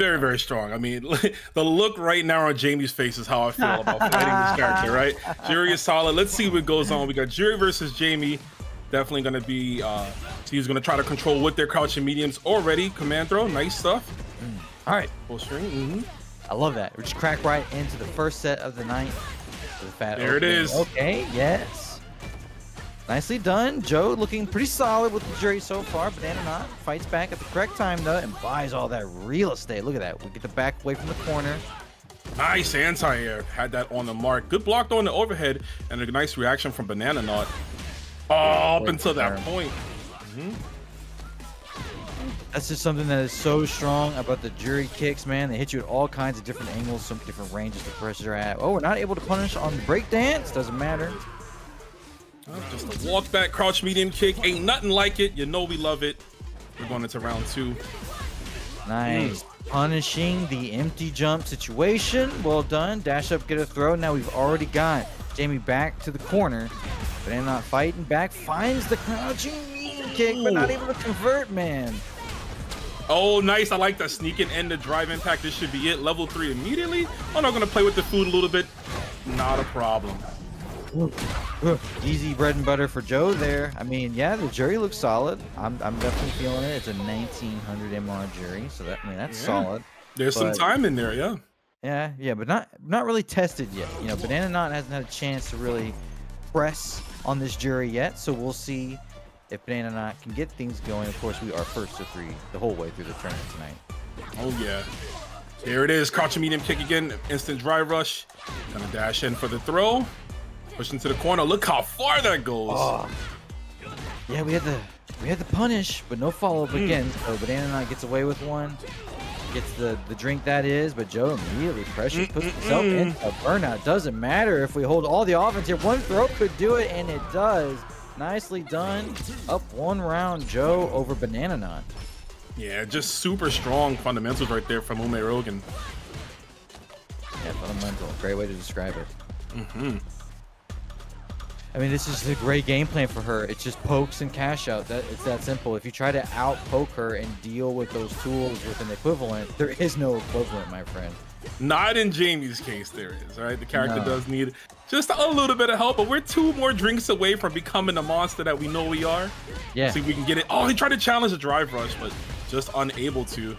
very, very strong. I mean, the look right now on Jamie's face is how I feel about fighting this character, right? Juri is solid. Let's see what goes on. We got Juri versus Jamie. Definitely going to be, he's going to try to control with their crouching mediums already. Command throw, nice stuff. All right. Full string. I love that. We just crack right into the first set of the night. There it is. Okay, yes. Nicely done. Joe looking pretty solid with the Juri so far. Banana Knot fights back at the correct time, though, and buys all that real estate. Look at that. We get the back away from the corner. Nice anti-air. Had that on the mark. Good block, though, on the overhead, and a nice reaction from Banana Knot. Oh, up until that point. That's just something that is so strong about the Juri kicks, man. They hit you at all kinds of different angles, some different ranges to press your at. Oh, we're not able to punish on the breakdance. Doesn't matter. Just a walk back, crouch medium kick. Ain't nothing like it. You know we love it. We're going into round two. Nice. Punishing the empty jump situation. Well done. Dash up, get a throw. Now we've already got Jamie back to the corner. Banana Knot fighting back, finds the crouching kick, but not able to convert, man. Oh, nice. I like that sneak and end the drive impact. This should be it. Level 3 immediately. I'm not going to play with the food a little bit. Not a problem. Easy bread and butter for Joe there. I mean, yeah, the Juri looks solid. I'm definitely feeling it. It's a 1900 MR Juri, so that, I mean, that's solid. There's some time in there, yeah, but not really tested yet. You know, Banana Knot hasn't had a chance to really press on this Juri yet, so we'll see if Banana Knot can get things going. Of course, we are 1st to 3 the whole way through the tournament tonight. Oh yeah, there it is. Crouching medium kick again, instant dry rush. Gonna dash in for the throw, push into the corner. Look how far that goes. Yeah, we had the punish, but no follow up again. So Banana Knot gets away with one, gets the drink that is, but Joe immediately pressures, puts himself into a burnout. Doesn't matter if we hold all the offense here. One throw could do it, and it does. Nicely done. Up one round, Joe over Banana Knot. Yeah, just super strong fundamentals right there from Umerogan. Yeah, fundamental. Great way to describe it. I mean, this is a great game plan for her. It's just pokes and cash out. It's that simple. If you try to out poke her and deal with those tools with an equivalent, there is no equivalent, my friend. Not in Jamie's case, there is, right? The character does need just a little bit of help, but we're 2 more drinks away from becoming the monster that we know we are. Yeah. See if we can get it. Oh, he tried to challenge the drive rush, but just unable to.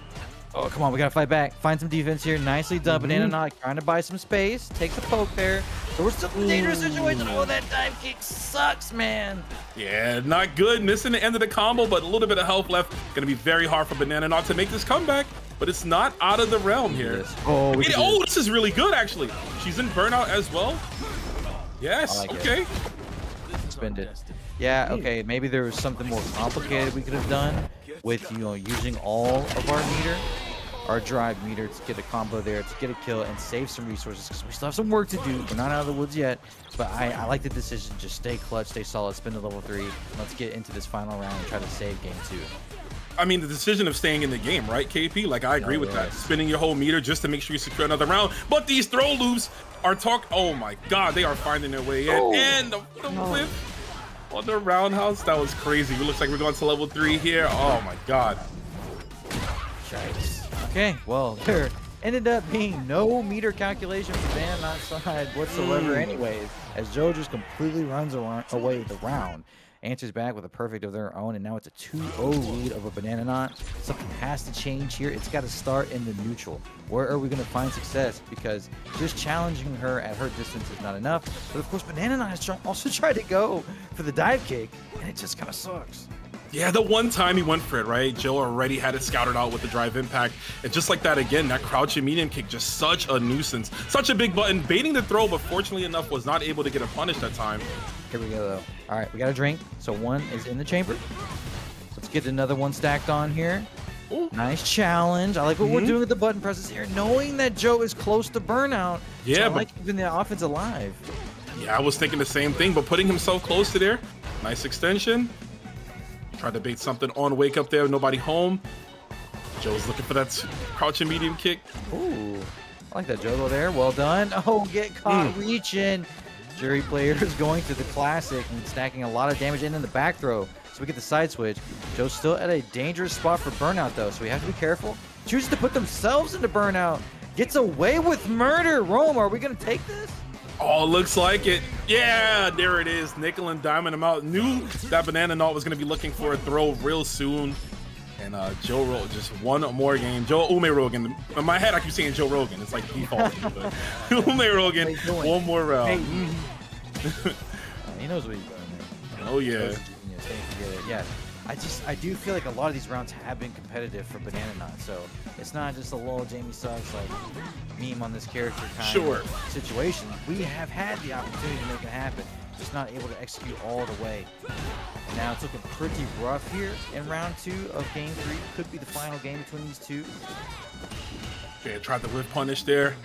Oh, come on. We got to fight back. Find some defense here. Nicely done. Banana Knot trying to buy some space. Takes a poke there. So we're still in a dangerous situation. Oh, that dive kick sucks, man. Yeah, not good. Missing the end of the combo, but a little bit of health left. Going to be very hard for Banana Knot to make this comeback, but it's not out of the realm here. Oh, this is really good, actually. She's in burnout as well. Yes. Like okay. Spend it. Yeah, okay, maybe there was something more complicated we could have done with, you know, using all of our meter, our drive meter, to get a combo there, to get a kill and save some resources, because we still have some work to do. We're not out of the woods yet, but I like the decision. Just stay clutch, stay solid, spin to level 3. Let's get into this final round and try to save game 2. I mean, the decision of staying in the game, right, KP? Like, I agree with that. Spinning your whole meter just to make sure you secure another round. But these throw loops are oh my God, they are finding their way in. And the whip on the roundhouse, that was crazy. It looks like we're going to level 3 here. Oh my God. Okay, well, there ended up being no meter calculation for Banana Knot side whatsoever anyways, as Joe just completely runs away with the round. Answers back with a perfect of their own, and now it's a 2-0 lead over Banana Knot. Something has to change here. It's got to start in the neutral. Where are we going to find success? Because just challenging her at her distance is not enough. But of course, Banana Knot has also tried to go for the dive kick, and it just kind of sucks. Yeah, the one time he went for it, right? Joe already had it scouted out with the drive impact. And just like that again, that crouching medium kick, just such a nuisance. Such a big button, baiting the throw, but fortunately enough, was not able to get a punish that time. Here we go, though. All right, we got a drink. So one is in the chamber. Let's get another one stacked on here. Ooh. Nice challenge. I like what we're doing with the button presses here, knowing that Joe is close to burnout. Yeah, so I like keeping the offense alive. Yeah, I was thinking the same thing, but putting himself close to there. Nice extension. Tried to bait something on wake up there, nobody home. Joe's looking for that crouching medium kick. Ooh, I like that Joe there. Well done. Oh, get caught reaching. Juri player is going to the classic and stacking a lot of damage in the back throw. So we get the side switch. Joe's still at a dangerous spot for burnout though, so we have to be careful. Chooses to put themselves into burnout. Gets away with murder. Rome, are we gonna take this? Oh, looks like it. Yeah, there it is. Nickel and diamond him out. Knew that Banana Knot was gonna be looking for a throw real soon. And Joe rolled just one more game. Joe Umerogan. In my head, I keep saying Joe Rogan. It's like default. But Umerogan, one more round. Hey. He knows what he's doing. Man. Oh yeah. Yeah. I do feel like a lot of these rounds have been competitive for Banana Knot, so it's not just a lol Jamie sucks like meme on this character kind of situation. We have had the opportunity to make it happen, just not able to execute all the way. Now it's looking pretty rough here in round 2 of game 3. Could be the final game between these two. Okay, I tried the whip punish there.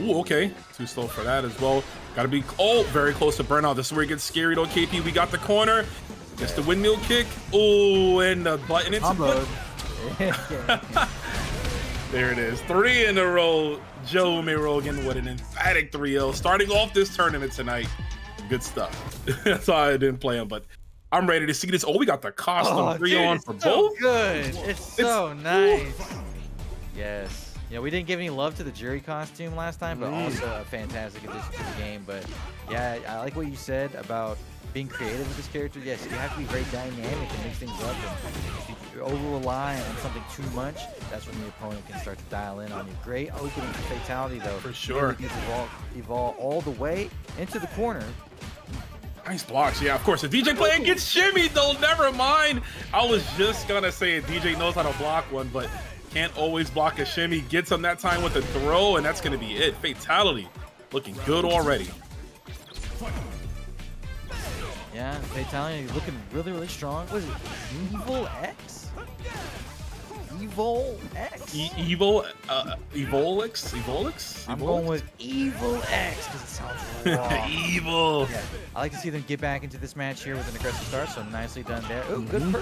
Ooh, okay. Too slow for that as well. Gotta be, oh, very close to burnout. This is where it gets scary though, KP. We got the corner. It's the windmill kick. Oh, and the button. It's combo. There it is. 3 in a row. Joe Umerogan with an emphatic 3-0. Starting off this tournament tonight. Good stuff. That's why I didn't play him, but I'm ready to see this. Oh, we got the costume 3-0 on for both. Good. It's so nice. Cool. Yes. Yeah, we didn't give any love to the Juri costume last time, but also a fantastic addition to the game. But yeah, I like what you said about being creative with this character. Yes, you have to be very dynamic and mix things up. And if you over-rely on something too much, that's when the opponent can start to dial in on you. Great opening for Fatality, though. For sure. Evolve all the way into the corner. Nice blocks, yeah, of course. The DJ playing gets shimmied, though. Never mind. I was just going to say DJ knows how to block one, but... can't always block a shimmy. Gets him that time with a throw, and that's going to be it. Fatality looking good already. Yeah, Fatality looking really, really strong. What is it? Evil X? Evil X? Evil X? Evil X? I'm going with Evil X because it sounds raw. Evil. Yeah, I like to see them get back into this match here with an aggressive start, so nicely done there. Oh, good.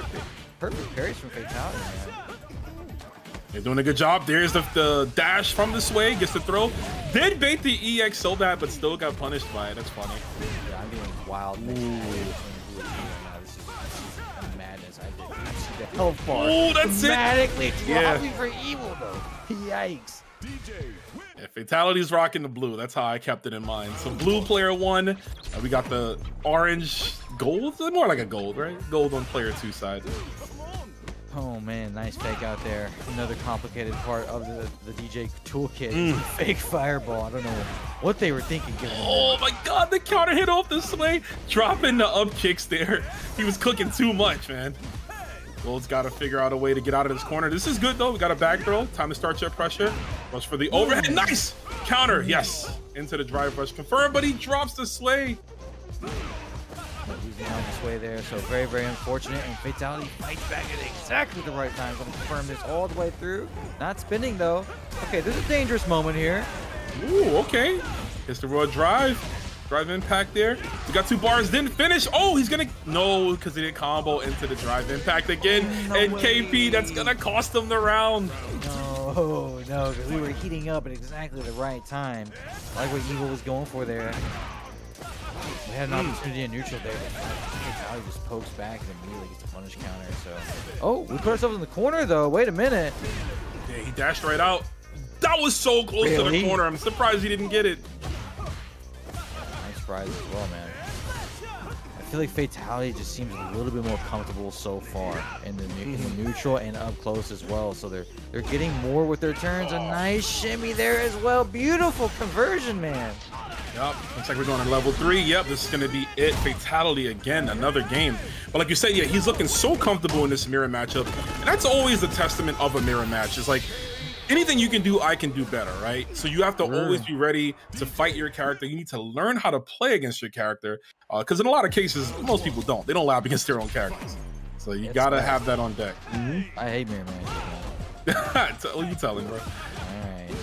Perfect parries from Fatality, man. They're doing a good job. There's the dash from the sway. Gets the throw. Did bait the EX so bad, but still got punished by it. That's funny. Yeah, I'm doing wild things. This is madness. I see the health bar. Oh, that's dramatically it. Dramatically for evil, though. Yikes. Yeah, Fatality's rocking the blue. That's how I kept it in mind. So blue player 1. We got the orange gold. More like a gold, right? Gold on player 2 side. Oh man, nice fake out there. Another complicated part of the DJ toolkit. Fake fireball. I don't know what they were thinking. Oh my god, the counter hit off this way. Dropping the up kicks there. He was cooking too much, man. Gold's got to figure out a way to get out of this corner. This is good though. We got a back throw. Time to start your pressure. Rush for the overhead. Nice! Counter, yes. Into the drive rush. Confirmed, but he drops the sway. Losing on this way there, so very, very unfortunate. And Fatality fights back at exactly the right time. Gonna confirm this all the way through. Not spinning though. Okay, there's a dangerous moment here. Ooh, okay. It's the raw drive. Drive impact there. We got 2 bars, didn't finish. Oh, he's gonna, no, because he didn't combo into the drive impact again. Oh, no and way. KP, that's gonna cost him the round. No, no, because we were heating up at exactly the right time. Like what Evil was going for there. We had an opportunity in neutral there, but Fatality just pokes back and immediately gets a punish counter. So, oh, we put ourselves in the corner though. Wait a minute. Yeah, he dashed right out. That was so close to the corner. I'm surprised he didn't get it. Nice surprise as well, man. I feel like Fatality just seems a little bit more comfortable so far in the neutral and up close as well. So they're getting more with their turns. A nice shimmy there as well. Beautiful conversion, man. Yep, looks like we're going to level 3. Yep, this is going to be it. Fatality again, another game. But like you said, yeah, he's looking so comfortable in this mirror matchup. And that's always the testament of a mirror match. It's like anything you can do, I can do better, right? So you have to always be ready to fight your character. You need to learn how to play against your character. Because in a lot of cases, most people don't. They don't lap against their own characters. So you got to have that on deck. I hate mirror match. What are you telling, bro?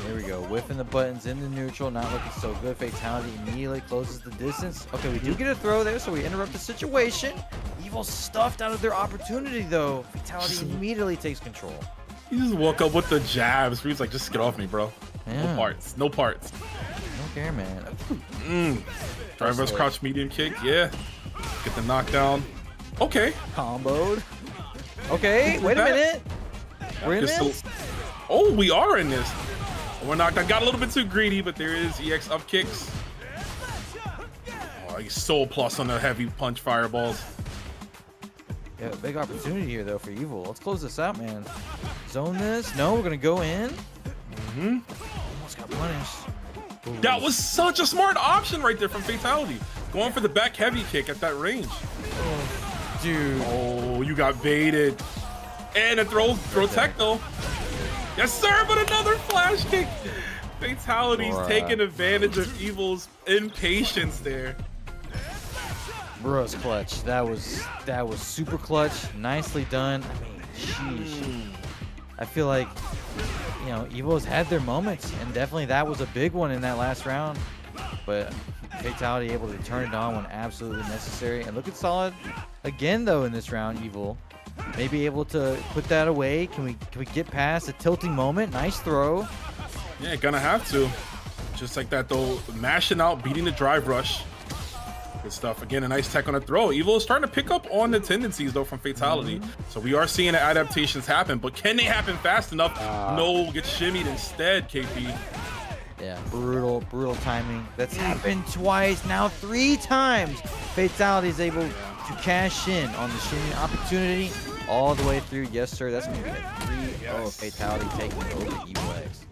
Here we go, whiffing the buttons in the neutral, not looking so good. Fatality immediately closes the distance. Okay, we do get a throw there, so we interrupt the situation. Evil stuffed out of their opportunity, though. Fatality immediately takes control. He just woke up with the jabs. He's like, just get off me, bro. Yeah. No parts, no parts. I don't care, man. Driver's crouch medium kick, yeah. Get the knockdown. Okay. Comboed. Okay, wait a minute. We're in this? Oh, we are in this. We're knocked out. Got a little bit too greedy, but there is EX up kicks. Oh, he's soul plus on the heavy punch fireballs. Yeah, big opportunity here, though, for Evil. Let's close this out, man. Zone this. No, we're going to go in. Almost got punished. Ooh. That was such a smart option right there from Fatality. Going for the back heavy kick at that range. Oh, dude. Oh, you got baited. And a throw techno. Yes, sir, but another flash kick. Fatality's taking advantage of Evil's impatience there. Bro's clutch. That was super clutch. Nicely done. I mean, sheesh. I feel like, you know, Evil's had their moments, and definitely that was a big one in that last round. But Fatality able to turn it on when absolutely necessary. And looking solid again though in this round, Evil. Maybe able to put that away. Can we get past a tilting moment? Nice throw. Yeah, gonna have to. Just like that though, mashing out, beating the drive rush. Good stuff. Again, a nice tech on a throw. Evil is starting to pick up on the tendencies though from Fatality. So we are seeing the adaptations happen, but can they happen fast enough? No, get shimmied instead, KP. Yeah, brutal timing. That's happened twice, now 3 times. Fatality is able to cash in on the shimmy opportunity all the way through. Yes, sir. That's gonna be a 3-0 Fatality taking over Evil X.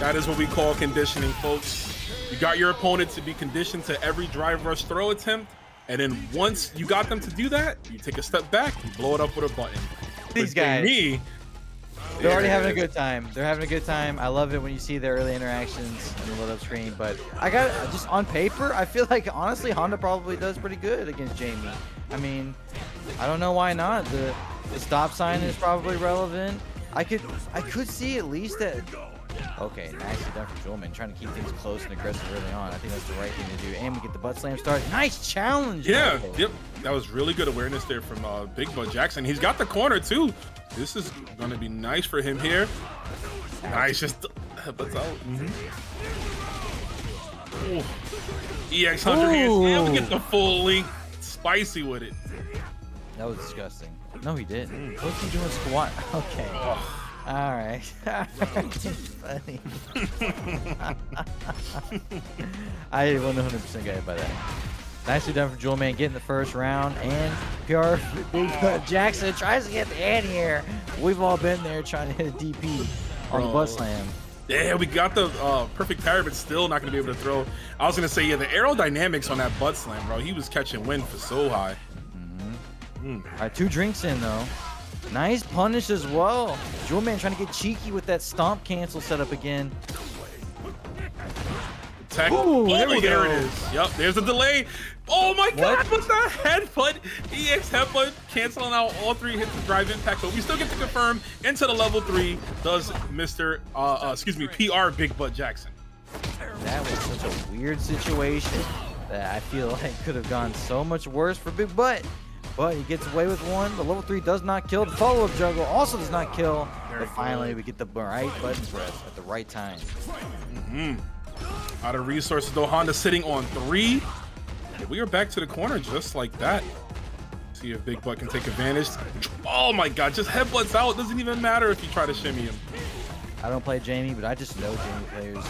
That is what we call conditioning, folks. You got your opponent to be conditioned to every drive rush throw attempt, and then once you got them to do that, you take a step back, you blow it up with a button. These guys, they're already having a good time. They're having a good time. I love it when you see their early interactions on the load-up screen, but I got just on paper, I feel like, honestly, Honda probably does pretty good against Jamie. I mean, I don't know why not. The stop sign is probably relevant. I could see at least that... Okay, nicely done for Jewelman, trying to keep things close and aggressive early on. I think that's the right thing to do. And we get the butt slam started. Nice challenge. Yeah, yep. That was really good awareness there from Big Bud Jackson. He's got the corner too. This is going to be nice for him here. Nice, just butts out. EX Hunter is able to get the full link. Spicy with it. That was disgusting. No, he didn't. What's he doing squat? Okay. Oh. All right. Funny. I 100% got hit by that. Nicely done for Jewelman getting the first round, and PR Jackson tries to get the end here. We've all been there trying to hit a DP on the butt slam. Yeah, we got the perfect parry, but still not going to be able to throw. I was going to say, yeah, the aerodynamics on that butt slam, bro. He was catching wind for so high. All right, 2 drinks in, though. Nice punish as well. Jewelman trying to get cheeky with that stomp cancel setup again. Tech. Ooh, there it is. Yep, there's a delay. Oh my God, what's that headbutt? EX headbutt canceling out all 3 hits to drive impact, but we still get to confirm into the level 3 does Mr. Excuse me, PR Big Bud Jackson. That was such a weird situation that I feel like could have gone so much worse for Big Butt. But he gets away with one. The level 3 does not kill. The follow-up juggle also does not kill. But finally, we get the right button press at the right time. Out of resources, though. Honda sitting on 3. And we are back to the corner just like that. See if Big Butt can take advantage. Oh, my God. Just headbutts out. It doesn't even matter if you try to shimmy him. I don't play Jamie, but I just know Jamie players.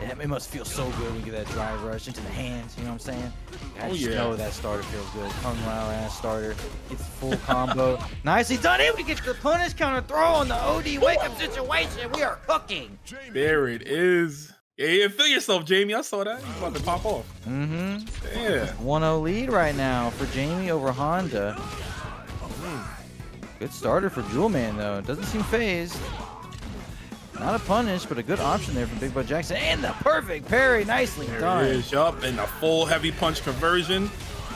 It must feel so good when you get that drive rush into the hands, you know what I'm saying? I just know that starter feels good. Kung Lao ass starter gets the full combo. Nicely done. Able to get the punish counter throw on the OD wake-up situation. We are cooking. There it is. Yeah, you feel yourself, Jamie. I saw that. He's about to pop off. Yeah. 1-0 lead right now for Jamie over Honda. Good starter for Jewelman, though. Doesn't seem phased. Not a punish, but a good option there from Big Bud Jackson. And the perfect parry, nicely done. There it is, yup, and a full heavy punch conversion.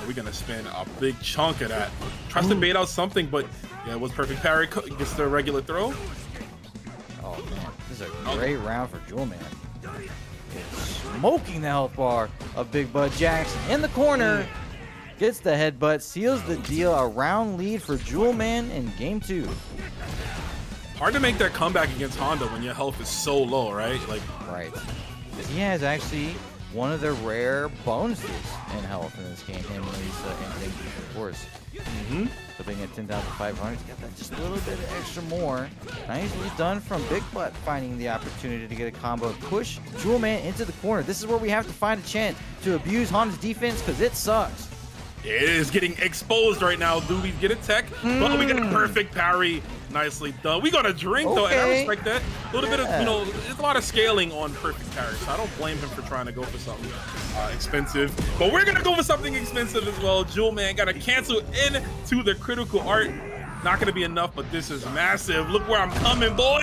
We're gonna spend a big chunk of that. Tries to bait out something, but yeah, it was perfect parry. Gets the regular throw. Oh man, this is a great round for Jewelman. Smoking the health bar of Big Bud Jackson in the corner. Gets the headbutt, seals the deal. A round lead for Jewelman in game 2. Hard to make that comeback against Honda when your health is so low, right? Like, right. He has actually one of the rare bonuses in health in this game, him, Marisa, and Jamie, of course. Mm-hmm. So being at 10,500, he's got that just a little bit extra more. Nice done from Big Butt, finding the opportunity to get a combo. Push Jewelman into the corner. This is where we have to find a chance to abuse Honda's defense, because it sucks. It is getting exposed right now. Do we get a tech? But we got a perfect parry. Nicely done. We're gonna drink though, and I respect that. A little bit of, you know, there's a lot of scaling on perfect parries, so I don't blame him for trying to go for something expensive. But we're gonna go for something expensive as well. Jewelman gotta cancel into the critical art. Not gonna be enough, but this is massive. Look where I'm coming, boy.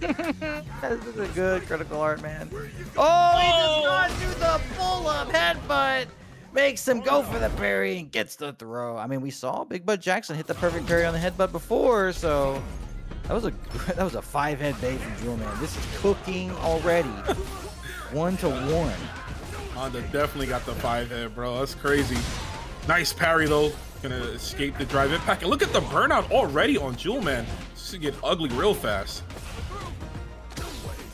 This is a good critical art, man. Oh, he does not do the pull-up headbutt. Makes him go for the parry and gets the throw. I mean, we saw Big Bud Jackson hit the perfect parry on the headbutt before, so that was a five-head bait from Jewelman. This is cooking already. 1-to-1. Honda definitely got the five-head, bro. That's crazy. Nice parry though. Gonna escape the drive impact. And look at the burnout already on Jewelman. This is getting ugly real fast.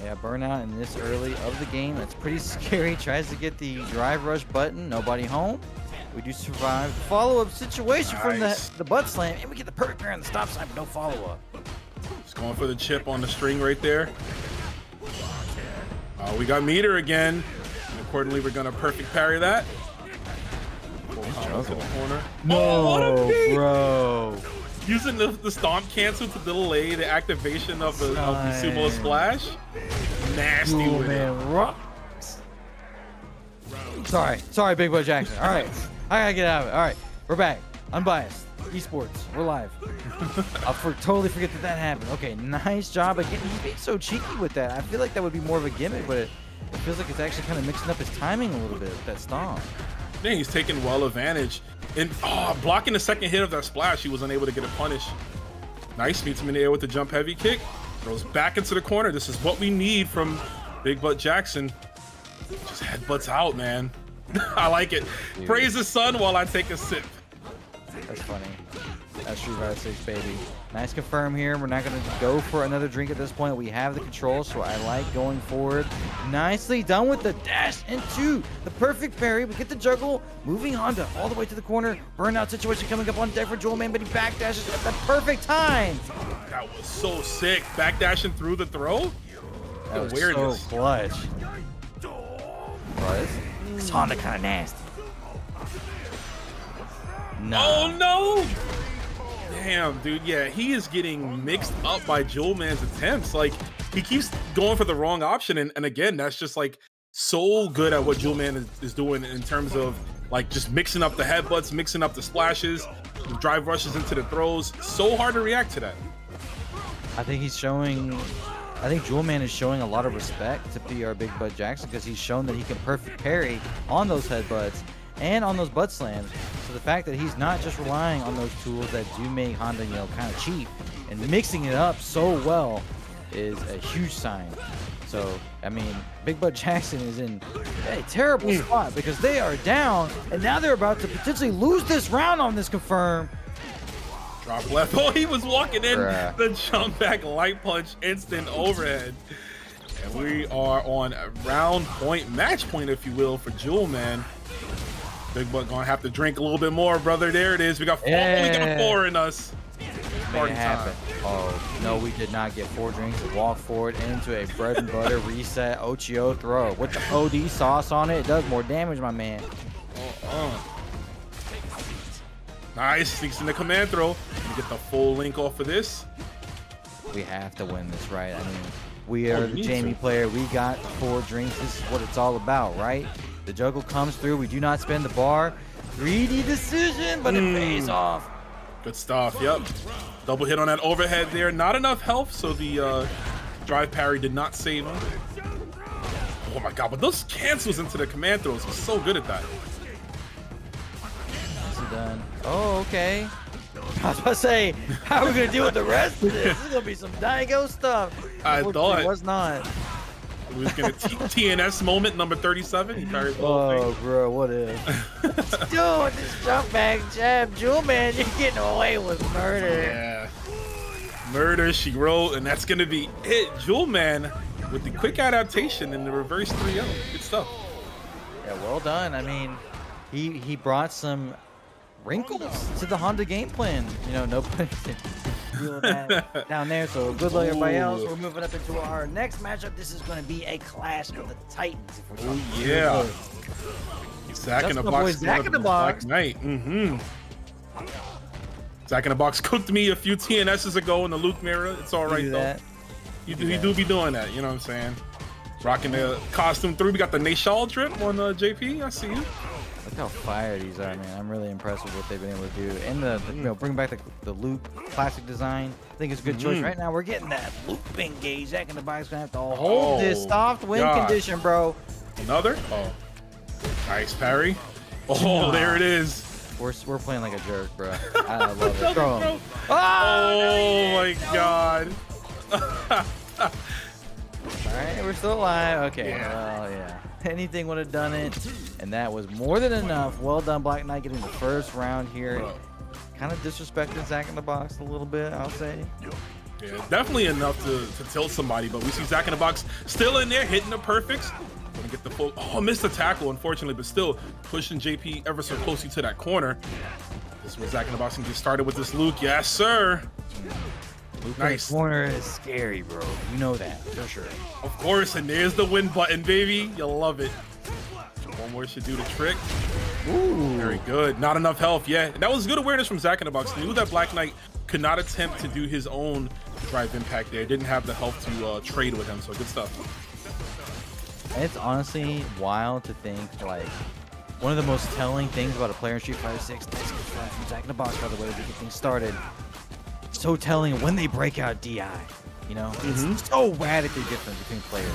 Yeah, burnout in this early of the game. That's pretty scary. Tries to get the drive rush button. Nobody home. We do survive. Follow-up situation from the butt slam. And we get the perfect pair on the stop sign, but no follow-up. Just going for the chip on the string right there. We got meter again. And accordingly, we're going to perfect parry that. To the corner. No, bro. Using the stomp cancel to delay the activation of the sumo splash. Nasty man. Sorry, Big Bud Jackson. All right, I gotta get out of it. All right, we're back. Unbiased esports. We're live. I totally forget that happened. Okay, nice job again. He's being so cheeky with that. I feel like that would be more of a gimmick, but it feels like it's actually kind of mixing up his timing a little bit with that stomp. Dang, he's taking well advantage. And blocking the second hit of that splash, he was unable to get a punish. Nice, meets him in the air with the jump heavy kick. Throws back into the corner. This is what we need from Big Bud Jackson. Just headbutts out, man. I like it. Dude. Praise the sun while I take a sip. That's funny. That's true, Vice6, baby. Nice confirm here. We're not going to go for another drink at this point. We have the control, so I like going forward. Nicely done with the dash into the perfect parry. We get the juggle. Moving Honda all the way to the corner. Burnout situation coming up on deck for Jewelman, but he backdashes at the perfect time. That was so sick. Backdashing through the throw? That was weirdness. So clutch. This Honda kind of nasty. Nah. Oh, no! Damn, dude, yeah, he is getting mixed up by Jewelman's attempts. Like, he keeps going for the wrong option, and again, that's just, like, so good at what Jewelman is doing in terms of, like, just mixing up the headbutts, mixing up the splashes, the drive rushes into the throws. So hard to react to that. I think Jewelman is showing a lot of respect to PR Big Bud Jackson, because he's shown that he can perfect parry on those headbutts and on those butt slams. So the fact that he's not just relying on those tools that do make Honda, you know, kind of cheap, and mixing it up so well is a huge sign. So, I mean, Big Bud Jackson is in a terrible spot because they are down, and now they're about to potentially lose this round on this confirm. Drop left. Oh, he was walking in the jump back light punch instant overhead. And we are on a round point, match point, if you will, for Jewelman. Big Butt gonna have to drink a little bit more, brother. There it is. We got four in us. Party time. Oh, no, we did not get four drinks. Walk forward into a bread and butter reset Ochio throw. With the OD sauce on it, it does more damage, my man. Nice. Sneaks in the command throw. You get the full link off of this. We have to win this, right? I mean, we are the Jamie player. We got four drinks. This is what it's all about, right? The juggle comes through. We do not spend the bar. Greedy decision, but it pays off. Good stuff. Yep. Double hit on that overhead there. Not enough health, so the drive parry did not save him. Oh my God! But those cancels into the command throws. He's so good at that. Nicely done. Oh, okay. I was about to say, how are we gonna deal with the rest of this? This is gonna be some Daigo stuff. I thought it was not. He was gonna TNS moment number 37. He parried the whole thing. Bro, what is? Dude, this jump back jab, Jewelman, you're getting away with murder. Yeah, murder she wrote, and that's gonna be it. Jewelman with the quick adaptation and the reverse 3-0. Good stuff. Yeah, well done. I mean, he brought some wrinkles to the Honda game plan. You know, no punch to deal with that down there. So good luck, everybody else. We're moving up into our next matchup. This is going to be a clash of the Titans. Oh, yeah. Zack in the box. Zack in the box. Black Knight. Mm-hmm. Zack in the box cooked me a few TNSs ago in the Luke mirror. It's all right, though. You do be doing that. You know what I'm saying? Rocking the costume through. We got the Nashal drip on JP. I see you. Look how fire these are, man. I'm really impressed with what they've been able to do. And the you know, bring back the Luke classic design. I think it's a good choice. Right now, we're getting that looping gauge. Zack in the box gonna have to hold this soft wind condition, bro. Another? Oh. Nice parry. Oh, there it is. We're playing like a jerk, bro. I love it. Throw him. Oh, oh my God. All right, we're still alive. Okay. Yeah. Well, yeah. Anything would have done it, and that was more than enough. Well done, Black Knight, getting the first round here. Kind of disrespecting Zack in the box a little bit, I'll say. Yeah, definitely enough to tilt somebody, but we see Zack in the box still in there, hitting the perfects. Gonna get the full. Oh, missed the tackle, unfortunately, but still pushing JP ever so closely to that corner. This is where Zack in the box can get started with this Luke. Yes, sir. Luke nice. The corner is scary, bro. You know that for sure. Of course, and there's the win button, baby. You'll love it. One more should do the trick. Ooh, very good. Not enough health. Yeah, and that was good awareness from Zack in the box. He knew that Black Knight could not attempt to do his own drive impact there. Didn't have the health to trade with him. So good stuff. It's honestly wild to think, like, one of the most telling things about a player in Street Fighter 6, this is from Zack in the box, by the way, to get things started. So telling when they break out DI, you know? It's so radically different between players.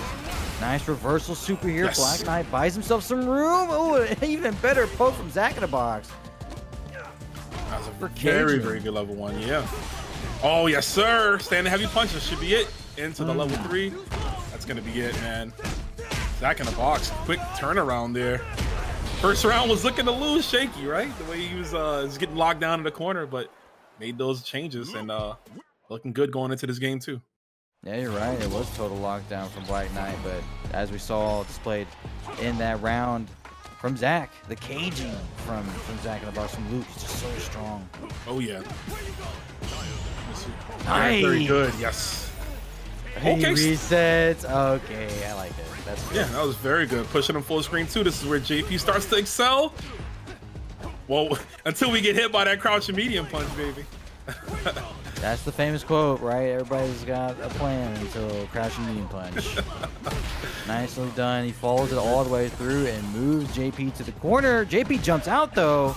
Nice reversal super here. Yes. Black Knight buys himself some room. Ooh, an even better poke from Zack in the box. That was a very, very good level one, yeah. Oh, yes, sir. Standing heavy punches should be it. Into the level three. That's going to be it, man. Zack in the box, quick turnaround there. First round was looking a little shaky, right? The way he was getting locked down in the corner, but made those changes and looking good going into this game too. Yeah, you're right. It was total lockdown from Black Knight, but as we saw displayed in that round from Zack, the caging from Zack in the box from Luke is just so strong. Oh yeah. Nice. Very good. Yes. He resets. Okay, I like it. That's good. Yeah, that was very good. Pushing him full screen too. This is where JP starts to excel. Well, until we get hit by that crouching medium punch, baby. That's the famous quote, right? Everybody's got a plan until crouching medium punch. Nicely done. He follows it all the way through and moves JP to the corner. JP jumps out though.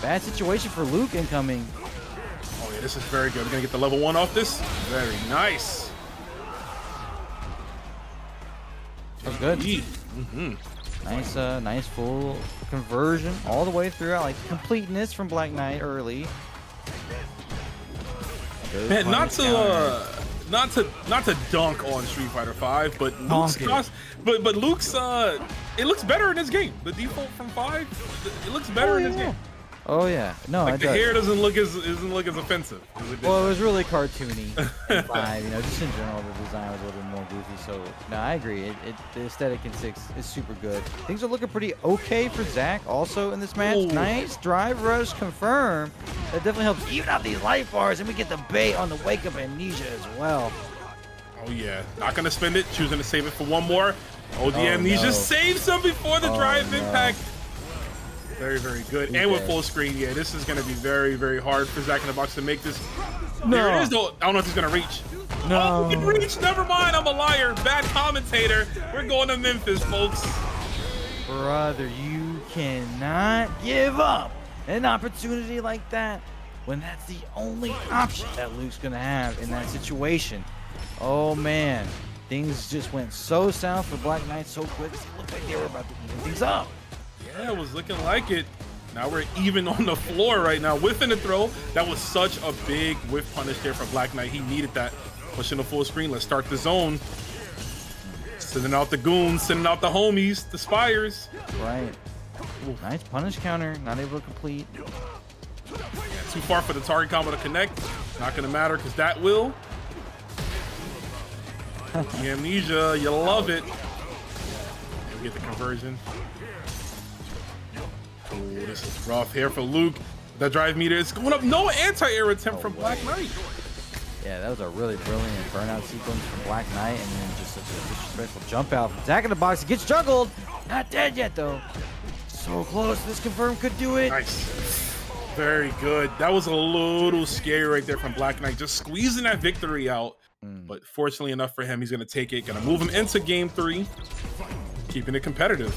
Bad situation for Luke incoming. Oh yeah, this is very good. We're gonna get the level one off this. Very nice. That's good. Nice, nice full conversion all the way throughout. Like completeness from Black Knight early. Man, not to dunk on Street Fighter V, but Luke's it looks better in this game. The default from five, it looks better in this game. Oh yeah, no, like the hair doesn't look as offensive. Well, it was really cartoony. You know, just in general, the design was a little bit more goofy. So no, I agree. The aesthetic in six is super good. Things are looking pretty okay for Zack also in this match. Ooh. Nice drive rush confirmed. That definitely helps even out these life bars, and we get the bait on the wake up amnesia as well. Oh yeah, not gonna spend it. Choosing to save it for one more. Oh, the amnesia saves him before the drive impact. Very, very good. And with full screen, yeah, this is going to be very, very hard for Zack in the box to make this. There it is, though. I don't know if he's going to reach. No. Oh, he can reach. Never mind. I'm a liar. Bad commentator. We're going to Memphis, folks. Brother, you cannot give up an opportunity like that when that's the only option that Luke's going to have in that situation. Oh, man. Things just went so south for Black Knight so quick. It looked like they were about to even things up. Yeah, it was looking like it. Now we're even on the floor right now. Whiffing the throw. That was such a big whiff punish there for Black Knight. He needed that. Pushing the full screen. Let's start the zone. Sending out the goons, sending out the homies, the spires. Right. Ooh. Nice punish counter. Not able to complete. Yeah, too far for the target combo to connect. Not going to matter because that will. The amnesia. You love it. And we get the conversion. Ooh, this is rough here for Luke. The drive meter is going up. No anti-air attempt from Black Knight. Yeah, that was a really brilliant burnout sequence from Black Knight, and then just such a disrespectful jump out. Zack in the box, he gets juggled. Not dead yet, though. So close. This confirm could do it. Nice. Very good. That was a little scary right there from Black Knight, just squeezing that victory out. But fortunately enough for him, he's going to take it. Going to move him into game three, keeping it competitive.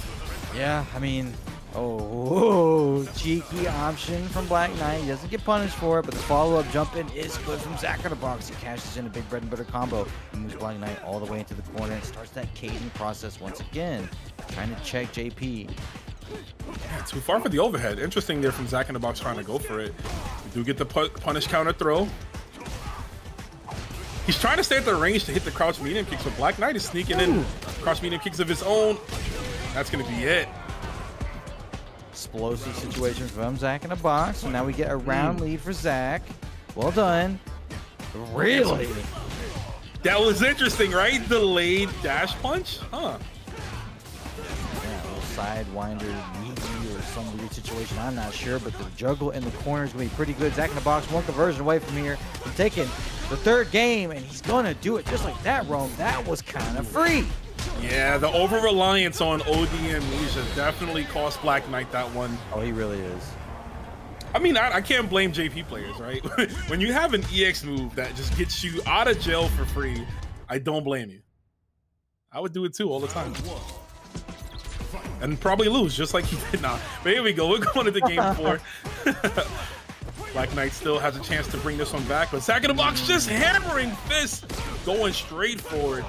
Yeah, I mean, oh, cheeky option from Black Knight. He doesn't get punished for it, but the follow-up jump in is good from Zack in the box. He cashes in a big bread and butter combo and moves Black Knight all the way into the corner and starts that caging process once again, trying to check JP. Yeah, too far for the overhead. Interesting there from Zack in the box trying to go for it. We do get the punish counter throw. He's trying to stay at the range to hit the crouch medium kicks, but Black Knight is sneaking in crouch medium kicks of his own. That's going to be it. Explosive situation from Zack in the box. So now we get a round lead for Zack. Well done. Really? That was interesting, right? Delayed dash punch? Huh. Sidewinder, Naji, or some weird situation. I'm not sure, but the juggle in the corner is going to be pretty good. Zack in the box, one conversion away from here. He's taking the third game, and he's going to do it just like that, Rome. That was kind of free. Yeah, the over-reliance on OD amnesia definitely cost Black Knight that one. Oh, he really is. I mean, I can't blame JP players, right? When you have an EX move that just gets you out of jail for free, I don't blame you. I would do it too all the time. And probably lose, just like he did. Nah, but here we go. We're going into game four. Black Knight still has a chance to bring this one back, but Zack in the box just hammering fist, going straight forward.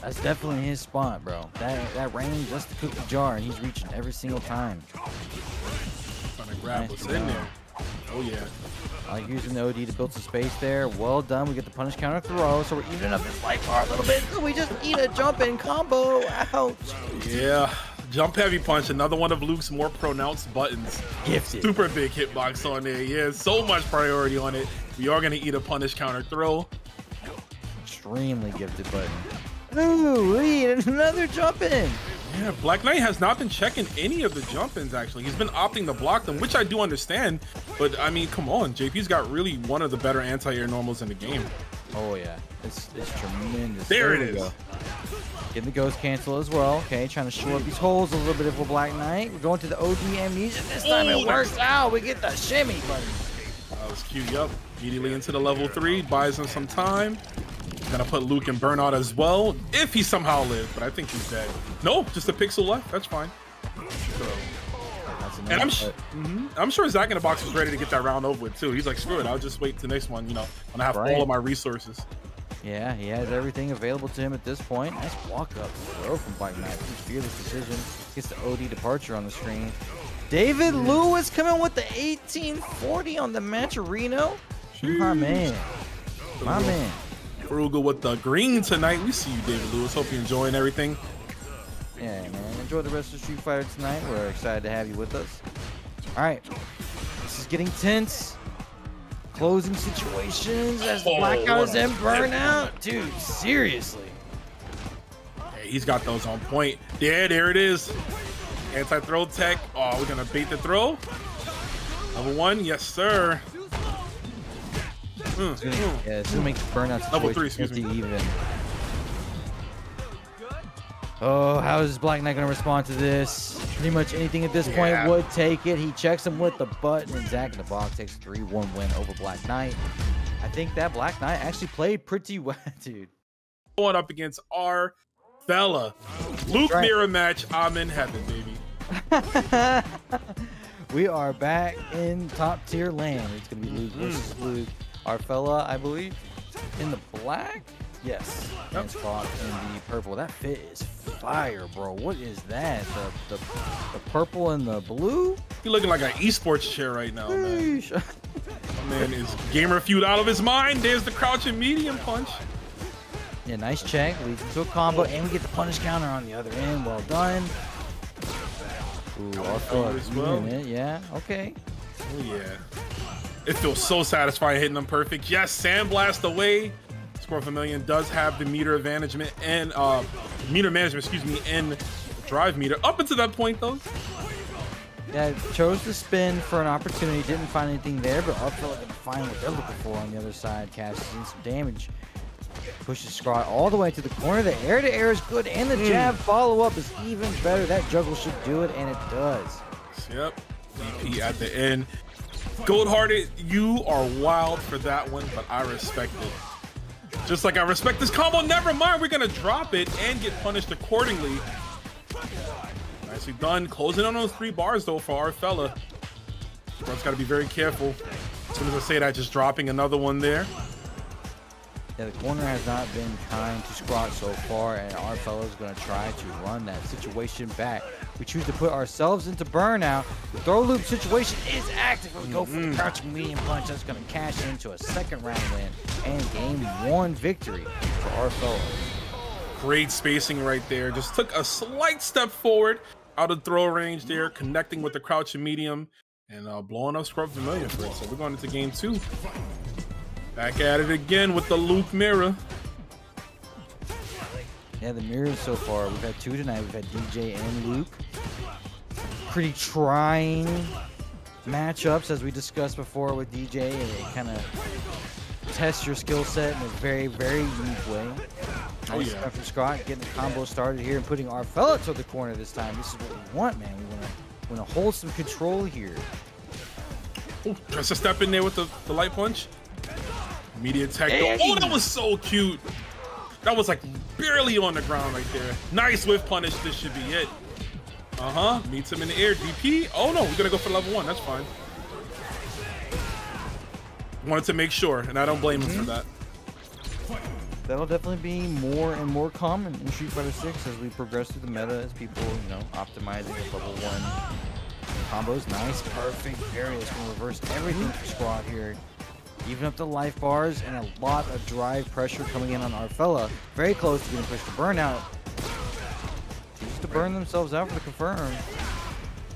That's definitely his spot, bro. That range, that's the cookie jar, and he's reaching every single time. Trying to grab what's in there. Oh, yeah. Using the OD to build some space there. Well done. We get the punish counter throw, so we're eating up his life bar a little bit. We just eat a jump in combo. Ouch. Yeah. Jump heavy punch. Another one of Luke's more pronounced buttons. Gifted. Super big hitbox on there. Yeah, so much priority on it. We are going to eat a punish counter throw. Extremely gifted button. Ooh, we eat another jump in. Yeah, Black Knight has not been checking any of the jump-ins, actually. He's been opting to block them, which I do understand. But, I mean, come on. JP's got really one of the better anti-air normals in the game. Oh, yeah. It's tremendous. There it is. Getting the ghost cancel as well. Okay, trying to shore up these holes a little bit for Black Knight. We're going to the OD amnesia. This time it works out. We get the shimmy button. That was queued up. Immediately into the level 3. Buys him some time. Gonna put Luke in burnout as well, if he somehow lived, but I think he's dead. Nope, just a pixel left. That's fine. So, and I'm sure Zack in the box was ready to get that round over with too. He's like, screw it, I'll just wait to the next one, you know, when I have all of my resources. Yeah, he has everything available to him at this point. Nice walk-up throw from Black Knight. Fearless decision. Gets the OD departure on the screen. David Lewis coming with the 1840 on the match, Reno. My man. My man. Umerogan with the green tonight. We see you, David Lewis. Hope you're enjoying everything. Yeah, man. Enjoy the rest of Street Fighter tonight. We're excited to have you with us. All right. This is getting tense. Closing situations as the Blackout is in burnout. Dude, seriously. Hey, he's got those on point. Yeah, there it is. Anti-throw tech. Oh, we're going to bait the throw. Level 1. Yes, sir. Yeah, this makes burnout level 3, excuse me. Even. Oh, how is Black Knight gonna respond to this? Pretty much anything at this point would take it. He checks him with the button, and Zack in the box takes 3-1 win over Black Knight. I think that Black Knight actually played pretty well, dude. Going up against R Fella. Luke mirror match. I'm in heaven, baby. We are back in top tier land. It's gonna be Luke versus Luke. Our Fella, I believe, in the black? Yes. And Spock in the purple. That fit is fire, bro. What is that? The purple and the blue? You're looking like an esports chair right now, man. My man is gamer feud out of his mind. There's the crouching medium punch. Yeah, nice check. Leads to a combo, and we get the punish counter on the other end. Well done. Ooh, our Fella as well. Yeah, okay. Oh, yeah. It feels so satisfying hitting them perfect. Yes, sandblast away. Score for a million does have the meter management and meter management, excuse me, and drive meter. Up until that point, though, Yeah, chose to spin for an opportunity, didn't find anything there, but R Fella can find what they're looking for on the other side. Caps in some damage. Pushes Scott all the way to the corner. The air-to-air is good, and the jab follow-up is even better. That juggle should do it, and it does. Yep, DP at the end. Goldhearted, you are wild for that one, but I respect it. Just like I respect this combo. Never mind, we're gonna drop it and get punished accordingly. Nicely done. Closing on those 3 bars, though, for R Fella. Bro's gotta be very careful. As soon as I say that, just dropping another one there. Yeah, the corner has not been kind to Squat so far, and our fellow's gonna try to run that situation back. We choose to put ourselves into burnout. The throw loop situation is active. We go for the crouching medium punch. That's gonna cash into a second round win and game 1 victory for our fellow. Great spacing right there. Just took a slight step forward out of throw range there, connecting with the crouching medium and blowing up Scrub Familiar for it. So we're going into game 2. Back at it again with the Luke mirror. Yeah, the mirrors so far. We've had 2 tonight. We've had DJ and Luke. Pretty trying matchups, as we discussed before with DJ. And it kind of tests your skill set in a very, very unique way. Oh, yeah. Nice from Scott, getting the combo started here and putting our fella to the corner this time. This is what we want, man. We want to hold some control here. Ooh, just a step in there with the light punch. Media tech. Hey. Oh, that was so cute. That was like barely on the ground right there. Nice whiff punish. This should be it. Meets him in the air. DP. Oh no, we're gonna go for level 1. That's fine. Wanted to make sure, and I don't blame him for that. That'll definitely be more and more common in Street Fighter 6 as we progress through the meta, as people, you know, optimizing the level 1 combos. Nice, perfect parry. It's gonna reverse everything for Squad here. Even up the life bars and a lot of drive pressure coming in on R Fella. Very close to being pushed to burnout. Choose to burn themselves out for the confirm.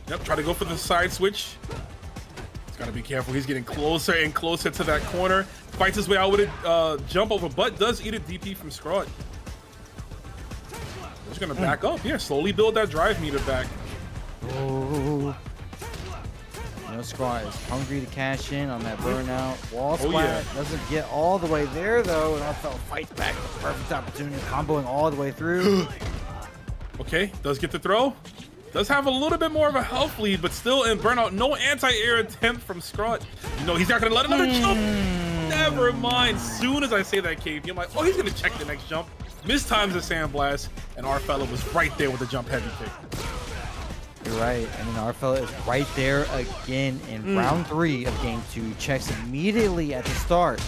Yep, try to go for the side switch. He's got to be careful. He's getting closer and closer to that corner. Fights his way out with a jump over, but does eat a DP from Scrawd. He's going to back up. Yeah, slowly build that drive meter back. Oh. Squad is hungry to cash in on that burnout. Wall splash doesn't get all the way there though, and our fella fights back. Perfect opportunity, comboing all the way through. Okay, does get the throw. Does have a little bit more of a health lead, but still in burnout. No anti-air attempt from Scrawd. You know he's not gonna let another jump. Never mind. Soon as I say that, KP, I'm like, oh, he's gonna check the next jump. Mistimes the sandblast, and our fella was right there with the jump heavy kick. You're right, and then R Fella is right there again in round 3 of game 2. Checks immediately at the start.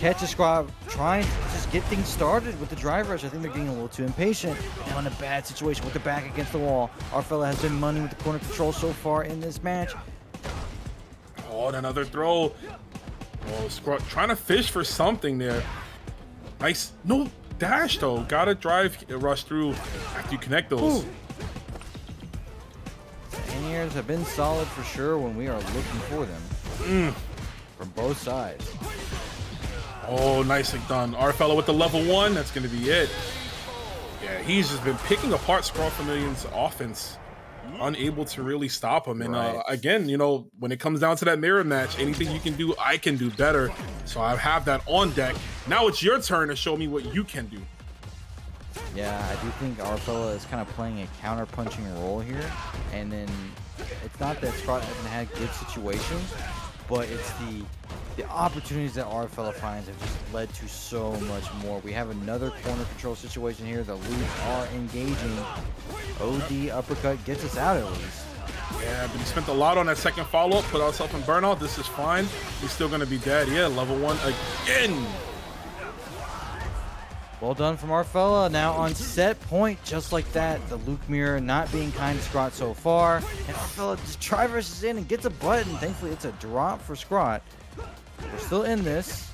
Catches Squad trying to just get things started with the drive rush. I think they're getting a little too impatient. Now in a bad situation with the back against the wall. R Fella has been money with the corner control so far in this match. Oh, and another throw. Oh, Squad trying to fish for something there. Nice, no dash though. Gotta drive rush through after you connect those. Ooh. Years have been solid for sure when we are looking for them from both sides. Oh, nicely done. Our fellow with the level 1, that's gonna be it. Yeah, he's just been picking apart Scrawl Familiar's offense, unable to really stop him. And again, you know, when it comes down to that mirror match, anything you can do, I can do better. So I have that on deck. Now it's your turn to show me what you can do. Yeah, I do think R Fella is kind of playing a counter-punching role here. And then it's not that Scott hasn't had good situations, but it's the opportunities that R Fella finds have just led to so much more. We have another corner control situation here. The leads are engaging. OD uppercut gets us out at least. Yeah, but he spent a lot on that second follow-up, put ourselves in burnout. This is fine. He's still going to be dead. Yeah, level 1 again. Well done from our fella. Now on set point, just like that. The Luke mirror not being kind to Scrawd so far. And our fella just try versus in and gets a button. Thankfully, it's a drop for Scrawd. We're still in this.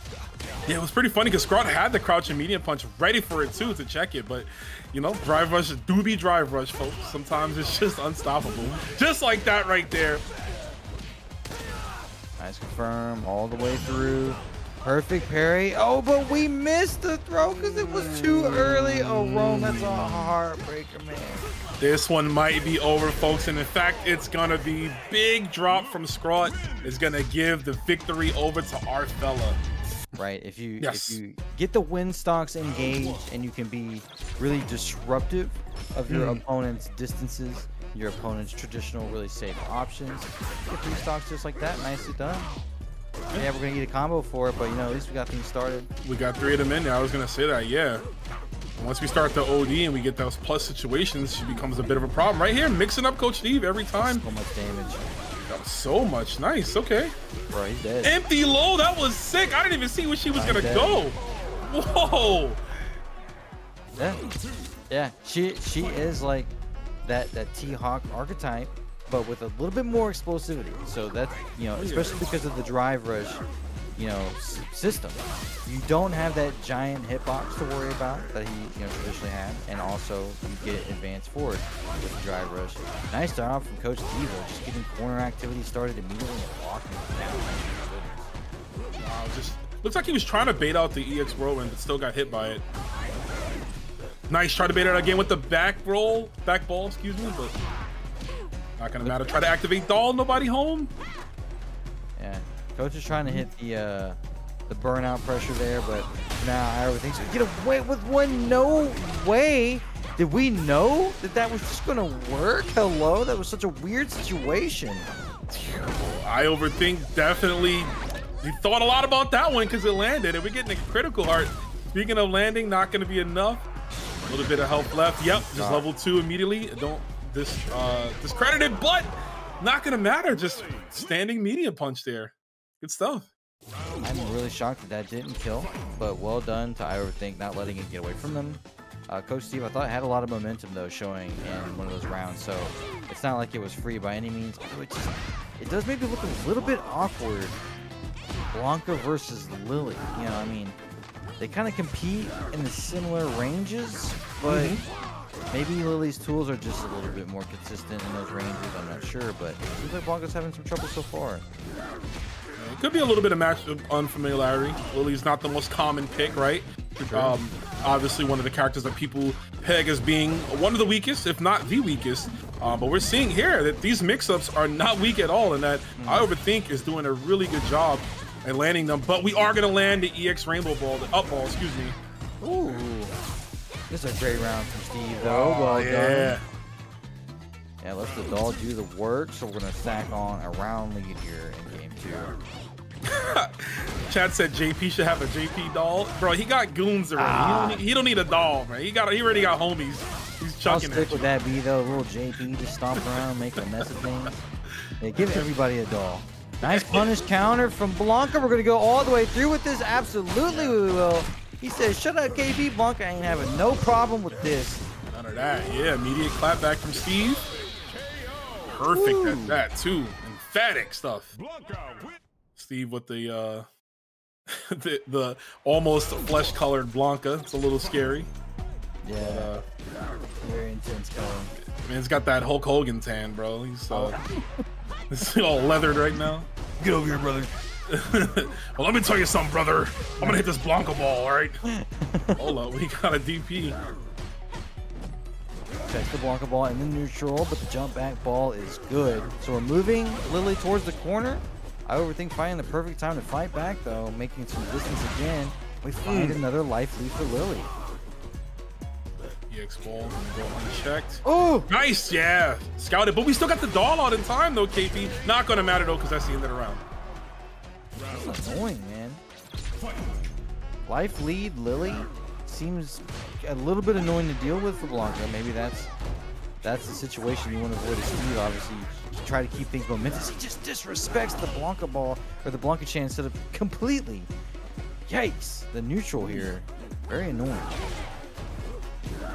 Yeah, it was pretty funny because Scrawd had the crouching medium punch ready for it too to check it. But, you know, drive rush do be drive rush, folks. Sometimes it's just unstoppable. Just like that right there. Nice confirm all the way through. Perfect parry. Oh, but we missed the throw because it was too early. Oh, Rome, that's a heartbreaker, man. This one might be over, folks, and in fact, it's gonna be big drop from Scrawt is gonna give the victory over to R Fella. Right, if you get the win stocks engaged and you can be really disruptive of your opponent's distances, your opponent's traditional really safe options, get three stocks just like that, nicely done. Yeah, we're gonna need a combo for it, but you know, at least we got things started. We got three of them in there, I was gonna say that, yeah. Once we start the OD and we get those plus situations, she becomes a bit of a problem. Right here, mixing up Coach Steve every time. So much damage. That was so much. Nice. Okay. Bro, he's dead. Empty low. That was sick. I didn't even see where she was going to go. Whoa. Yeah. Yeah. She is like that T-Hawk archetype, but with a little bit more explosivity. So that's, you know, especially because of the drive rush, you know, system. You don't have that giant hitbox to worry about that he, you know, traditionally had, and also you get advanced forward with the drive rush. Nice start off from Coach Devo, just getting corner activity started immediately and walking down. Wow, just looks like he was trying to bait out the EX whirlwind, but still got hit by it. Nice, try to bait it again with the back ball, excuse me, but not gonna matter. Try to activate Doll, nobody home. Yeah. Coach is trying to hit the burnout pressure there, but now I overthink. So get away with one. No way. Did we know that that was just going to work? Hello? That was such a weird situation. I overthink definitely. We thought a lot about that one because it landed, and we're getting a critical heart. Speaking of landing, not going to be enough. A little bit of health left. Yep, just level 2 immediately. Don't discredit it, but not going to matter. Just standing medium punch there. Good stuff. I'm really shocked that that didn't kill, but well done to I Overthink not letting it get away from them. Coach Steve, I thought, had a lot of momentum though showing in one of those rounds, so it's not like it was free by any means. It does maybe look a little bit awkward. Blanca versus Lily, you know, I mean, they kind of compete in the similar ranges, but maybe Lily's tools are just a little bit more consistent in those ranges. I'm not sure, but it seems like Blanca's having some trouble so far. It could be a little bit of matchup unfamiliarity. Lily's not the most common pick, right? Obviously one of the characters that people peg as being one of the weakest, if not the weakest. But we're seeing here that these mix-ups are not weak at all, and that I Overthink is doing a really good job at landing them. But we are going to land the EX Rainbow Ball, the up ball, excuse me. Ooh. This is a great round from Steve, though. Well done. Yeah, let's the Doll do the work, so we're going to stack on a round lead here in game 2. Chad said JP should have a JP Doll. Bro, he got goons already. He don't need a doll, man. He already got homies. He's chucking it. How sick would that be, though? Little JP just stomp around, make a mess of things. Yeah, give everybody a doll. Nice punish counter from Blanca. We're going to go all the way through with this. Absolutely we will. He says, shut up, KP. Blanca ain't having no problem with this. None of that. Yeah, immediate clap back from Steve. Perfect at that, too. Emphatic stuff. Steve with the almost flesh-colored Blanca. It's a little scary. Yeah. Very intense color. Man, it's got that Hulk Hogan tan, bro. He's all leathered right now. Get over here, brother. Well, let me tell you something, brother. I'm going to hit this Blanca ball, all right? Hold up. We got a DP. Checks the Blanca ball in the neutral, but the jump back ball is good. So we're moving Lily towards the corner. I Overthink finding the perfect time to fight back, though, making some distance again. We find another life lead for Lily. EX ball go unchecked. Oh, nice, yeah, scouted. But we still got the doll out in time, though, KP. Not gonna matter though, because that's the end of the round. That's annoying, man. Life lead Lily seems a little bit annoying to deal with for Blanca. Maybe that's the situation you want to avoid. Steve, obviously, to try to keep things momentous. He just disrespects the Blanca ball, or the Blanca chance, instead of completely. Yikes! The neutral here, very annoying.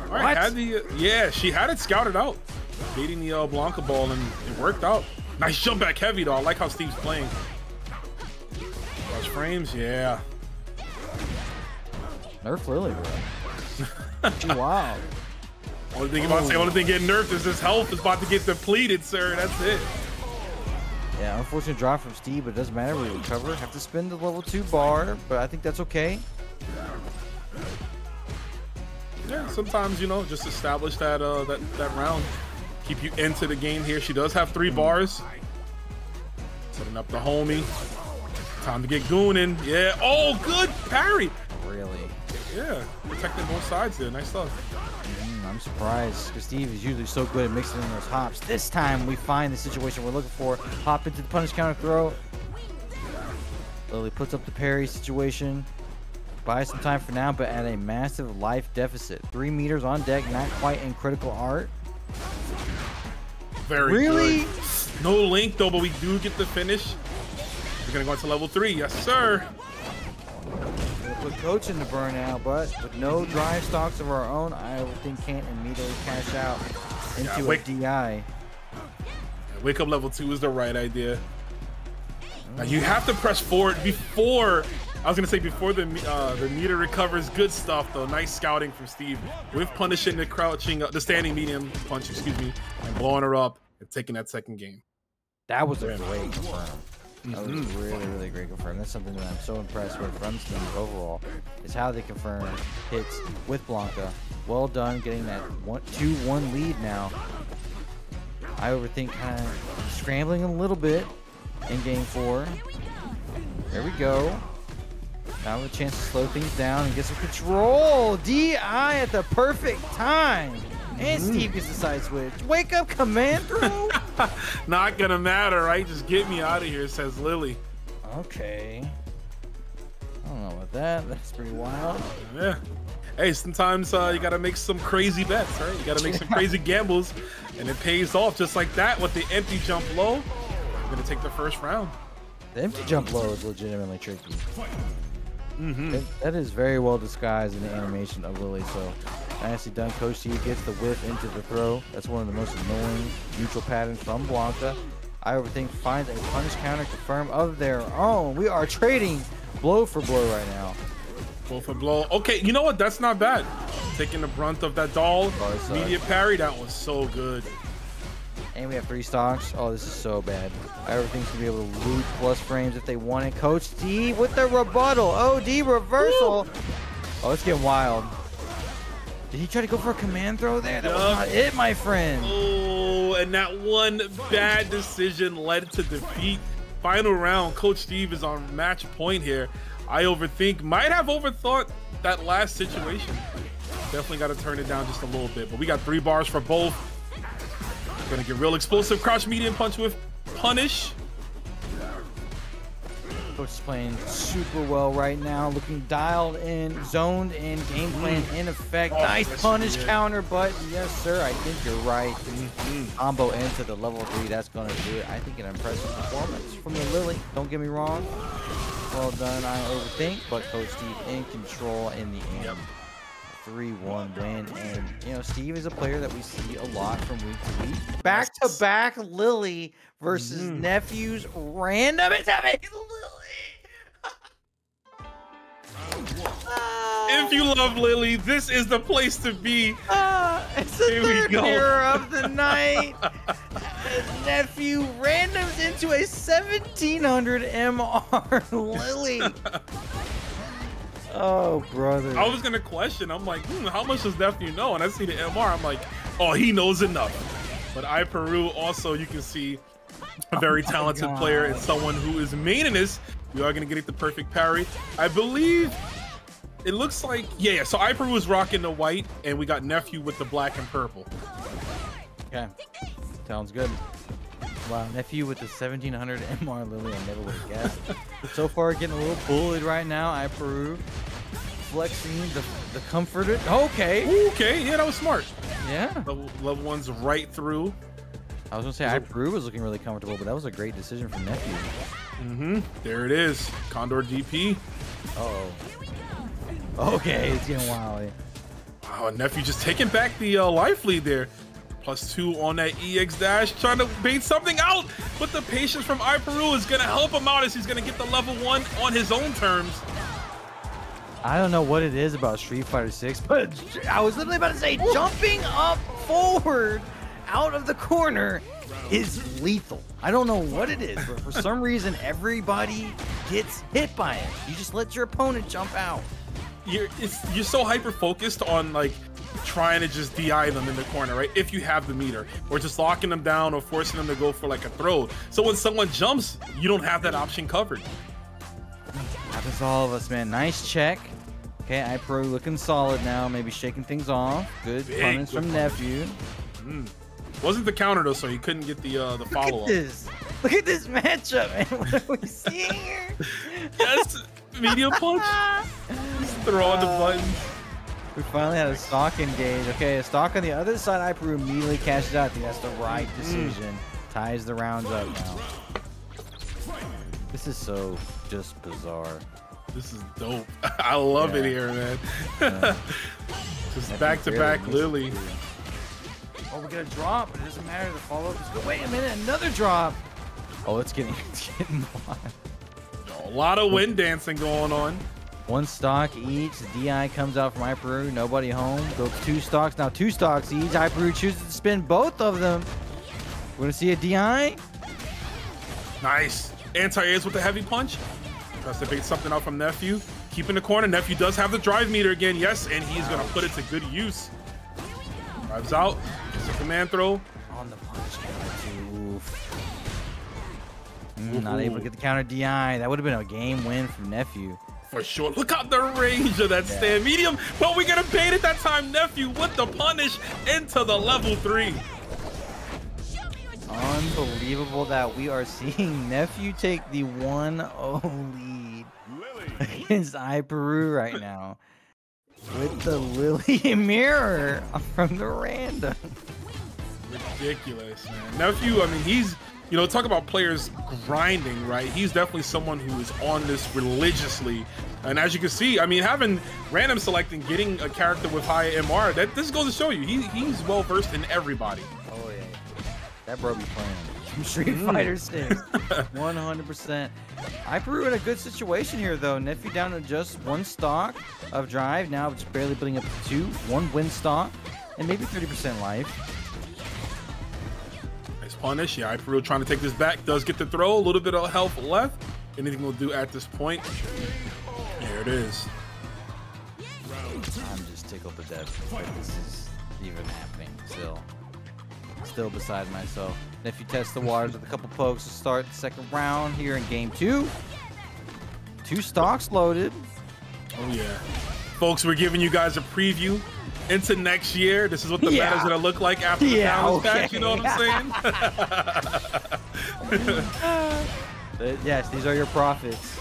All right, had the, yeah, she had it scouted out, beating the Blanca ball, and it worked out. Nice jump back heavy though. I like how Steve's playing. Watch frames, yeah. Nerf Lily, bro. Wow. Only thing about saying, only thing getting nerfed is his health is about to get depleted, sir. That's it. Yeah, unfortunate drop from Steve, but it doesn't matter. We recover. Have to spend the level 2 bar, but I think that's okay. yeah, sometimes, you know, just establish that that round. Keep you into the game here. She does have 3 bars. Setting up the homie. Time to get gooning. Yeah. Oh, good parry. Really? Yeah. Protecting both sides there. Nice stuff. I'm surprised because Steve is usually so good at mixing in those hops. This time we find the situation we're looking for. Hop into the punish counter throw. Lily puts up the parry situation. Buys some time for now, but at a massive life deficit. 3 meters on deck, not quite in critical art. Very really? Good. No link though, but we do get the finish. We're gonna go into level 3, yes sir. We'll put Coach in the burnout, but with no drive stocks of our own, I would think can't immediately cash out into a DI. Yeah, wake up level 2 is the right idea. Now you have to press forward before. I was gonna say before the meter recovers. Good stuff though. Nice scouting from Steve with punishing the crouching, the standing medium punch, excuse me, and blowing her up and taking that second game. That was a great confirm. That was really, really great confirm. That's something that I'm so impressed with from Steve overall is how they confirm hits with Blanca. Well done, getting that 2-1 lead now. I Overthink kind of scrambling a little bit in game 4. There we go. Now with a chance to slow things down and get some control. DI at the perfect time. And Steve gets the side switch. Wake up, command throw. Not gonna matter, right? Just get me out of here, says Lily. Okay. I don't know about that. That's pretty wild. Yeah. Hey, sometimes you gotta make some crazy bets, right? You gotta make some crazy gambles, and it pays off just like that with the empty jump low. I'm gonna take the first round. The empty jump low is legitimately tricky. That is very well disguised in the animation of Lily, so nicely done. Coach Steve gets the whiff into the throw. That's one of the most annoying neutral patterns from Blanca. I Overthink finds a punish counter confirm of their own. We are trading blow for blow right now. Blow for blow. Okay, you know what? That's not bad. Taking the brunt of that doll. Oh, immediate parry. That was so good. And we have 3 stocks. Oh, this is so bad. I Overthink to be able to loot plus frames if they want it. Coach Steve with the rebuttal. OD reversal. Woo! Oh, it's getting wild. Did he try to go for a command throw there? That was not it, my friend. Oh, and that one bad decision led to defeat. Final round. Coach Steve is on match point here. I Overthink might have overthought that last situation. Definitely got to turn it down just a little bit, but we got 3 bars for both. Gonna get real explosive. Crouch medium punch with punish. Coach is playing super well right now. Looking dialed in, zoned in, game plan in effect. Nice punish counter, but yes, sir, I think you're right. Combo into the level 3. That's gonna do it. I think an impressive performance from the Lily. Don't get me wrong. Well done, I Overthink, but Coach Steve in control in the end. 3-1 win, and you know Steve is a player that we see a lot from week to week. Back to back Lily versus Nephew's random attack Lily. If you love Lily, this is the place to be. It's the third mirror of the night. Nephew randoms into a 1700 MR Lily. Oh, brother. I was going to question. I'm like, how much does Nephew know? And I see the MR. I'm like, oh, he knows enough. But Iperu also, you can see, a very talented player and someone who is maintenance. We are going to get the perfect parry. I believe it looks like, yeah. So Iperu is rocking the white, and we got Nephew with the black and purple. Okay. Sounds good. Wow, Nephew with the 1700 MR Lily, I never would have guessed. So far, getting a little bullied right now. Iperu flexing the comforter. Okay. Ooh, okay, yeah, that was smart. Yeah. Level 1's right through. I was gonna say Iperu was looking really comfortable, but that was a great decision from Nephew. There it is. Condor DP. Uh-oh. Okay, it's getting wild. Wow, Nephew just taking back the life lead there. +2 on that EX dash, trying to bait something out, but the patience from Iperu is going to help him out as he's going to get the level 1 on his own terms. I don't know what it is about Street Fighter 6, but I was literally about to say jumping up forward out of the corner is lethal. I don't know what it is, but for some reason, everybody gets hit by it. You just let your opponent jump out. you're so hyper focused on like trying to just DI them in the corner, right? If you have the meter, or just locking them down or forcing them to go for like a throw. So when someone jumps, you don't have that option covered. Happens to all of us, man. Nice check. Okay, Iperu looking solid now. Maybe shaking things off. Good punish from Nephew. Mm. Wasn't the counter though, so he couldn't get the follow-up. Look at this matchup, man. What are we seeing here? Yes, medium punch. Just throwing the button. We finally had a stock engage. Okay, a stock on the other side. Iperu immediately cashes out. I think that's the right decision. Ties the rounds up now. This is so just bizarre. This is dope. I love it here, man. Just back-to-back Lily. Oh, we got a drop. It doesn't matter. The follow-up is good. Wait a minute. Another drop. Oh, it's getting on. A lot of wind dancing going on. One stock each. The DI comes out from Iperu. Nobody home. Goes two stocks. Now two stocks each. Iperu chooses to spin both of them. We're going to see a DI. Nice. Anti-airs with the heavy punch. Tries to bait something out from Nephew. Keep in the corner. Nephew does have the drive meter again. Yes, and he's going to put it to good use. Drives out. It's a command throw. On the punch. Not able to get the counter DI. That would have been a game win from Nephew. For sure. Look out the range of that stand. Medium. But we got to bait at that time. Nephew with the punish into the level 3. Unbelievable that we are seeing Nephew take the 1-0 lead against Iperu right now. With the Lily mirror from the random. Ridiculous, man. Nephew, I mean, he's, you know, talk about players grinding, right? He's definitely someone who is on this religiously. And as you can see, I mean, having random select and getting a character with high MR, that this goes to show you, he's well-versed in everybody. Oh, yeah. That bro be playing from Street Fighter 6. 100%. Iperu in a good situation here, though. Nephew down to just one stock of drive. Now it's barely putting up to two. One win stock and maybe 30% life. Punish. Yeah, Iperu trying to take this back. Does get the throw. A little bit of health left. Anything will do at this point. There it is. I'm just tickled to death that this is even happening. Still beside myself. And if you test the waters with a couple pokes to start the second round here in game 2. Two stocks loaded. Oh yeah. Folks, we're giving you guys a preview into next year. This is what the meta's gonna look like after the balance patch, you know what I'm saying? But yes, these are your profits.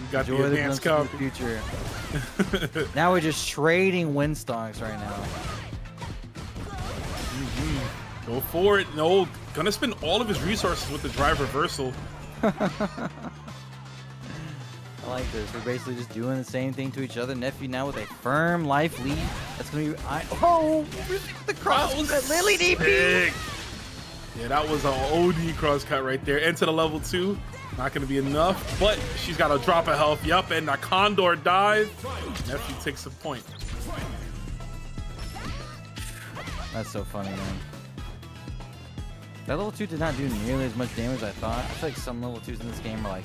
You got the advanced cup. In the future. Now we're just trading win stocks right now. Go for it. No, gonna spend all of his resources with the drive reversal. I like this. We're basically just doing the same thing to each other. Nephew now with a firm life lead. That's gonna be the cross cut. Lily DP. Yeah, that was an OD cross cut right there. Into the level 2. Not gonna be enough, but she's got a drop of health. Yup, and a condor dive. Nephew takes a point. That's so funny, man. That level 2 did not do nearly as much damage as I thought. I feel like some level 2s in this game are like,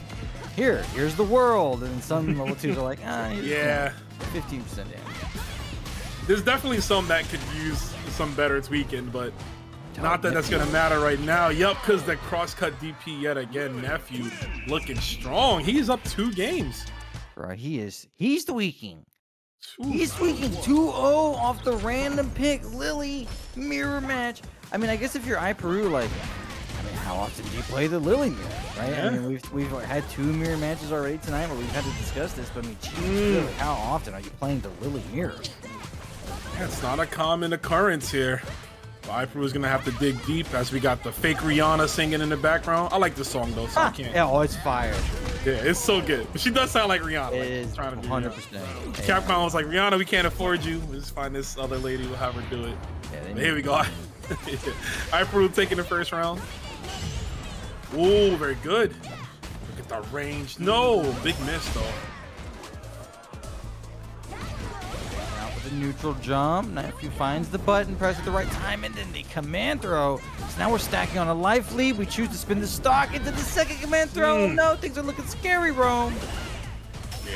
here's the world. And some level 2s are like, yeah, 15% damage. There's definitely some that could use some better tweaking, but not that that's going to matter right now. Yup, because the cross-cut DP yet again. Nephew looking strong. He's up 2 games. Right, he is. He's tweaking. He's tweaking 2-0 off the random pick. Lily mirror match. I mean, I guess if you're Iperu, like, I mean, how often do you play the Lily mirror, right? Yeah. I mean, we've had 2 mirror matches already tonight where we've had to discuss this, but I mean, geez, how often are you playing the Lily mirror? That's not a common occurrence here. Iperu is going to have to dig deep as we got the fake Rihanna singing in the background. I like this song, though, so I can't. Yeah, oh, it's fire. Yeah, it's so good. But she does sound like Rihanna. It is, 100%. Capcom was like, Rihanna, we can't afford you. We'll just find this other lady. We'll have her do it. Yeah, here we go. Iperu taking the first round. Oh, very good. Look at the range. No, big miss though. Out with a neutral jump. Nephew finds the button, press at the right time, and then the command throw. So now we're stacking on a life lead. We choose to spin the stock into the second command throw. No, things are looking scary, Rome.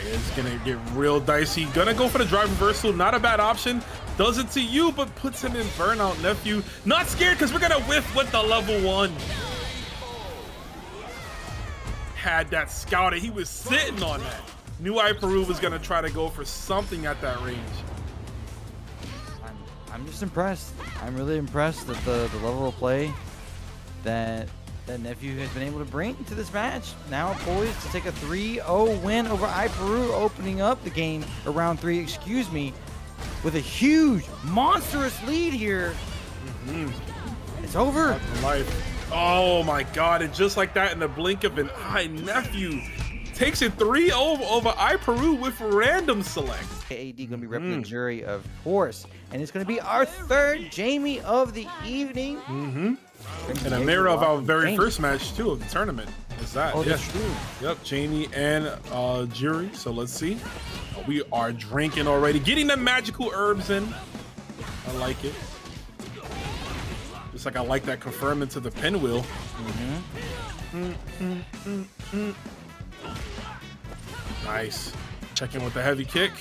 It's gonna get real dicey. Gonna go for the drive reversal. Not a bad option. Does it to you, but puts him in burnout, Nephew. Not scared, because we're gonna whiff with the level one. Had that scouted. He was sitting on that. Knew Iperu was gonna try to go for something at that range. I'm just impressed. I'm really impressed at the level of play that Nephew has been able to bring to this match. Now poised to take a 3-0 win over Iperu, opening up the game around 3, excuse me, with a huge, monstrous lead here. Mm-hmm. It's over. Oh my God, and just like that, in the blink of an eye, Nephew takes it 3-0 over Iperu with random select. AD gonna be repping the Juri, of course. And it's gonna be our third Jamie of the evening. Mm-hmm. And a mirror of our very first match too of the tournament. Is that? Oh, yeah. That's true. Yep, Jamie and Juri. So let's see. We are drinking already, getting the magical herbs in. I like it. Just like I like that confirm into the pinwheel. Mm-hmm. Nice. Check in with the heavy kick.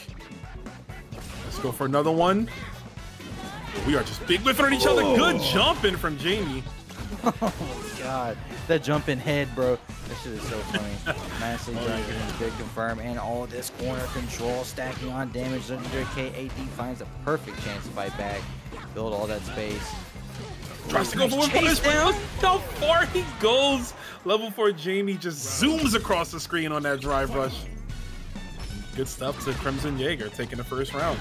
Let's go for another one. We are just big whiffing on each other. Good jumping from Jamie. Oh God, that jumping head, bro. That shit is so funny. Nicely done, good confirm, and all this corner control, stacking on damage. Legendary KAD finds a perfect chance to fight back, build all that space. Tries to go for one punish, but how far he goes. Level 4 Jamie just zooms across the screen on that drive rush. Good stuff to Crimson Jaeger, taking the first round.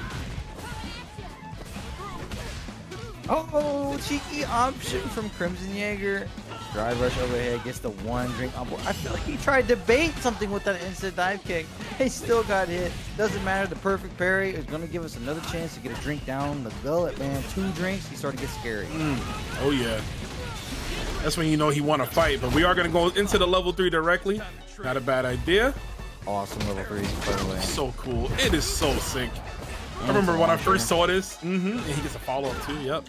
Oh, cheeky option from Crimson Jaeger. Drive rush overhead, gets the one drink on board. I feel like he tried to bait something with that instant dive kick. He still got hit. Doesn't matter, the perfect parry is gonna give us another chance to get a drink down the gullet, man. 2 drinks, he started to get scary. Oh yeah. That's when you know he wanna fight, but we are gonna go into the level 3 directly. Not a bad idea. Awesome level 3, by the way. So cool. It is so sick. I remember when I first saw this. And he gets a follow-up too, yep.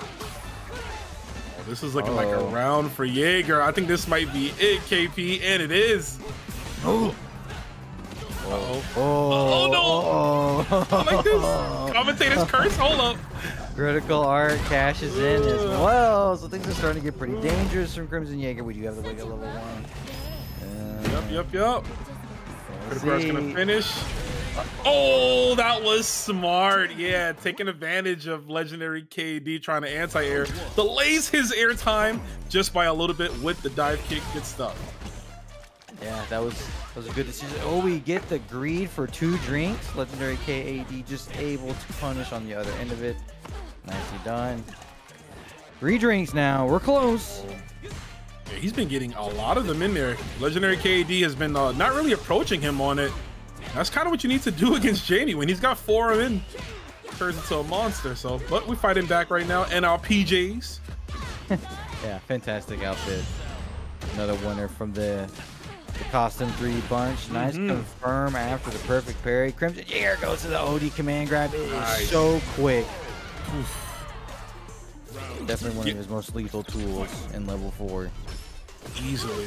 Oh, this is looking like a round for Jaeger. I think this might be it, KP, and it is. Oh no! I like this. Commentator's curse, hold up. Critical art cashes in as well, so things are starting to get pretty dangerous from Crimson Jaeger. We do have the wiggle level 1. Yep. Critical art's gonna finish. Oh, that was smart. Yeah, taking advantage of legendary KD trying to anti-air. Delays his air time just by a little bit with the dive kick. Good stuff. Yeah, that was a good decision. Oh, we get the greed for 2 drinks. Legendary KD just able to punish on the other end of it. Nicely done. 3 drinks now. We're close. Yeah, he's been getting a lot of them in there. Legendary KD has been not really approaching him on it. That's kind of what you need to do against Jamie. When he's got 4 of him in, turns into a monster. So, but we fight him back right now and our PJs. Yeah, fantastic outfit. Another winner from the costume 3 bunch. Nice confirm after the perfect parry. Crimson Jaeger goes to the OD command grab. It is so quick. Definitely one of his most lethal tools in level 4. Easily.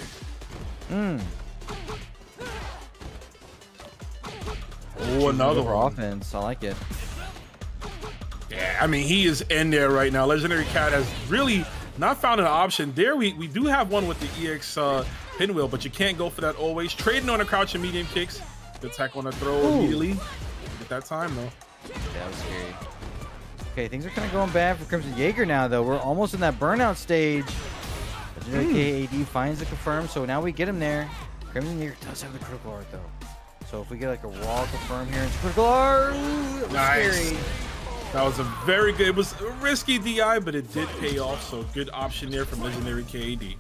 Oh, another one. Offense. I like it. Yeah, I mean, he is in there right now. Legendary Cat has really not found an option. There we do have one with the EX pinwheel, but you can't go for that always. Trading on a crouch and medium kicks. Good tackle on a throw immediately. At that time, though. That was scary. Okay, things are kind of going bad for Crimson Jaeger now, though. We're almost in that burnout stage. Legendary KAD finds the confirm, so now we get him there. Crimson Jaeger does have the critical art, though. So if we get like a raw confirm here, it's critical art. Nice. Scary. That was a very good, it was a risky DI, but it did pay off. So good option there from Legendary KAD.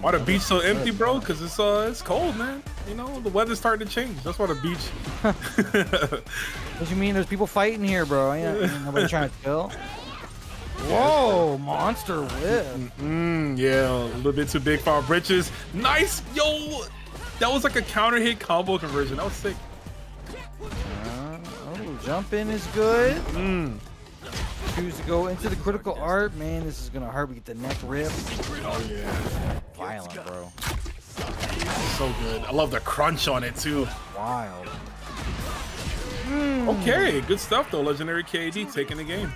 Why the beach so empty, bro? Cause it's cold, man. You know, the weather's starting to change. That's why the beach. What do you mean? There's people fighting here, bro. Ain't nobody trying to kill. Whoa, monster whip. Yeah, a little bit too big for our britches. Nice, yo. That was like a counter hit combo conversion. That was sick. Jump in is good. Choose to go into the critical art. Man, this is going to hurt. We get the neck rip. Oh, yeah. Violent, bro. so good. I love the crunch on it too. Wild. Okay, good stuff though. Legendary KD taking the game.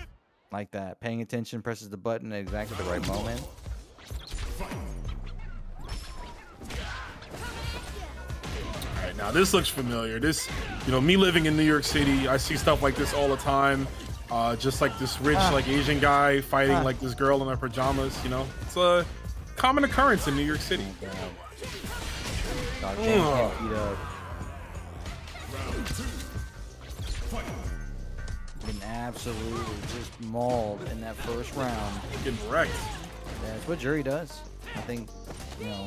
Like that. Paying attention, presses the button at exactly the right moment. Alright, now this looks familiar. This, you know, me living in New York City, I see stuff like this all the time. Just like this rich, like Asian guy fighting like this girl in her pajamas, you know. It's a common occurrence in New York City. Been absolutely just mauled in that first round. Getting wrecked. That's what Juri does. I think, you know,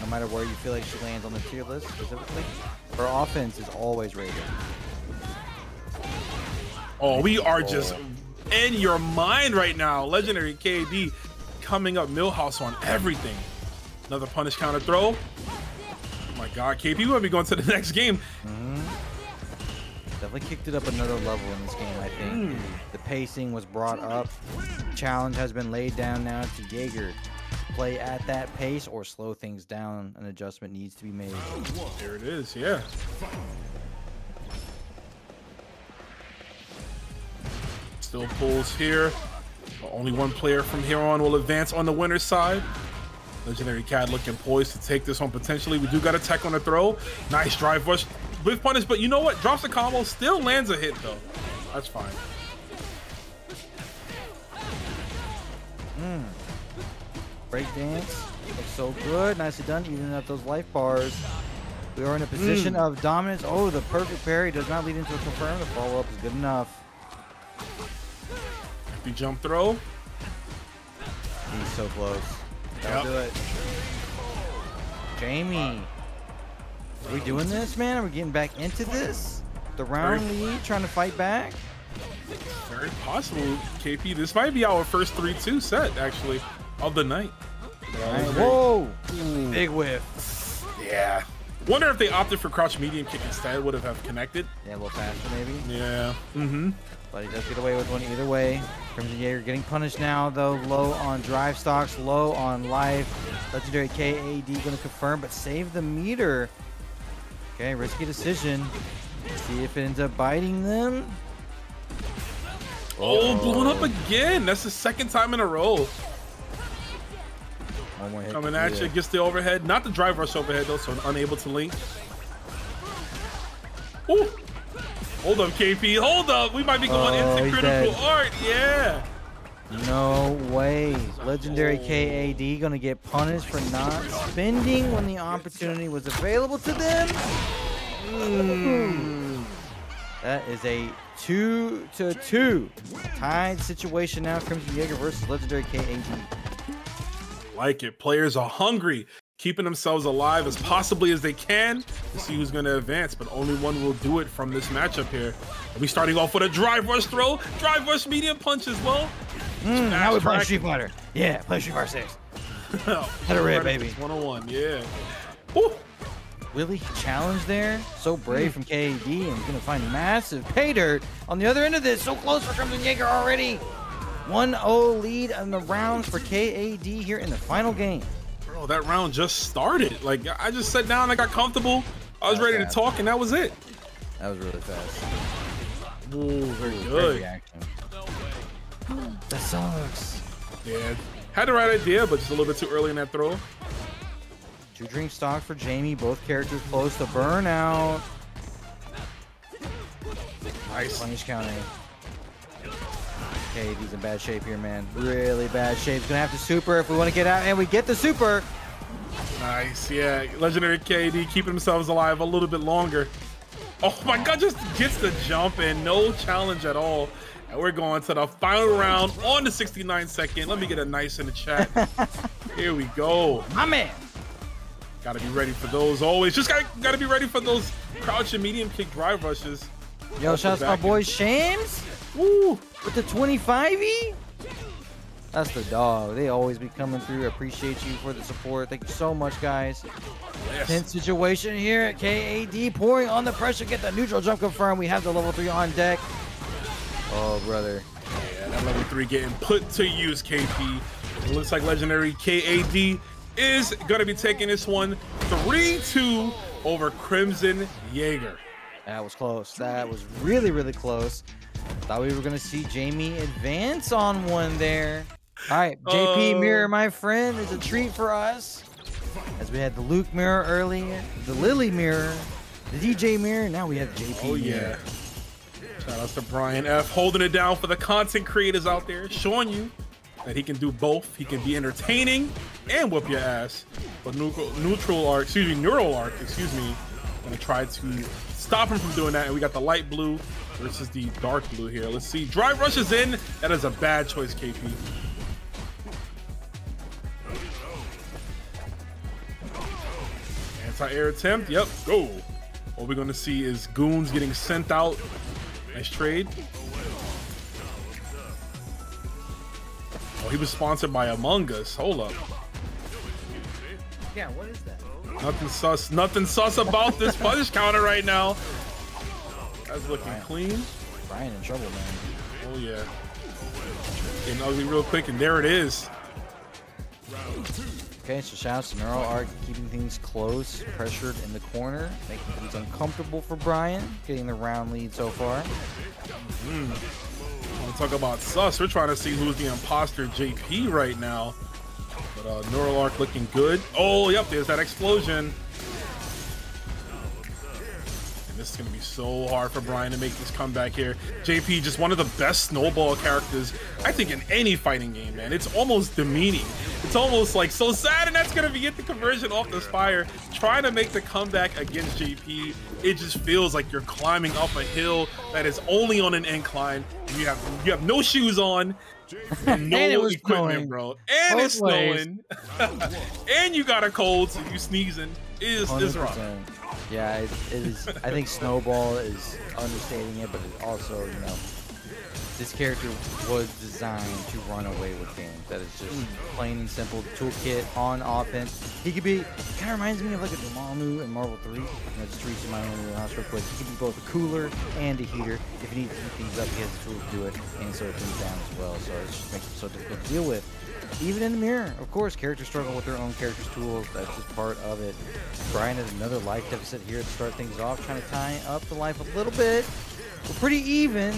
no matter where you feel like she lands on the tier list specifically, her offense is always rated. Oh, we are just in your mind right now. Legendary KD coming up Millhouse on everything. Another punish counter throw. Oh my God, KP, we're gonna be going to the next game. Definitely kicked it up another level in this game, I think. The pacing was brought up. Challenge has been laid down now to Jaeger. Play at that pace or slow things down. An adjustment needs to be made. There it is, yeah. Still pulls here. Only one player from here on will advance on the winner's side. Legendary Cad looking poised to take this one potentially. We do got a tech on the throw. Nice drive rush with punish, but you know what? Drops the combo, still lands a hit though. That's fine. Breakdance looks so good. Nicely done, evening up those life bars. We are in a position of dominance. Oh, the perfect parry does not lead into a confirm. The follow-up is good enough. Happy jump throw. He's so close. That'll do it. Jamie. Are we doing this, man? Are we getting back into this? The round lead, trying to fight back? Very possible, KP. This might be our first 3-2 set, actually, of the night. Whoa! Ooh. Big whiff. Yeah. Wonder if they opted for crouch medium kick instead, would have connected. Yeah, a little faster, maybe. Yeah. But he does get away with one either way. Crimson Jaeger getting punished now, though. Low on drive stocks, low on life. Legendary KAD gonna confirm, but save the meter. Okay, risky decision. See if it ends up biting them. Oh, blown up again. That's the second time in a row. Coming at you, gets the overhead. Not the drive rush overhead, though, so unable to link. Ooh. Hold up, KP. Hold up. We might be going into critical art. Yeah. No way. Legendary KAD gonna get punished for not spending when the opportunity was available to them. That is a 2-2 tied situation now. Crimson Jaeger versus Legendary KAD. Like it. Players are hungry, keeping themselves alive as possibly as they can to see who's gonna advance, but only one will do it from this matchup here. We starting off with a drive rush throw, drive rush medium punch as well. Now we play Street Fighter. Yeah, play Street Fighter 6. Head of red, baby. 101, yeah. Woo. Willie challenge there. So brave from KAD, and we're gonna find massive pay dirt on the other end of this. So close for Crimson Jaeger already. 1-0 lead on the round for KAD here in the final game. Bro, that round just started. Like, I just sat down, I got comfortable. I was ready to talk, and that was it. That was really fast. Ooh, very good. That sucks. Yeah, had the right idea, but just a little bit too early in that throw. 2 drink stock for Jamie. Both characters close to burnout. Nice. Punish counting. Okay, he's in bad shape here, man. Really bad shape. He's gonna have to super if we want to get out, and we get the super. Nice, yeah. Legendary KD keeping themselves alive a little bit longer. Oh my God, just gets the jump and no challenge at all. And we're going to the final round on the 69-second. Let me get a nice in the chat. Here we go. My man. Gotta be ready for those always. Just gotta be ready for those crouch and medium kick drive rushes. Yo, shouts my boy Shams. Woo! With the 25E? That's the dog. They always be coming through. Appreciate you for the support. Thank you so much, guys. Yes. Tense situation here at KAD. Pouring on the pressure. Get the neutral jump confirmed. We have the level 3 on deck. Oh, brother. Yeah, that level 3 getting put to use, KP. It looks like Legendary KAD is going to be taking this one 3-2 over Crimson Jaeger. That was close. That was really, really close. Thought we were going to see Jamie advance on one there. All right, JP mirror, my friend, is a treat for us. As we had the Luke mirror earlier, the Lily mirror, the DJ mirror, now we have JP mirror. Shout out to Brian F, holding it down for the content creators out there, showing you that he can do both. He can be entertaining and whoop your ass. But Neural Arc, gonna try to stop him from doing that. And we got the light blue versus the dark blue here. Let's see, Drive rushes in. That is a bad choice, KP. Anti-air attempt, yep, go. What we're gonna see is goons getting sent out. Nice trade. Oh, he was sponsored by Among Us. Hold up. Yeah, what is that? Nothing sus about this punish counter right now. That's looking clean. Brian in trouble, man. Oh yeah. Getting ugly real quick, and there it is. Okay, so shout out to Neural Arc, keeping things close, pressured in the corner, making things uncomfortable for Brian, getting the round lead so far. We'll talk about sus. We're trying to see who's the imposter JP right now. But Neural Arc looking good. Oh, yep, there's that explosion. And this is going to be so hard for Brian to make this comeback here. JP, just one of the best snowball characters, I think, in any fighting game, man. It's almost demeaning. It's almost like so sad, and that's going to be it. The conversion off the Spire. Trying to make the comeback against JP, it just feels like you're climbing up a hill that is only on an incline. You have no shoes on. And no equipment, bro. And it's snowing. And you got a cold, so you sneezing. Is rough. Yeah, it is. I think snowball is understating it, but it also, you know, this character was designed to run away with games. That is just plain and simple. Toolkit on offense. He could be, kind of reminds me of like a Dormammu in Marvel 3. Just reaching my own little house real quick. He could be both a cooler and a heater. If he needs to keep things up, he has the tool to do it, and slow things down as well. So it just makes it so difficult to deal with. Even in the mirror, of course, characters struggle with their own character's tools. That's just part of it. Brian has another life deficit here to start things off, trying to tie up the life a little bit. We're pretty even.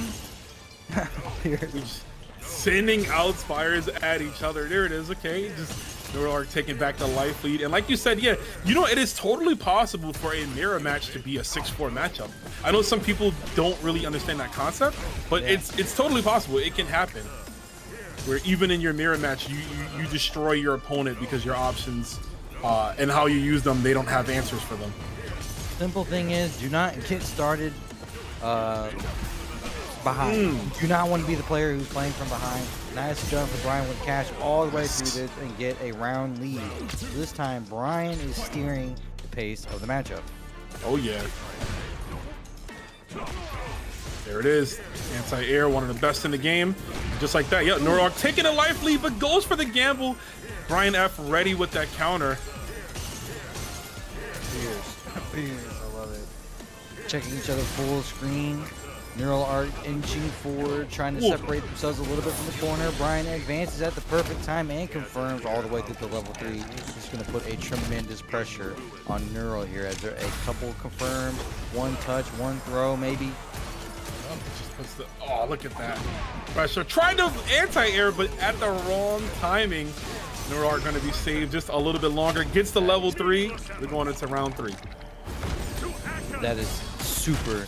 Sending out Spires at each other. There it is. Okay, just Neural Arc taking back the life lead. And like you said, yeah, you know, it is totally possible for a mirror match to be a 6-4 matchup. I know some people don't really understand that concept, but it's totally possible. It can happen where even in your mirror match, you destroy your opponent because your options and how you use them, they don't have answers for them. Simple thing is, do not get started behind. You do not want to be the player who's playing from behind. Nice jump for Brian with cash all the way through this and get a round lead. So this time, Brian is steering the pace of the matchup. Oh yeah. There it is. Anti-air, one of the best in the game. Just like that. Yeah, Neural Arc taking a life lead, but goes for the gamble. Brian F ready with that counter. Cheers. I love it. Checking each other full screen. Neural Arc inching forward, trying to separate themselves a little bit from the corner. Brian advances at the perfect time and confirms all the way through to level 3. Just going to put a tremendous pressure on Neural here as there are a couple confirms, one touch, one throw maybe. Oh, look at that. Pressure, trying to anti-air, but at the wrong timing. Neural Arc going to be saved just a little bit longer. Gets to level 3. We're going into round 3. That is super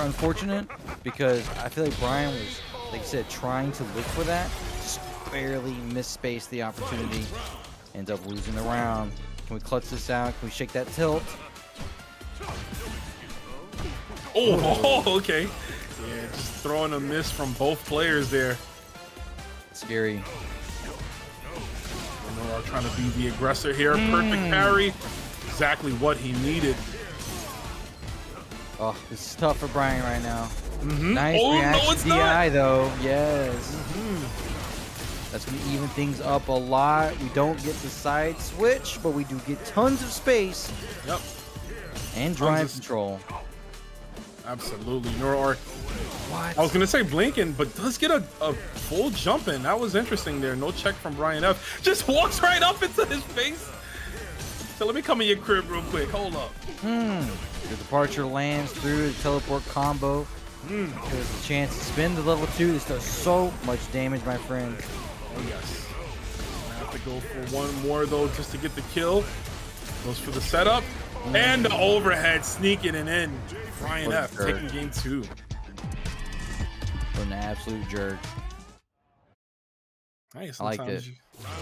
unfortunate because I feel like Brian was, like I said, trying to look for that, just barely misspaced the opportunity, ends up losing the round. Can we clutch this out? Can we shake that tilt? Oh, okay. Yeah, just throwing a miss from both players there. Scary. We're all trying to be the aggressor here. Perfect parry, exactly what he needed. Oh, this is tough for Brian right now. Nice reaction DI though. Yes. That's going to even things up a lot. We don't get the side switch, but we do get tons of space. Yep. And drive control. Absolutely. Neural Arc What? I was gonna say blinking, but does get a full jump in. That was interesting there. No check from Brian F. Just walks right up into his face. So let me come in your crib real quick. Hold up. The departure lands through the teleport combo. There's a chance to spin the level 2. This does so much damage, my friend. Oh, yes. I have to go for one more, though, just to get the kill. Goes for the setup. And the overhead sneaking it in. Brian F taking game 2. What an absolute jerk. Nice. I liked it.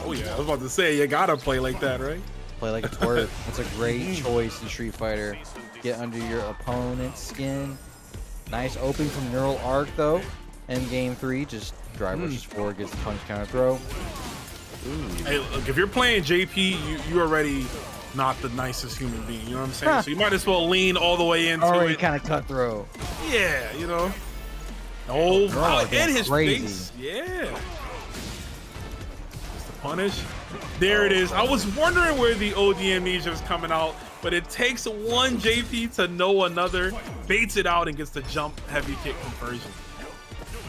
Oh, yeah. I was about to say, you gotta play like that, right? Play like a twerp. That's a great choice in Street Fighter. Get under your opponent's skin. Nice open from Neural Arc though. And game 3, just drive versus forward, gets the punch counter throw. Hey, look, if you're playing JP, you already not the nicest human being. You know what I'm saying? So you might as well lean all the way into it. Kind of cutthroat. Yeah, you know. Oh, wow, hit his face. Yeah. Punish. There it is. I was wondering where the OD amnesia was coming out, but it takes one JP to know another, baits it out and gets the jump heavy kick conversion.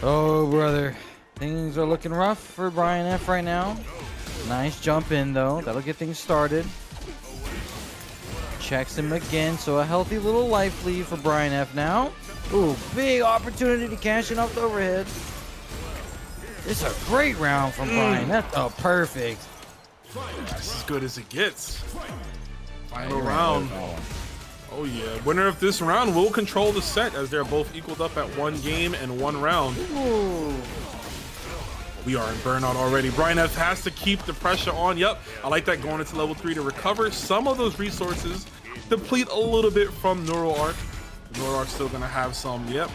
Oh, brother. Things are looking rough for Brian F right now. Nice jump in though. That'll get things started. Checks him again. So a healthy little life lead for Brian F now. Ooh, big opportunity to cash in off the overhead. It's a great round from Brian. That's a perfect. That's as good as it gets. Final round. Oh yeah. Winner of this round will control the set as they're both equaled up at one game and one round. Ooh. We are in burnout already. Brian F has to keep the pressure on. Yep. I like that going into level 3 to recover some of those resources. Deplete a little bit from Neural Arc. Neural Arc's still gonna have some. Yep.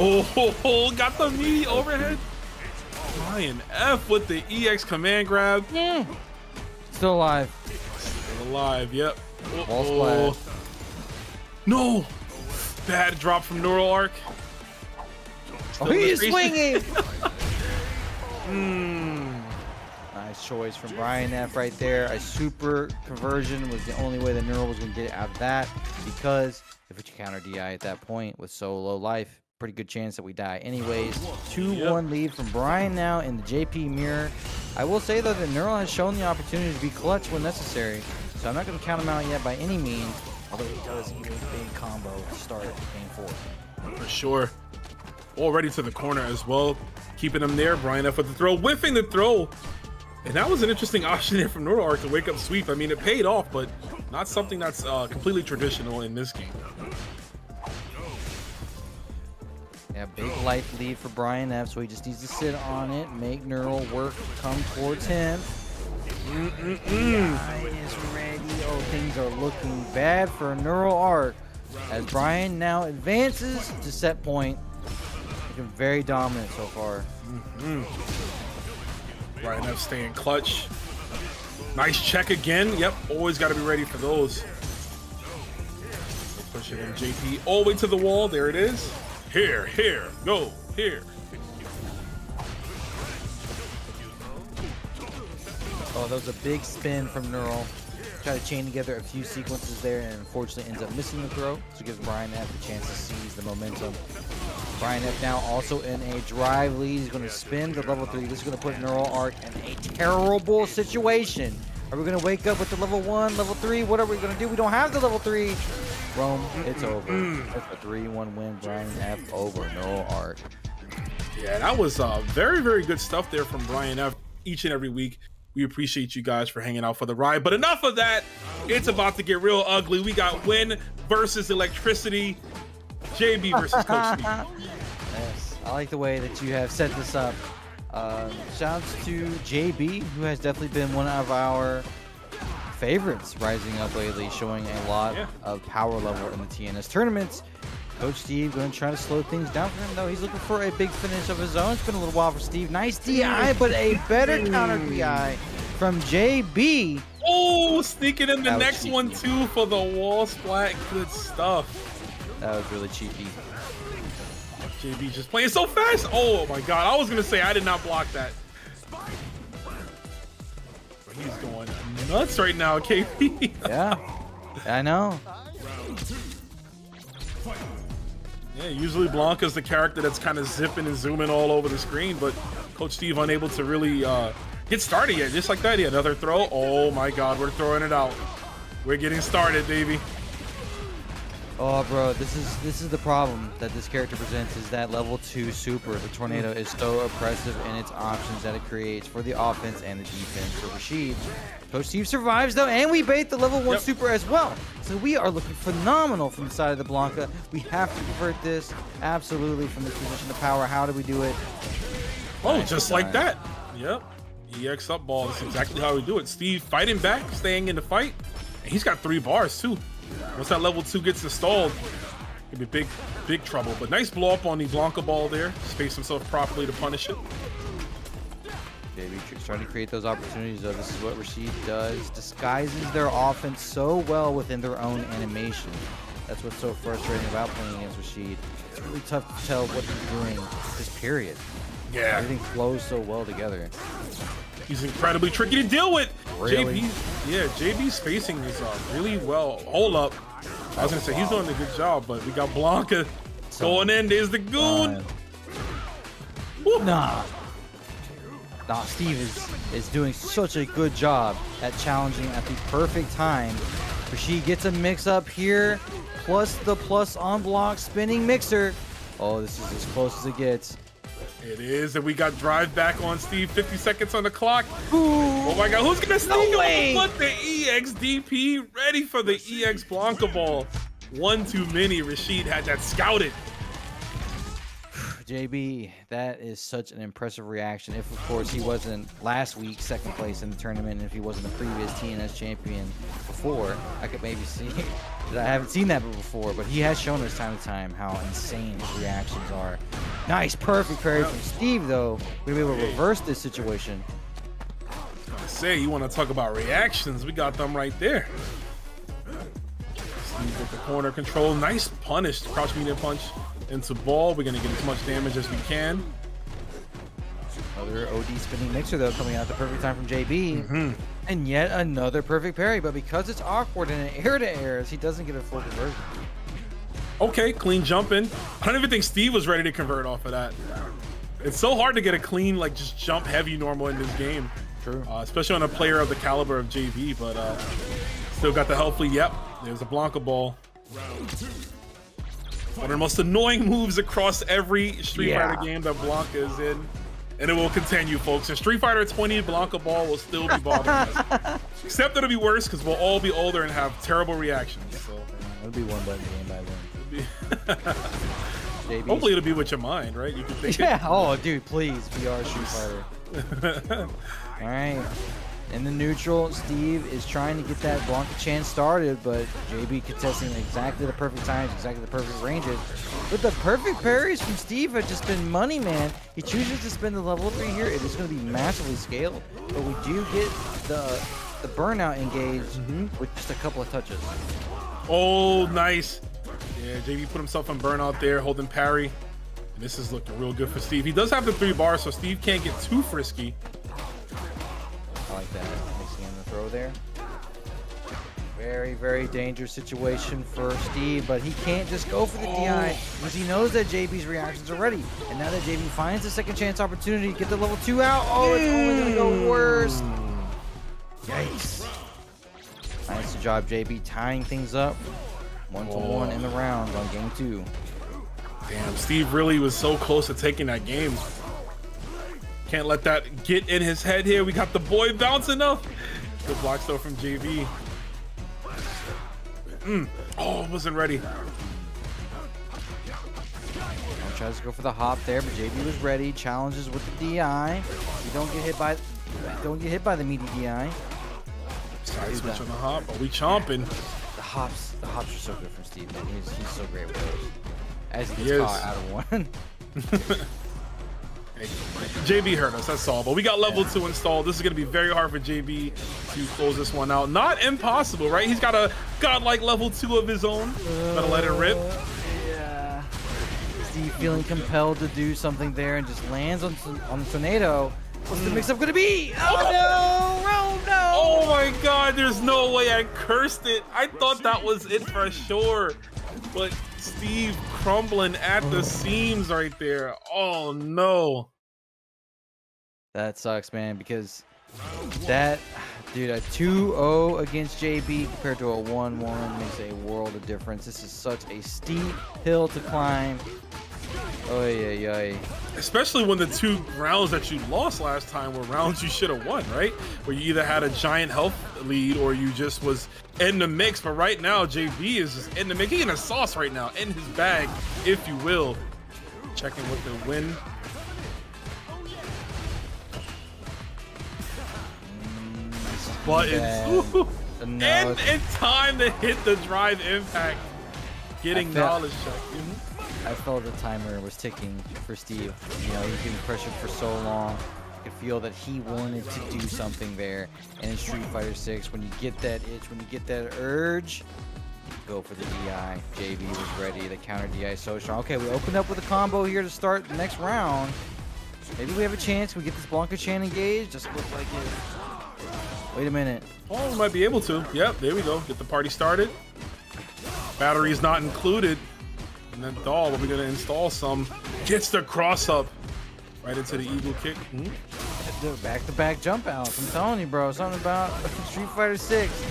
Oh, got the meaty overhead. Brian F with the EX command grab. Still alive. Still alive, yep. Oh, no. Bad drop from Neural Arc. Still he's swinging. Nice choice from Brian F right there. A super conversion was the only way that Neural was going to get out of that, because if it's counter DI at that point with so low life, pretty good chance that we die. Anyways, 2-1 lead from Brian now in the JP mirror. I will say though that Neural has shown the opportunity to be clutch when necessary, so I'm not going to count him out yet by any means, although he does need a big combo to start game 4. For sure. Already to the corner as well, keeping him there. Brian F with the throw, whiffing the throw. And that was an interesting option there from Neural Arc to wake up sweep. I mean, it paid off, but not something that's completely traditional in this game. Yeah, big life lead for Brian F, so he just needs to sit on it, make Neural work, come towards him. Brian is ready. Oh, things are looking bad for Neural Arc as Brian now advances to set point. Looking very dominant so far. Brian F staying clutch. Nice check again. Yep, always got to be ready for those. Pushing in JP all the way to the wall. There it is. Here, go, here. Oh, that was a big spin from Neural. Tried to chain together a few sequences there and unfortunately ends up missing the throw. So gives Brian F a chance to seize the momentum. Brian F now also in a drive lead. He's going to spin the level 3. This is going to put Neural Arc in a terrible situation. Are we going to wake up with the level 1, level 3? What are we going to do? We don't have the level 3. Rome, it's over. That's a 3-1 win. Brian F over Neural Arc. Yeah, that was very, very good stuff there from Brian F. Each and every week, we appreciate you guys for hanging out for the ride. But enough of that. It's about to get real ugly. We got Win versus Electricity. JB versus Coach Steve. Yes, I like the way that you have set this up. Shouts to JB, who has definitely been one of our favorites rising up lately, showing a lot of power level in the TNS tournaments. Coach Steve going to try to slow things down for him, though. He's looking for a big finish of his own. It's been a little while for Steve. Nice DI, but a better counter DI from JB. Oh, sneaking in the next cheeky one, too, for the wall splat. Good stuff. That was really cheeky. JB just playing so fast. Oh, my God. I was going to say I did not block that. He's going nuts right now, KP. Yeah, I know. Yeah, usually Blanca's the character that's kind of zipping and zooming all over the screen, but Coach Steve unable to really get started yet. Just like that, he had another throw. Oh my God, we're throwing it out. We're getting started, baby. Oh, bro, this is the problem that this character presents, is that level 2 super, the tornado, is so oppressive in its options that it creates for the offense and the defense. So Rashid, Coach Steve survives though, and we bait the level 1 super as well. So we are looking phenomenal from the side of the Blanca. We have to convert this absolutely from this position of power. How do we do it? Oh, just like that. Yep. EX up ball. That's exactly how we do it. Steve fighting back, staying in the fight. And he's got 3 bars too. Once that level 2 gets installed, it'd be big trouble. But nice blow up on the Blanca ball there. Space himself properly to punish it. JB trying to create those opportunities though. This is what Rashid does. Disguises their offense so well within their own animation. That's what's so frustrating about playing against Rashid. It's really tough to tell what he's doing this period. Yeah. Everything flows so well together. He's incredibly tricky to deal with. Really? JB, yeah, JB's spacing is really well. Hold up. I was going to say he's doing a good job, but we got Blanca going in. There's the goon. Nah, Steve is doing such a good job at challenging at the perfect time. Rashid gets a mix up here, plus the plus on block spinning mixer. Oh, this is as close as it gets. It is, and we got drive back on Steve. 50 seconds on the clock. Ooh. Oh my God, who's gonna sneak him? But the EXDP ready for the EX Blanca ball. One too many. Rashid had that scouted. JB, that is such an impressive reaction. If of course he wasn't last week second place in the tournament, and if he wasn't the previous TNS champion before, I could maybe see it. I haven't seen that before, but he has shown us time to time how insane his reactions are. Nice, perfect parry from Steve, though. We're going to be able to reverse this situation. I was going to say, you want to talk about reactions? We got them right there. Steve with the corner control. Nice punish. Crouch medium punch into ball. We're going to get as much damage as we can. Another OD spinning mixer, though, coming out at the perfect time from JB. Mm-hmm. And yet another perfect parry, but because it's awkward and an air-to-air, he doesn't get a full conversion. Okay, clean jump in. I don't even think Steve was ready to convert off of that. It's so hard to get a clean, like, just jump heavy normal in this game. True. Especially on a player of the caliber of JB, but still got the helpfully. Yep, there's a Blanca ball. One of the most annoying moves across every Street Fighter game that Blanca is in. And it will continue, folks. In Street Fighter 20, Blanca ball will still be bothering us. Except it'll be worse because we'll all be older and have terrible reactions. So it'll be one button game by then. Hopefully it'll be with your mind, right? You can think oh, dude, please, VR Street Fighter. All right. In the neutral, Steve is trying to get that Blanca Chan started, but JB contesting exactly the perfect times, exactly the perfect ranges. But the perfect parries from Steve have just been money, man. He chooses to spend the level 3 here. It is going to be massively scaled, but we do get the burnout engaged with just a couple of touches. Oh, nice. Yeah, JB put himself in burnout there, holding parry. And this is looking real good for Steve. He does have the 3 bars, so Steve can't get too frisky. I like that, mixing in the throw there. Very, very dangerous situation for Steve, but he can't just go for the DI because he knows that JB's reactions are ready. And now that JB finds the second chance opportunity to get the level 2 out, oh, it's only gonna go worse. Yikes. Nice job, JB, tying things up. 1-1 in the round on game 2. Damn, Steve really was so close to taking that game. Can't let that get in his head here. We got the boy bouncing up. Good block though from JB. Oh, wasn't ready. Tries to go for the hop there, but JB was ready. Challenges with the DI. You don't get hit by the meaty DI. Side switch on the hop. Are we chomping? The hops are so good from Steve. Man. He's so great with those. As he gets caught out of one. JB hurt us, that's all, but we got level 2 installed. This is going to be very hard for JB to close this one out. Not impossible, right? He's got a godlike level 2 of his own. Gotta let it rip. Yeah. Steve feeling compelled to do something there and just lands on the tornado. What's the mix-up going to be? Oh no! Oh no! Oh my God, there's no way I cursed it. I thought that was it for sure, but Steve crumbling at the seams right there. Oh no. That sucks, man, because that, dude, a 2-0 against JB compared to a 1-1 makes a world of difference. This is such a steep hill to climb. Especially when the two rounds that you lost last time were rounds you should have won, right? Where you either had a giant health lead or you just was in the mix. But right now, JB is just in the mix. He's in a sauce right now, in his bag, if you will. Checking with the win. Buttons. And in time to hit the drive impact. Getting knowledge check. I felt the timer was ticking for Steve. You know, he's getting pressured for so long. I could feel that he wanted to do something there. And in Street Fighter 6, when you get that itch, when you get that urge, you go for the DI. JB was ready. The counter DI is so strong. Okay, we opened up with a combo here to start the next round. Maybe we have a chance. We get this Blanca Chan engaged. Just look like it. Wait a minute. Oh, we might be able to. Yep, there we go. Get the party started. Batteries not included. And then Dahl, we're gonna install some. Gets the cross up right into the eagle kick. Back-to-back jump outs. I'm telling you, bro. Something about Street Fighter 6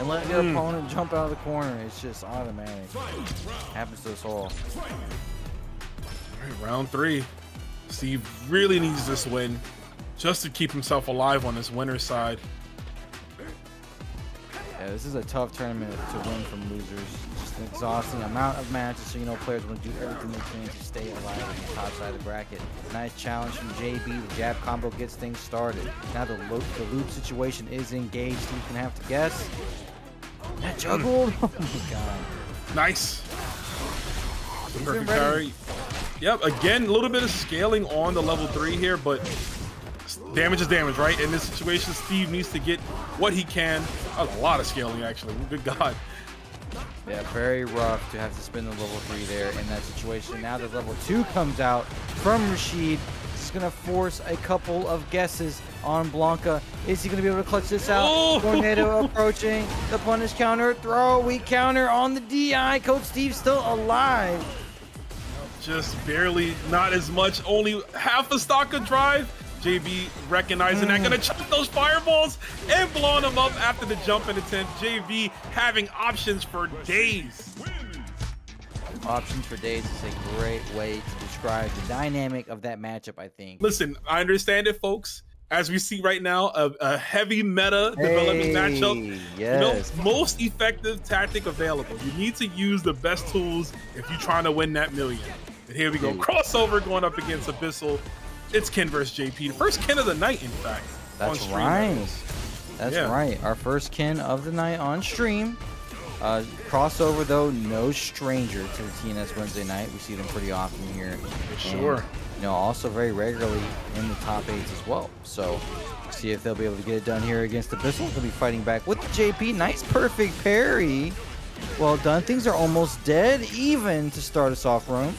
and let your opponent jump out of the corner. It's just automatic. Happens to us all. All right, round three. Steve really needs this win just to keep himself alive on this winner's side. Yeah, this is a tough tournament to win from losers. Just an exhausting amount of matches, so you know players want to do everything they can to stay alive on the top side of the bracket. Nice challenge from JB. The jab combo gets things started. Now the loop situation is engaged. You can have to guess. That juggled. Oh my god. Nice. Perfect parry. Yep. Again, a little bit of scaling on the level 3 here, but damage is damage, right? In this situation, Steve needs to get what he can. That was a lot of scaling, actually. Good God. Yeah, very rough to have to spin the level 3 there in that situation. Now that level 2 comes out from Rashid, it's going to force a couple of guesses on Blanca. Is he going to be able to clutch this out? Oh! Tornado approaching. The punish counter. Throw. Weak counter on the DI. Coach Steve's still alive. Just barely. Not as much. Only half a stock of drive. JB recognizing that, gonna chuck those fireballs and blowing them up after the jump in attempt. JB having options for days. Options for days is a great way to describe the dynamic of that matchup, I think. Listen, I understand it, folks. As we see right now, a heavy meta developing matchup. Yes. You know, most effective tactic available. You need to use the best tools if you're trying to win that million. And here we go, Crossover going up against Abyssal. It's Ken versus JP, the first Ken of the night, in fact. That's right. That's right. Our first Ken of the night on stream. Crossover, though, no stranger to the TNS Wednesday night. We see them pretty often here. Sure. And, you know, also very regularly in the top 8s as well. So, see if they'll be able to get it done here against Abyssal. They'll be fighting back with the JP. Nice, perfect parry. Well done. Things are almost dead even to start us off, Rome.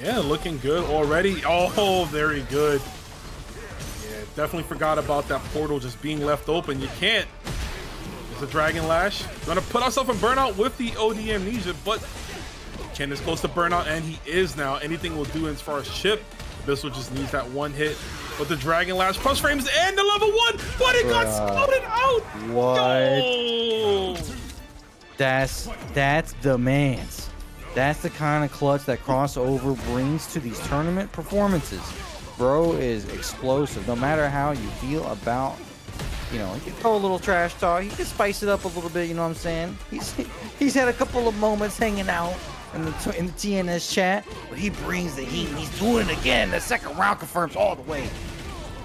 Yeah, looking good already. Oh, very good. Yeah, definitely forgot about that portal just being left open. You can't. There's a Dragon Lash. Gonna put ourselves in burnout with the OD Amnesia, but Ken is close to burnout, and he is now. Anything will do as far as chip. This one just needs that one hit. But the Dragon Lash plus frames and the level 1, but it got spotted out. What? No. That's the man's. That's the kind of clutch that Crossover brings to these tournament performances. Bro is explosive. No matter how you feel about, you know, he can throw a little trash talk. He can spice it up a little bit, you know what I'm saying? He's had a couple of moments hanging out in the TNS chat, but he brings the heat. He's doing it again. The second round confirms all the way.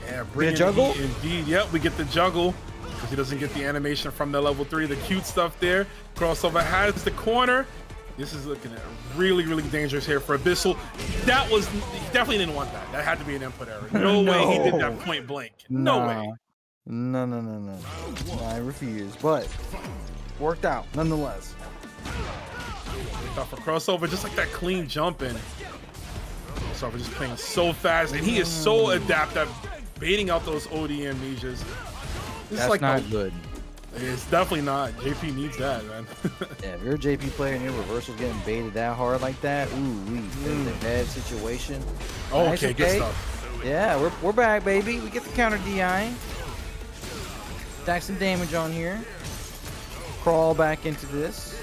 Yeah, bring the heat indeed. Yep, we get the juggle. Because he doesn't get the animation from the level 3. The cute stuff there. Crossover has the corner. This is looking at really, really dangerous here for Abyssal. That was, he definitely didn't want that. That had to be an input error. No, no way he did that point blank. No way. No. I refuse, but worked out nonetheless. Worked out for Crossover, just like that clean jump in. Crossover just playing so fast, and he is so adept at baiting out those OD amnesias. That's like not good. It's definitely not. JP needs that, man. Yeah, if you're a JP player and your reversal's getting baited that hard like that, ooh-wee, it's a bad situation. Oh, nice, okay, good stuff. Yeah, we're back, baby. We get the counter DI. Stack some damage on here. Crawl back into this.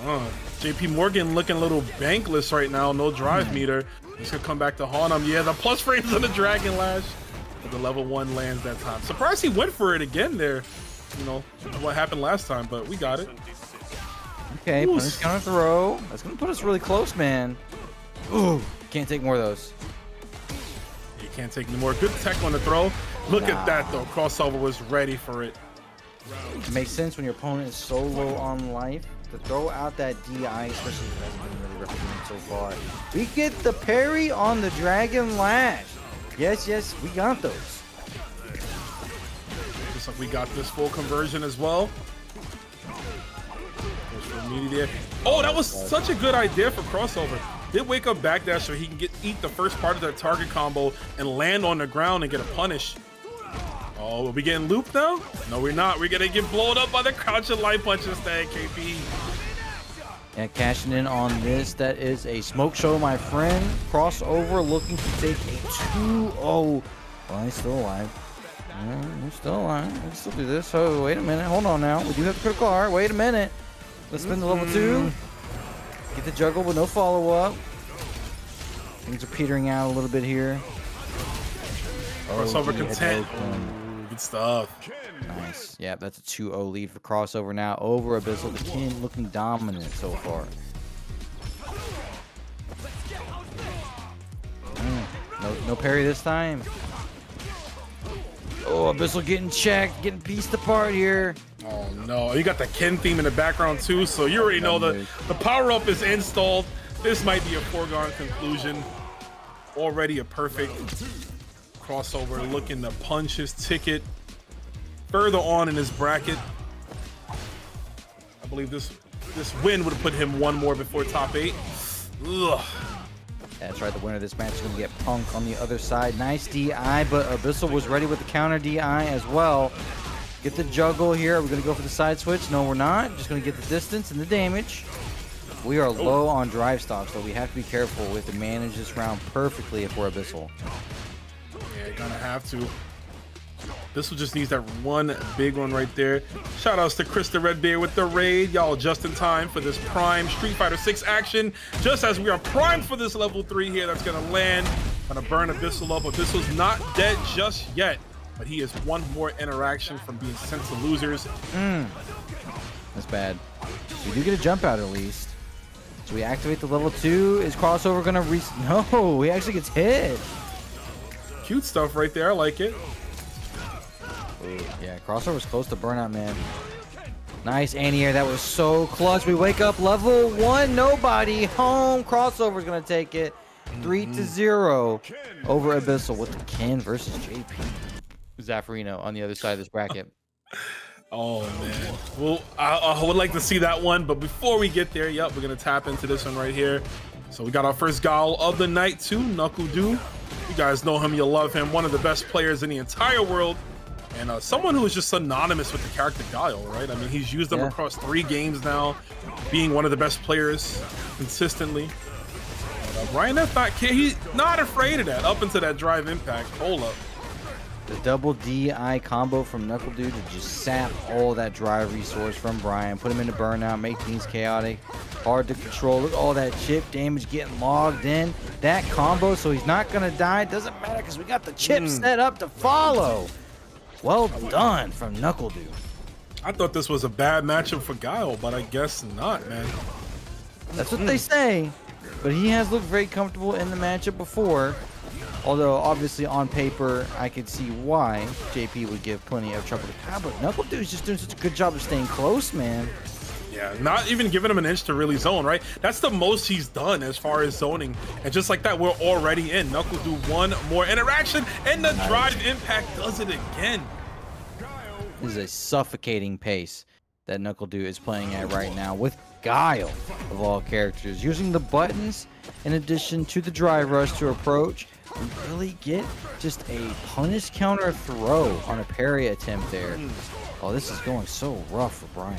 Hold on. JP Morgan looking a little bankless right now. No drive meter. He's gonna come back to haunt him. Yeah, the plus frames on the Dragon Lash. But the level one lands that time. Surprised he went for it again there. You know what happened last time, but we got it. Okay, Punk's gonna throw. That's gonna put us really close, man. Ooh, can't take more of those. You can't take any more. Good tech on the throw. Look at that though. Crossover was ready for it. It makes sense when your opponent is so low on life to throw out that DI, especially if it hasn't been really represented so far. We get the parry on the Dragon Lash. Yes, yes, we got those. Looks like we got this full conversion as well. Oh, that was such a good idea for Crossover. Did wake up backdash so he can eat the first part of their target combo and land on the ground and get a punish. Oh, are we getting looped now? No, we're not. We're gonna get blown up by the crouch and light punch instead, KP. And cashing in on this, that is a smoke show, my friend. Crossover looking to take a 2-0. Well, he's still alive. We're still alive. We can still do this. Oh, wait a minute. Hold on now. We do have a critical heart. Wait a minute. Let's spin the level 2. Get the juggle with no follow-up. Things are petering out a little bit here. Crossover content. Good stuff. Nice. Yeah, that's a 2-0 lead for Crossover now over Abyssal. The Kin looking dominant so far. No parry this time. Oh, Abyssal getting checked, getting pieced apart here. Oh no, you got the Ken theme in the background too, so you already know the power-up is installed. This might be a foregone conclusion. Already a perfect. Crossover looking to punch his ticket further on in his bracket. I believe this win would have put him one more before top 8. Ugh. That's right, the winner of this match is going to get Punk on the other side. Nice DI, but Abyssal was ready with the counter DI as well. Get the juggle here. Are we going to go for the side switch? No, we're not. Just going to get the distance and the damage. We are low on drive stock, so we have to be careful. We have to manage this round perfectly if we're Abyssal. Yeah, gonna have to. This one just needs that one big one right there. Shout outs to Chris the Redbeard with the raid. Y'all just in time for this prime Street Fighter 6 action. Just as we are primed for this level 3 here, that's gonna land. Gonna burn Abyssal up. Abyssal's not dead just yet, but he is one more interaction from being sent to losers. That's bad. We do get a jump out at least. So we activate the level 2. Is Crossover gonna reach? No, he actually gets hit. Cute stuff right there. I like it. Yeah, Crossover was close to burnout, man. Nice anti-air. That was so clutch. We wake up level 1. Nobody home. Crossover's going to take it 3-0 over Abyssal with the Ken versus JP. Zaferino on the other side of this bracket. Oh, man. Well, I would like to see that one, but before we get there, we're going to tap into this one right here. So we got our first Gal of the night, too. Knuckle Du. You guys know him, you love him, one of the best players in the entire world, and someone who is just synonymous with the character Guile, right? I mean, he's used them across 3 games now, being one of the best players consistently. Brian_F, he's not afraid of that, up into that drive impact. Hold up. The double DI combo from Knuckle Du to just sap all that drive resource from Brian, put him into burnout, make things chaotic, hard to control. Look at all that chip damage getting logged in. That combo, so he's not gonna die, doesn't matter because we got the chip set up to follow. Well done from Knuckle Du. I thought this was a bad matchup for Guile, but I guess not, man. That's what they say, but he has looked very comfortable in the matchup before. Although, obviously, on paper, I could see why JP would give plenty of trouble to Kyle, but Knuckle Du's just doing such a good job of staying close, man. Yeah, not even giving him an inch to really zone, right? That's the most he's done as far as zoning. And just like that, we're already in. Knuckle Du one more interaction, and the drive impact does it again. This is a suffocating pace that Knuckle Du is playing at right now with Guile, of all characters, using the buttons in addition to the drive rush to approach. We really get just a punish counter throw on a parry attempt there. Oh, this is going so rough for Brian.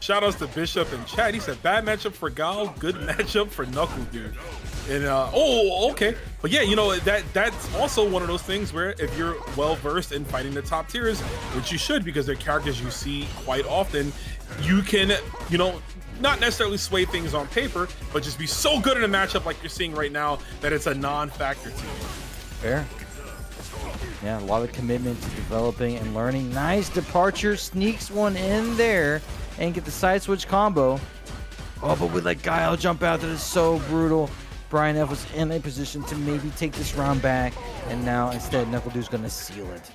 Shoutouts to Bishop and Chad. He said, bad matchup for Gal, good matchup for Knuckle Du. And, oh, okay. But yeah, you know, that's also one of those things where if you're well-versed in fighting the top tiers, which you should because they're characters you see quite often, you can, you know, not necessarily sway things on paper, but just be so good in a matchup like you're seeing right now that it's a non-factor to you. Fair. Yeah, a lot of commitment to developing and learning. Nice departure, sneaks one in there and get the side switch combo. Oh, but we let Guile jump out. That is so brutal. Brian F was in a position to maybe take this round back, and now instead Knuckle Du's gonna seal it.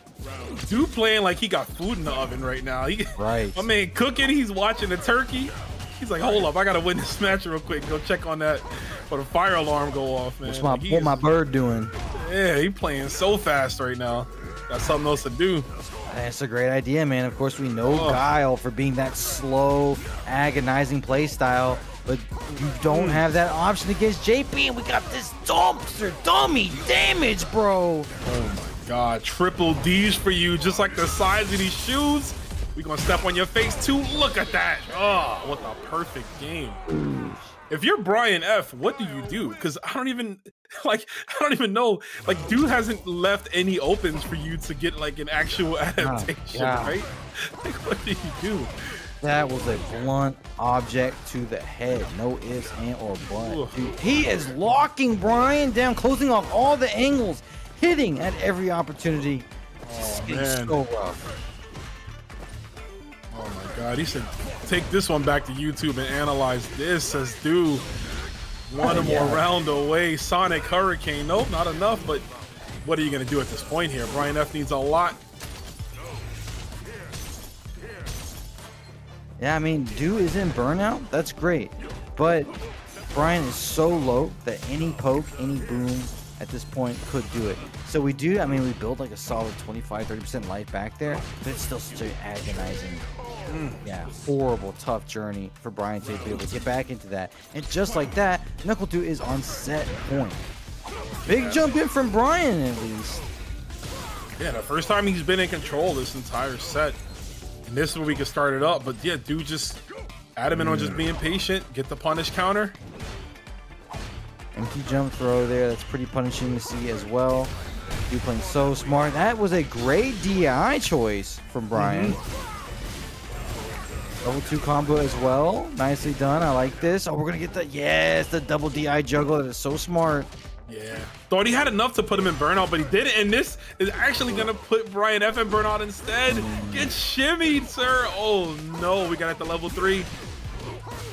Dude playing like he got food in the oven right now. Right. My man cooking, he's watching the turkey. He's like, hold up, I gotta win this match real quick. Go check on that for the fire alarm go off, man. What's like, what my bird doing? Yeah, he playing so fast right now. Got something else to do. That's a great idea, man. Of course, we know Guile for being that slow, agonizing play style, but you don't have that option against JP, and we got this dumpster dummy damage, bro. Oh my God, triple D's for you, just like the size of these shoes. We're gonna step on your face too. Look at that. Oh, what a perfect game. If you're Brian F, what do you do? Because I don't even know. Like, dude hasn't left any opens for you to get like an actual adaptation, right? Like, what do you do? That was a blunt object to the head. No ifs, ands, or buts. Dude, he is locking Brian down, closing off all the angles, hitting at every opportunity. Oh, man. So rough. Oh my God, he should take this one back to YouTube and analyze this, says dude. One more round away, Sonic Hurricane. Nope, not enough, but what are you gonna do at this point here? Brian F needs a lot. Yeah, I mean, Du is in burnout, that's great. But Brian is so low that any poke, any boom at this point could do it. So we do, I mean, we build like a solid 25, 30% life back there, but it's still such an agonizing, yeah, horrible, tough journey for Brian to be able to get back into that. And just like that, Knuckle Du is on set point. Big jump in from Brian, at least. Yeah, the first time he's been in control this entire set. And this is where we can start it up. But yeah, Du just adamant on just being patient, get the punish counter. Empty jump throw there. That's pretty punishing to see as well. Du playing so smart. That was a great DI choice from Brian. Double two combo as well. Nicely done. I like this. Oh, we're going to get the, yes, the double DI juggle. That is so smart. Yeah. Thought he had enough to put him in burnout, but he didn't. And this is actually going to put Brian F in burnout instead. Get shimmied, sir. Oh, no. We got it to level 3.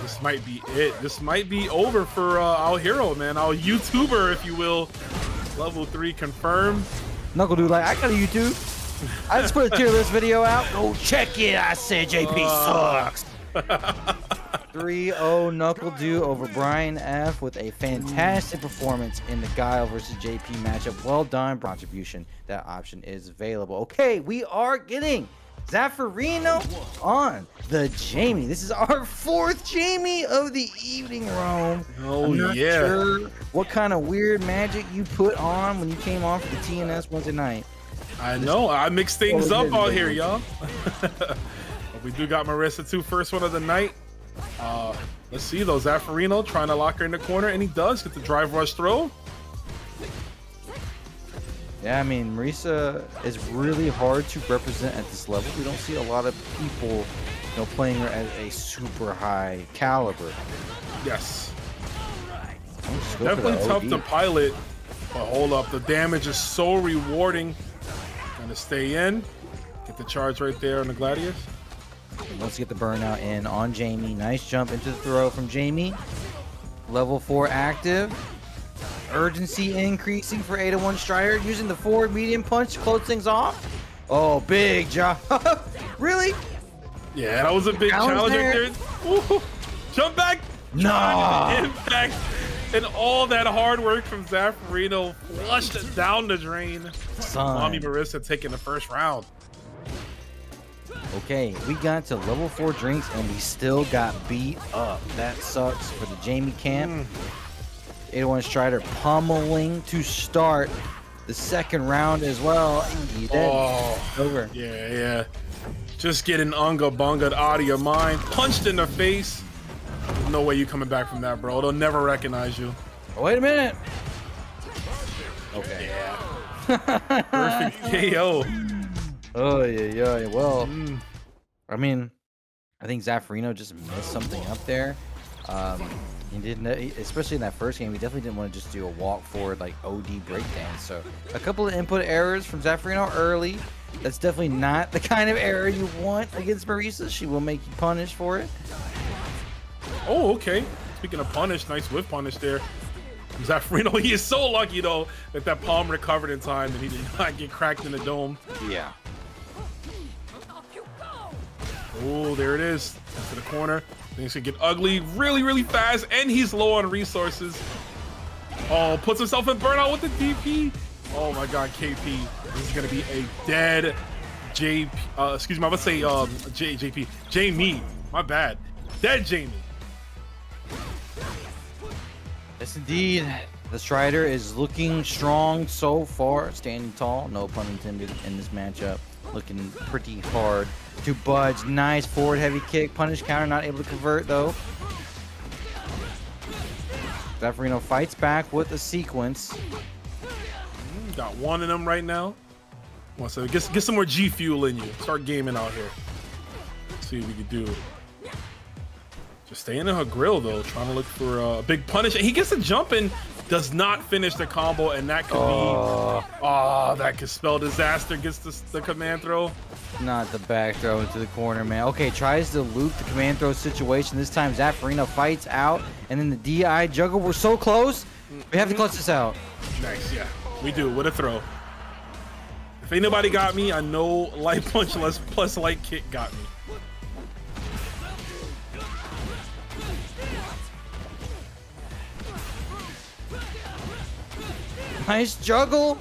This might be it. This might be over for our hero, man. Our YouTuber, if you will. Level 3 confirmed. Knuckle Du, like, I got a YouTube. I just put a tier list video out. Go check it. I said JP sucks. 3-0 Knuckle Du over Brian F with a fantastic performance in the Guile versus JP matchup. Well done. Contribution. That option is available. Okay, we are getting Zaferino on the Jamie. This is our 4th Jamie of the evening, Rome. Oh, I'm not sure what kind of weird magic you put on when you came on for the TNS Wednesday night. I know. I mix things up out here, y'all. We do got Marisa, too. First one of the night. Let's see, though. Zaferino trying to lock her in the corner, and he does get the drive rush throw. Yeah, I mean, Marisa is really hard to represent at this level. We don't see a lot of people, you know, playing her at a super high caliber. Yes. Definitely tough to pilot, but hold up. The damage is so rewarding. Gonna stay in. Get the charge right there on the Gladius. Let's get the burnout in on Jamie. Nice jump into the throw from Jamie. Level 4 active. Urgency increasing for 801 Strider, using the forward medium punch to close things off. Oh, big job. Really? Yeah, that was a big challenge right there. Ooh, jump back. No. Impact. And all that hard work from Zaferino flushed down the drain. Mommy Marisa taking the first round. Okay, we got to level 4 drinks and we still got beat up. That sucks for the Jamie camp. 801 Strider pummeling to start the second round as well. He's dead. Oh, over. Yeah, yeah. Just getting unga bunga'd out of your mind. Punched in the face. There's no way you coming back from that, bro. They'll never recognize you. Oh, wait a minute. Okay. Yeah. Perfect KO. Oh, yeah, yeah. Well, I mean, I think Zaferino just missed something up there. He didn't, especially in that first game, he definitely didn't want to just do a walk forward like OD breakdown. So a couple of input errors from Zaferino early. That's definitely not the kind of error you want against Marisa. She will make you punish for it. Oh, okay. Speaking of punish, nice whip punish there. Zaferino, he is so lucky though that that palm recovered in time and he did not get cracked in the dome. Yeah. Oh, there it is. Into the corner. Things can get ugly really, really fast, and he's low on resources. Oh, puts himself in burnout with the DP. Oh my God, KP. This is gonna be a dead JP. Excuse me, I would say JP. Jamie. My bad. Dead Jamie. Yes, indeed. The Strider is looking strong so far, standing tall. No pun intended in this matchup. Looking pretty hard to budge. Nice forward heavy kick. Punish counter, not able to convert though. Zaferino fights back with a sequence. Got one of them right now. One second. Get some more G Fuel in you. Start gaming out here. Let's see what we can do. Just staying in her grill though. Trying to look for a big punish. And he gets a jump in. Does not finish the combo, and that could be... Oh, that could spell disaster. Gets the command throw. Not the back throw into the corner, man. Okay, tries to loop the command throw situation. This time, Zaferino fights out, and then the DI juggle. We're so close. We have to clutch this out. Nice, yeah. We do. What a throw. If anybody got me, I know light punch plus light kick got me. Nice juggle.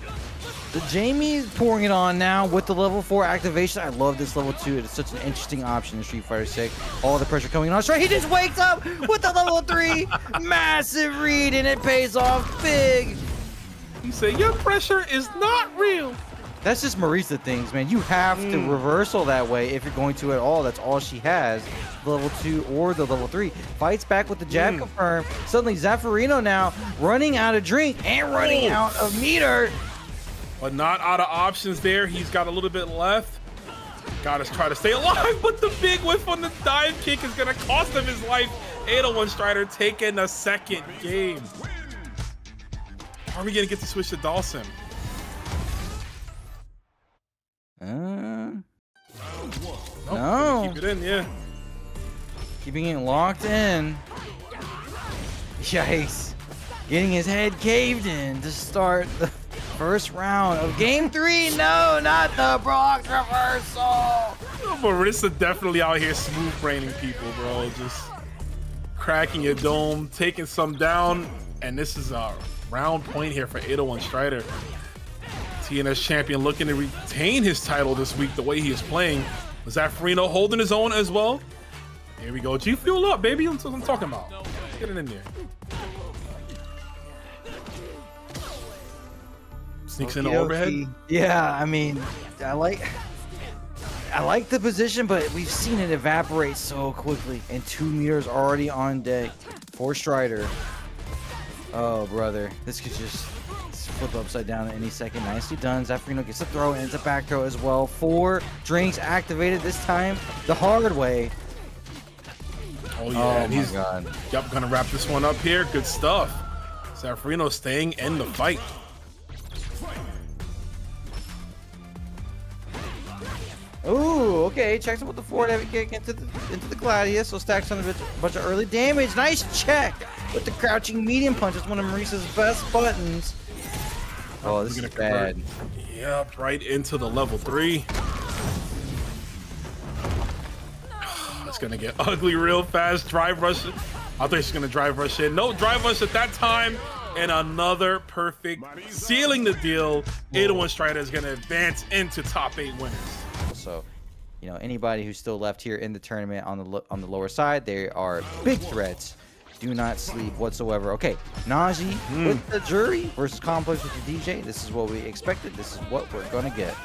The Jamie's pouring it on now with the level 4 activation. I love this level 2. It's such an interesting option in Street Fighter 6. All the pressure coming on. He just wakes up with the level 3. Massive read, and it pays off big. You say, your pressure is not real. That's just Marisa things, man. You have to reversal that way if you're going to at all. That's all she has. Level 2 or the level 3. Fights back with the jab confirm. Suddenly Zaferino now running out of drink and running out of meter. But not out of options there. He's got a little bit left. Gotta try to stay alive, but the big whiff on the dive kick is gonna cost him his life. 801 Strider taking a second game. Are we gonna get to switch to Dawson? No. Keep it in, yeah. Keeping it locked in. Yikes. Getting his head caved in to start the first round of game 3. No, not the Brock's reversal. Marisa definitely out here smooth braining people, bro. Just cracking your dome, taking some down. And this is a round point here for 801 Strider. TNS champion looking to retain his title this week the way he is playing. Zaferino holding his own as well. Here we go. G Fuel up, baby. That's what I'm talking about. Get it in there. Sneaks in the overhead. Yeah, I mean, I like the position, but we've seen it evaporate so quickly. And 2 meters already on deck for Strider. Oh, brother. This could just... flip upside down at any second. Nicely done. Zaferino gets a throw and it's a back throw as well. 4 drinks activated this time the hard way. Oh yeah, and he's gonna wrap this one up here. Good stuff. Zaferino staying in the fight. Ooh, okay. Checks him with the forward heavy kick into the Gladius. So stacks on a bunch of early damage. Nice check with the crouching medium punch. It's one of Marisa's best buttons. Oh, this is bad. Yep, right into the level 3. It's gonna get ugly real fast. Drive rush. I thought he's gonna drive rush in. No, drive rush at that time. And another perfect, sealing the deal. 801 Strider is gonna advance into top 8 winners. So, you know, anybody who's still left here in the tournament on the lower side, they are big threats. Do not sleep whatsoever. Okay, Naji with the Juri versus Complex with the DJ. This is what we expected. This is what we're gonna get.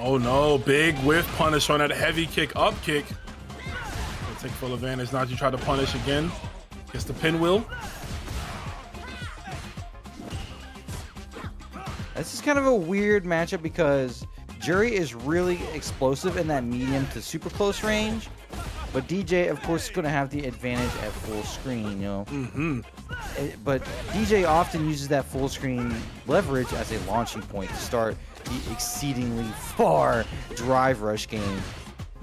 Oh no, big whiff punish on that heavy kick, up kick. They'll take full advantage. Naji try to punish again. Gets the pinwheel. This is kind of a weird matchup because Juri is really explosive in that medium to super close range, but DJ, of course, is going to have the advantage at full screen, you know. But DJ often uses that full screen leverage as a launching point to start the exceedingly far drive rush game.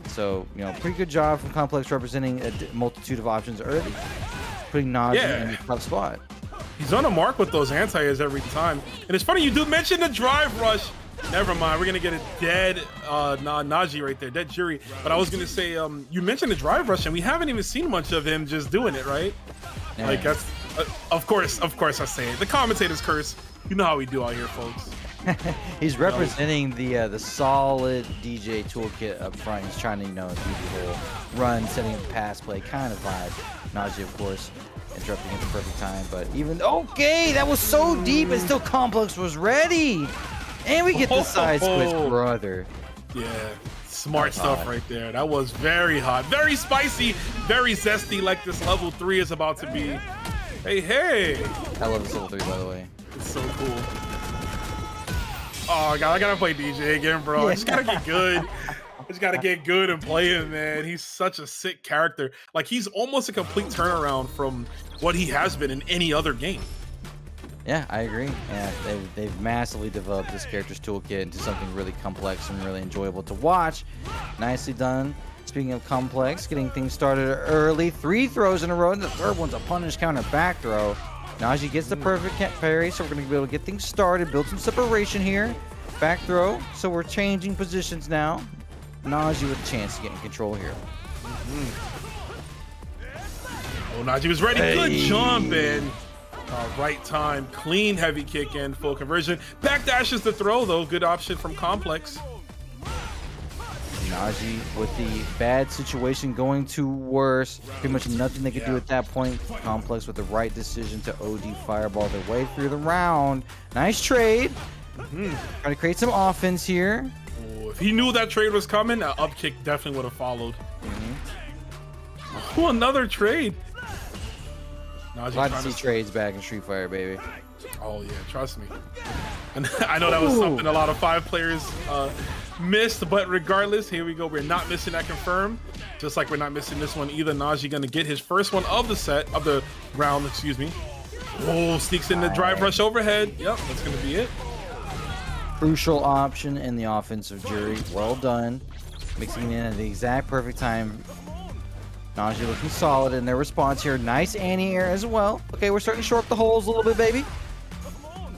So, you know, pretty good job from Complex representing a multitude of options early, putting Naji in the tough spot. He's on a mark with those anti-airs every time. And it's funny, you do mention the drive rush. Never mind, we're going to get a dead Naji right there, dead Juri. But I was going to say, you mentioned the drive rush, and we haven't even seen much of him just doing it, right? Yeah. Like, that's, of course I say it. The commentator's curse. You know how we do out here, folks. He's representing the solid DJ toolkit up front. He's trying to, you know, do the whole run, setting up pass play kind of vibe. Naji, of course, interrupting at the perfect time, but even, okay, that was so deep, and still Complex was ready. And we get the side squish, brother. Yeah, smart stuff right there. That was very hot, very spicy, very zesty, like this level 3 is about to be. Hey, hey. I love this level 3, by the way. It's so cool. Oh, God, I gotta play DJ again, bro. I just gotta get good. I just gotta get good and play him, man. He's such a sick character. Like, he's almost a complete turnaround from what he has been in any other game. Yeah, I agree. Yeah, they've massively developed this character's toolkit into something really complex and really enjoyable to watch. Nicely done. Speaking of complex, getting things started early. 3 throws in a row, and the third one's a punish counter back throw. Naji gets the perfect parry, so we're going to be able to get things started, build some separation here. Back throw, so we're changing positions now. Naji with a chance to get in control here. Oh, Naji was ready. Hey. Good jump, and... right time, clean heavy kick and full conversion. Backdash is the throw though, good option from Complex. Naji with the bad situation going to worse. Pretty much nothing they could do at that point. Complex with the right decision to OD fireball their way through the round. Nice trade. Trying to create some offense here. Ooh, if he knew that trade was coming, an up kick definitely would have followed. Oh, another trade. Naji, a lot of see trades back in Street Fighter, baby. Oh yeah, trust me. And I know that was something a lot of 5 players missed, but regardless, here we go. We're not missing that confirm, just like we're not missing this one either. Naji gonna get his first one of the set, of the round, excuse me. Oh, sneaks in the drive rush overhead. Yep, that's gonna be it. Crucial option in the offensive Juri. Well done. Mixing in at the exact perfect time. Naji looking solid in their response here. Nice anti-air as well. Okay, we're starting to short the holes a little bit, baby.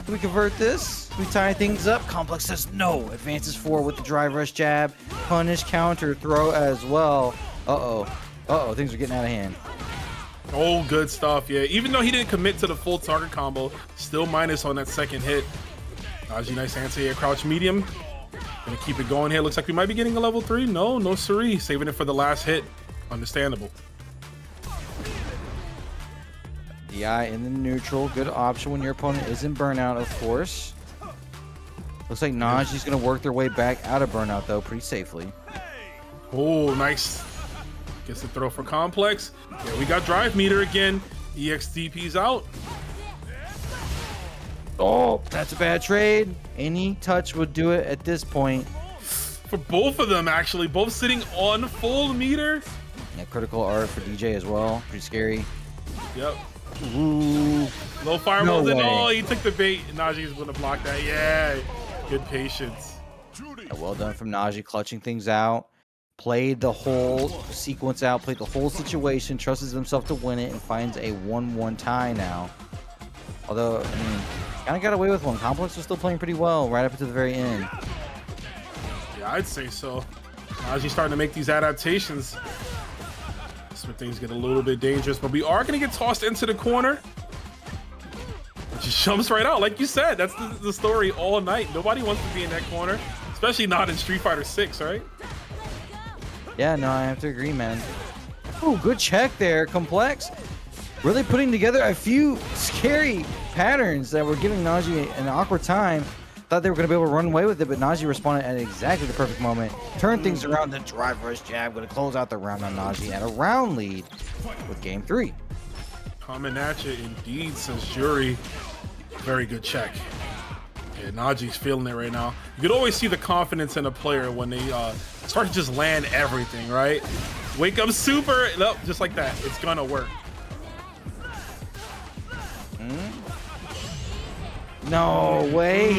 Can we convert this? Can we tie things up? Complex says no. Advances forward with the drive rush jab. Punish counter throw as well. Uh-oh. Uh-oh, things are getting out of hand. Oh, good stuff, yeah. Even though he didn't commit to the full target combo, still minus on that second hit. Naji, nice anti-air crouch medium. Gonna keep it going here. Looks like we might be getting a level 3. No, no siree. Saving it for the last hit. Understandable. DI in the neutral, good option when your opponent is in burnout, of course. Looks like Naji's gonna work their way back out of burnout though, pretty safely. Oh, nice. Gets the throw for Complex. Yeah, we got drive meter again. EXDP's out. Oh, that's a bad trade. Any touch would do it at this point. For both of them, actually, both sitting on full meter. Yeah, critical R for DJ as well. Pretty scary. Yep. Ooh. Low fireballs and all. He took the bait. Naji's going to block that. Yeah. Good patience. Yeah, well done from Naji, clutching things out. Played the whole sequence out. Played the whole situation. Trusts himself to win it and finds a 1-1 tie now. Although, I mean, kind of got away with one. Complex was still playing pretty well right up until the very end. I'd say so. Naji's starting to make these adaptations. That's where things get a little bit dangerous, but we are going to get tossed into the corner. It just jumps right out. Like you said, that's the story all night. Nobody wants to be in that corner, especially not in Street Fighter 6, right? Yeah, no, I have to agree, man. Oh, good check there, Complex. Really putting together a few scary patterns that were giving Naji an awkward time. Thought they were going to be able to run away with it, but Naji responded at exactly the perfect moment. Turned things around, the drive rush jab. Going to close out the round on Naji at a round lead with game three. Coming at you indeed, since Juri, very good check. Yeah, Naji's feeling it right now. You could always see the confidence in a player when they start to just land everything, right? Wake up super, nope, just like that. It's going to work. No way,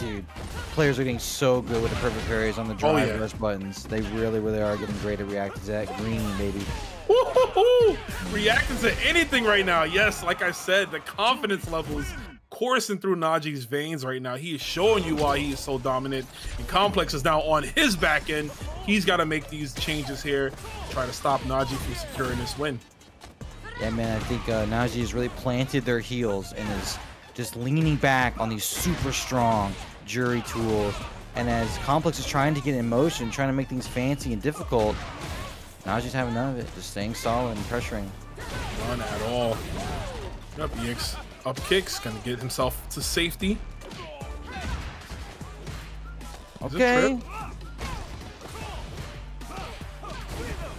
dude. Players are getting so good with the perfect parries on the drive rush buttons. They really, really are getting great at reacting to that green, baby. Woo-hoo-hoo! Reacting to anything right now. Yes, like I said, the confidence level is coursing through Naji's veins right now. He is showing you why he is so dominant. And Complex is now on his back end. He's got to make these changes here, try to stop Naji from securing this win. Yeah, man, I think Naji has really planted their heels and is just leaning back on these super strong Juri tools. And as Complex is trying to get in motion, trying to make things fancy and difficult, Naji's having none of it, just staying solid and pressuring. None at all. Up EX, up kicks, gonna get himself to safety. Okay.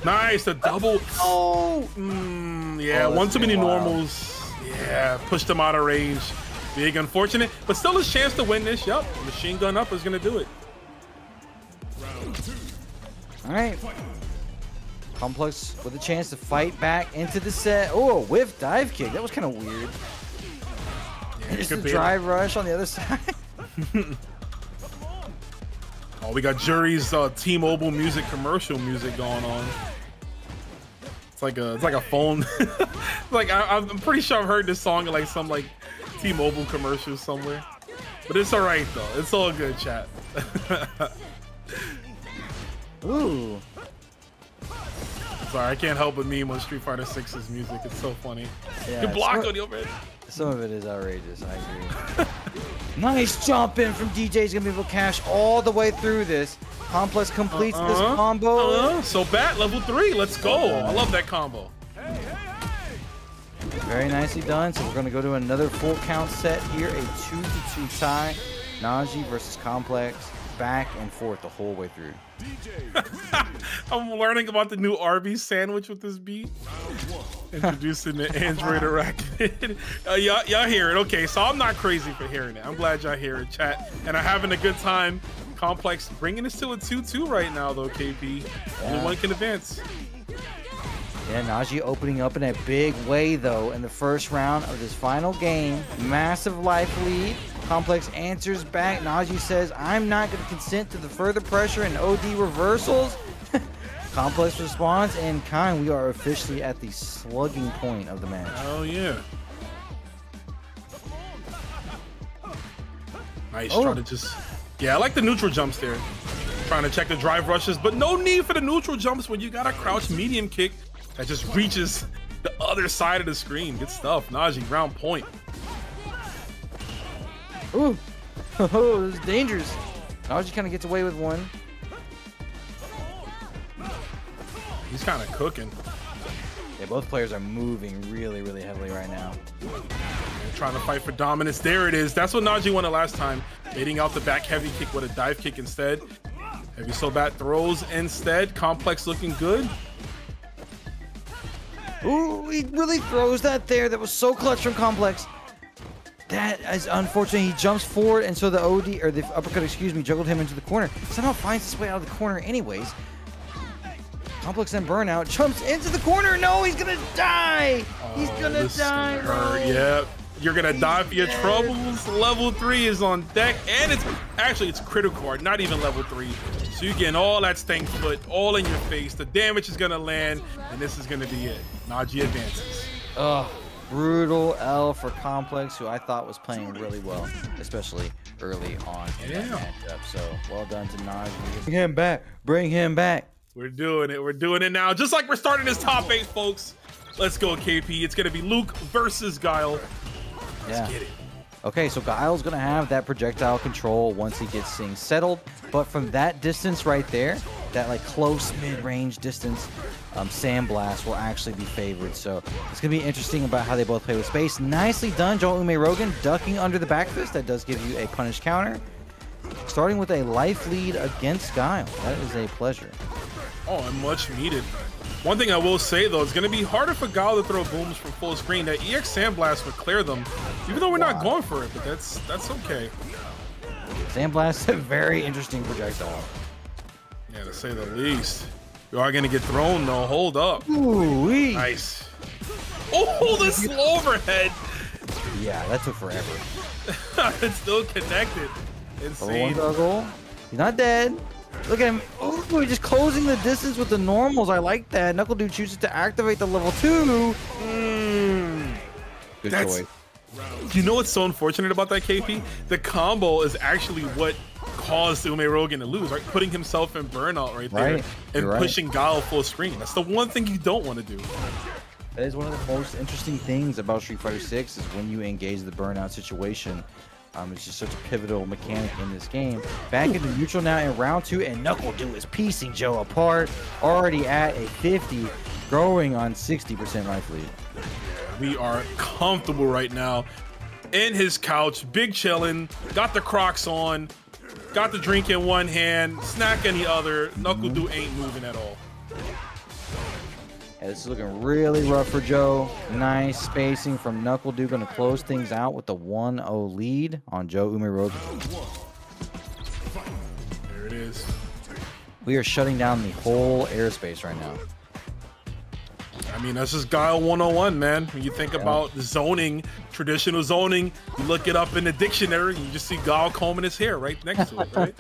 Nice, the double. Oh, yeah, one too many normals. Yeah, pushed him out of range. Big unfortunate, but still a chance to win this. Yup, machine gun up is gonna do it. All right. Complex with a chance to fight back into the set. Oh, a whiff dive kick. That was kind of weird. Yeah, just a drive rush on the other side. Oh, we got Juri's T-Mobile music commercial music going on. It's like a phone. Like I'm pretty sure I've heard this song in like some like T-Mobile commercial somewhere. But it's all right though. It's all good, chat. Ooh. Sorry, I can't help but meme on Street Fighter 6's music. It's so funny. Yeah, you block on the overhead. Some of it is outrageous, I agree. Nice jump in from DJ. He's gonna be able to cash all the way through this. Complex completes this combo. So bat level 3, let's go. I love that combo. Very nicely done. So we're gonna go to another full count set here, a 2-2 tie. Naji versus Complex, back and forth the whole way through. I'm learning about the new Arby's sandwich with this beat. Introducing the Android Arachnid. Y'all hear it. Okay, so I'm not crazy for hearing it. I'm glad y'all hear it, chat. And I'm having a good time. Complex bringing this to a 2-2 right now, though, KP. Yeah. Only one can advance. Yeah, Naji opening up in a big way, though, in the first round of this final game. Massive life lead. Complex answers back. Naji says, I'm not going to consent to the further pressure and OD reversals. Complex responds in kind. We are officially at the slugging point of the match. Oh, yeah. Nice. Trying to just... Yeah, I like the neutral jumps there. Trying to check the drive rushes, but no need for the neutral jumps when you got a crouch medium kick that just reaches the other side of the screen. Good stuff. Naji, round point. Ooh, oh, this is dangerous. Naji kind of gets away with one. He's kind of cooking. Yeah, both players are moving really, really heavily right now. They're trying to fight for dominance. There it is. That's what Naji wanted last time. Baiting out the back heavy kick with a dive kick instead. Heavy so bad throws instead. Complex looking good. Ooh, he really throws that there. That was so clutch from Complex. That is unfortunate. He jumps forward, and so the OD, or the uppercut, excuse me, juggled him into the corner. Somehow finds his way out of the corner anyways. Complex and burnout jumps into the corner. No, he's gonna die. He's gonna die. Yep, you're gonna die for your troubles. Level 3 is on deck, and it's critical, not even level 3. So you're getting all that stank foot all in your face. The damage is gonna land, and this is gonna be it. Naji advances. Oh. Brutal L for Complex, who I thought was playing really well, especially early on in that matchup. So well done to Naji. Bring him back. Bring him back. We're doing it. We're doing it now. Just like we're starting this top 8, folks. Let's go, KP. It's going to be Luke versus Guile. Let's get it. Okay, so Guile's going to have that projectile control once he gets things settled. But from that distance right there, that like close mid-range distance, Sandblast will actually be favored. So it's going to be interesting about how they both play with space. Nicely done, Joe Umerogan ducking under the back fist. That does give you a punish counter. starting with a life lead against Guile. That is a pleasure. Oh, and much needed. One thing I will say, though, it's going to be harder for Guile to throw booms from full screen. That EX Sandblast would clear them, even though we're not going for it, but that's okay. Sandblast, a very interesting projectile. Yeah, to say the least. You are going to get thrown, though. Hold up. Ooh-wee. Nice. Oh, the slow overhead. Yeah, that took forever. It's still connected. Insane. He's not dead. Look at him. Oh, we're just closing the distance with the normals. I like that. Knuckle Du chooses to activate the level 2. Mm. Good choice. You know what's so unfortunate about that, KP? The combo is actually what caused Umerogan to lose, right? Putting himself in burnout right there and pushing Guile full screen. That's the one thing you don't want to do. That is one of the most interesting things about Street Fighter 6 is when you engage the burnout situation. It's just such a pivotal mechanic in this game. Back into neutral now in round 2, and Knuckle Du is piecing Joe apart. Already at a 50, growing on 60% life lead. We are comfortable right now. In his couch, big chilling, got the Crocs on, got the drink in one hand, snack in the other. Knuckle Du ain't moving at all. Yeah, this is looking really rough for Joe. Nice spacing from Knuckle Du, going to close things out with the 1-0 lead on Joe Umerogan. There it is. We are shutting down the whole airspace right now. I mean, that's just Guile 101, man. When you think about zoning, traditional zoning, you look it up in the dictionary, and you just see Guile combing his hair right next to it, right?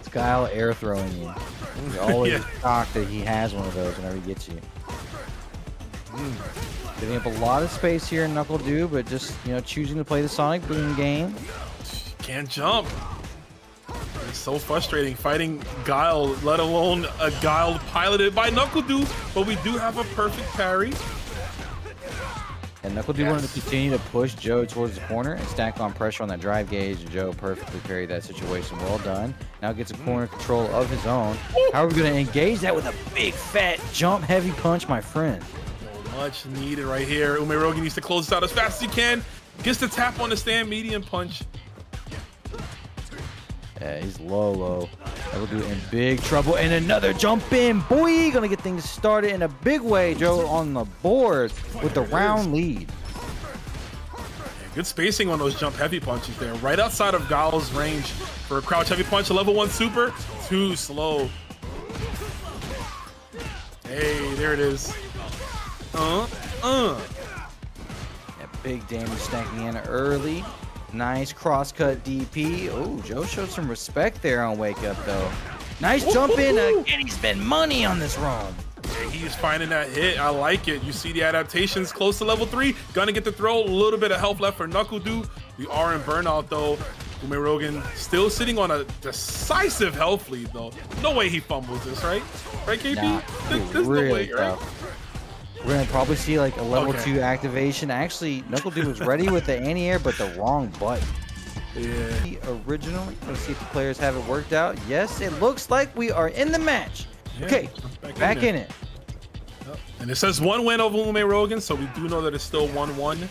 It's Guile air throwing you. You're always shocked that he has one of those whenever he gets you. Giving up a lot of space here in Knuckle Du, but just, you know, choosing to play the Sonic Boom game. Can't jump. It's so frustrating fighting Guile, let alone a Guile piloted by Knuckle Du, but we do have a perfect parry. And Knuckle Du wanted to continue to push Joe towards the corner and stack on pressure on that drive gauge, and Joe perfectly parried that situation. Well done. Now gets a corner control of his own. How are we going to engage that with a big, fat, jump-heavy punch, my friend? Much needed right here. Umerogan needs to close this out as fast as he can. Gets the tap on the stand, medium punch. Yeah, he's low. That'll do in big trouble. And another jump in. Boy, gonna get things started in a big way. Joe on the board with the round lead. Yeah, good spacing on those jump heavy punches there. Right outside of Guile's range for a crouch heavy punch. A level 1 super. Too slow. Hey, there it is. Yeah, big damage stacking in early. Nice cross-cut DP. Oh, Joe showed some respect there on Wake Up, though. Nice jump in, again, he spent money on this roam. Yeah, he's finding that hit. I like it. You see the adaptations close to level 3. Gonna get the throw. A little bit of health left for Knuckle Du. We are in burnout, though. Umerogan still sitting on a decisive health lead, though. No way he fumbles this, right? Right, KP? Nah, this really no way, right? We're going to probably see like a level 2 activation. Actually, Knuckle Du was ready with the anti-air, but the wrong button. Yeah. Originally, let's see if the players have it worked out. Yes, it looks like we are in the match. Yeah, okay, back in it. Yep. And it says 1 win over Umerogan, so we do know that it's still 1-1.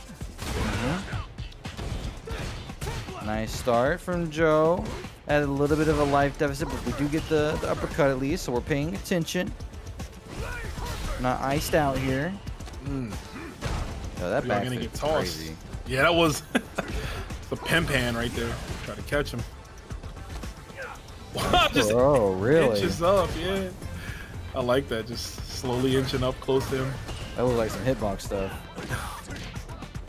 Nice start from Joe. Added a little bit of a life deficit, but we do get the uppercut at least, so we're paying attention. Not iced out here. Oh, that back gonna get tossed. Crazy. Yeah, that was the pimp hand right there. Try to catch him. Just really? Inches up, yeah. I like that. Just slowly inching up close to him. That looks like some hitbox stuff.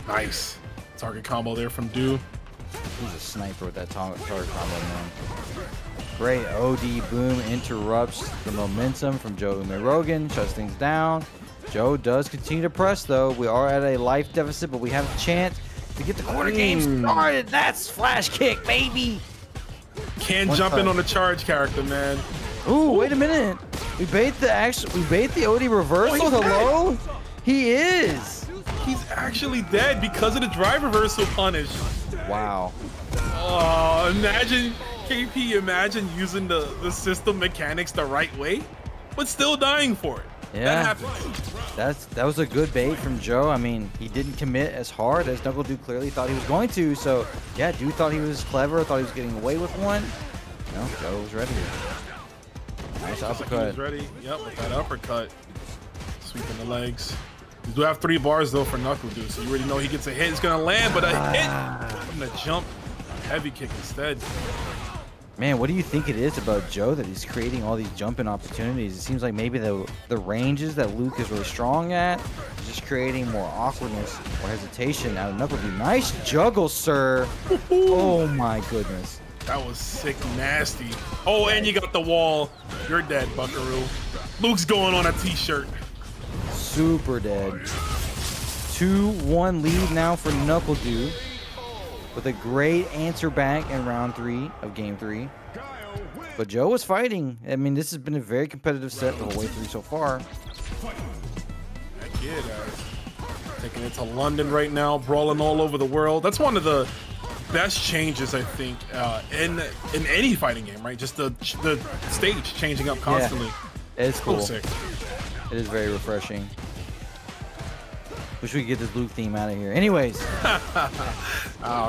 Nice target combo there from Du. He's a sniper with that target combo, man. Great OD boom interrupts the momentum from Joe Umerogan, shuts things down. Joe does continue to press, though. We are at a life deficit, but we have a chance to get the corner game started. That's flash kick, baby. Can't jump in on the charge character, man. Ooh, wait a minute. We bait the OD reversal. Hello? He is. He's actually dead because of the drive reversal punish. Wow. Oh, imagine. KP, imagine using the system mechanics the right way, but still dying for it. Yeah, that happens. That was a good bait from Joe. I mean, he didn't commit as hard as Knuckle Du clearly thought he was going to. So, yeah, Du thought he was clever, thought he was getting away with one. No, Joe was ready. Nice uppercut. He was ready. Yep, with that uppercut. Sweeping the legs. You do have 3 bars though for Knuckle Du, so you already know he gets a hit. He's gonna land, but a hit from the jump. A heavy kick instead. Man, what do you think it is about Joe that he's creating all these jumping opportunities? It seems like maybe the ranges that Luke is really strong at is just creating more awkwardness or hesitation out of Knuckle Du. Nice juggle, sir. Oh my goodness. That was sick nasty. Oh, and you got the wall. You're dead, Buckaroo. Luke's going on a t-shirt. Super dead. 2-1 lead now for Knuckle Du, with a great answer back in round 3 of game 3. But Joe was fighting. I mean, this has been a very competitive set the whole way through so far. That kid taking it to London right now, brawling all over the world. That's one of the best changes, I think, in any fighting game, right? Just the stage changing up constantly. Yeah, it's cool. Sick. It is very refreshing. Wish we could get this Luke theme out of here. Anyways.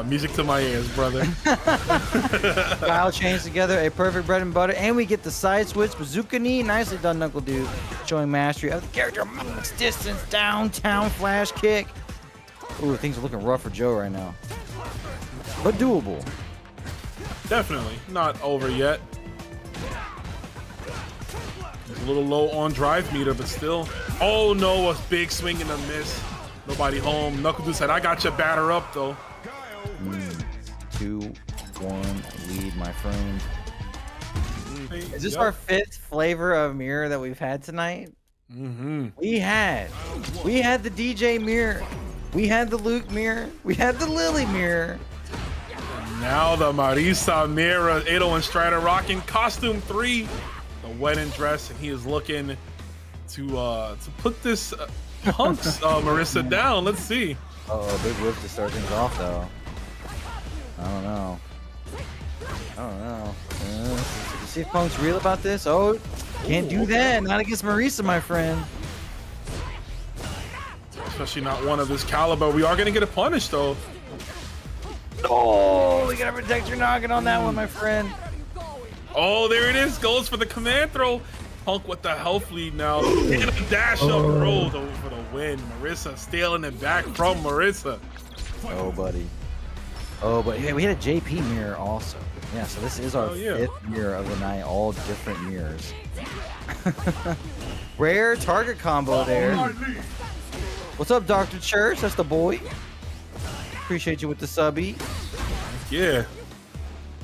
Music to my ears, brother. Kyle chains together a perfect bread and butter, and we get the side switch bazooka knee. Nicely done, Knuckle Du, showing mastery of the character amongst distance. Downtown flash kick. Ooh, things are looking rough for Joe right now, but doable. Definitely not over yet. He's a little low on drive meter, but still. Oh no, a big swing and a miss. Nobody home. Knuckle Du said, I got your batter up, though. 2-1 lead, my friend. Is this our 5th flavor of mirror that we've had tonight? Mm-hmm. We had the DJ mirror. We had the Luke mirror. We had the Lily mirror. And now the Marisa mirror. 801 Strider rocking costume 3, the wedding dress, and he is looking to put this... Punks Marisa down. Let's see. Oh, big whip to start things off though. I don't know. You see if Punk's real about this? Oh, can't do that. Not against Marisa, my friend. Especially not one of this caliber. We are gonna get a punish though. Oh, we gotta protect your noggin on that one, my friend. Oh, there it is. Goes for the command throw. Punk with the health lead now. And a dash up roll for the win. Marisa stealing it back from Marisa. Oh, buddy. Oh, but yeah, we had a JP mirror also. Yeah, so this is our 5th mirror of the night. All different mirrors. Rare target combo there. What's up, Dr. Church? That's the boy. Appreciate you with the subby. Yeah.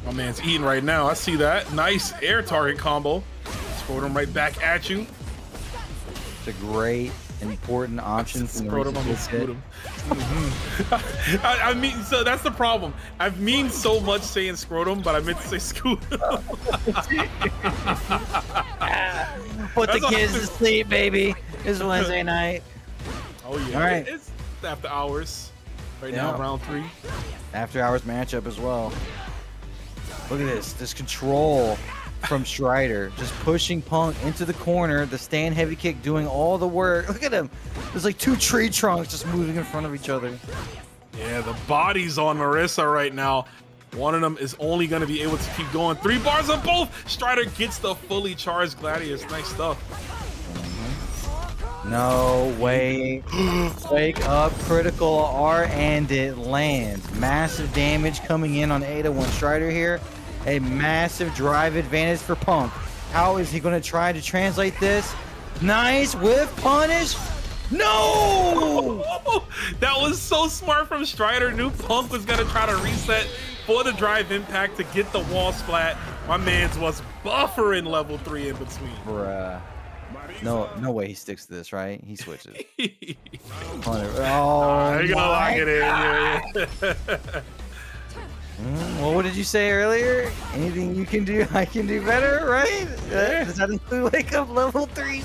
My man's eating right now. I see that. Nice air target combo. Scrotum right back at you. It's a great, important option. Scrotum on the scrotum. I mean, so that's the problem. I've mean so much saying scrotum, but I meant to say scootum. Put the kids to sleep, baby. It's Wednesday night. Oh, yeah. All right. It's after hours. Right now, round 3. After hours matchup as well. Look at this. This control from Strider, just pushing Punk into the corner, the stand heavy kick doing all the work. Look at him. There's like 2 tree trunks just moving in front of each other. Yeah, the body's on Marisa right now. One of them is only going to be able to keep going. 3 bars on both. Strider gets the fully charged Gladius. Nice stuff. No way. Wake up, critical R, and it lands. Massive damage coming in on 801 Strider here. A massive drive advantage for Punk. How is he going to try to translate this? Nice whiff punish. No! That was so smart from Strider. Knew Punk was going to try to reset for the drive impact to get the wall splat. My man's was buffering level 3 in between. Bruh. No way he sticks to this, right? He switches. Oh, you're going to lock it in. Yeah. Well, what did you say earlier? Anything you can do, I can do better, right? Yeah. Does that include wake up level 3?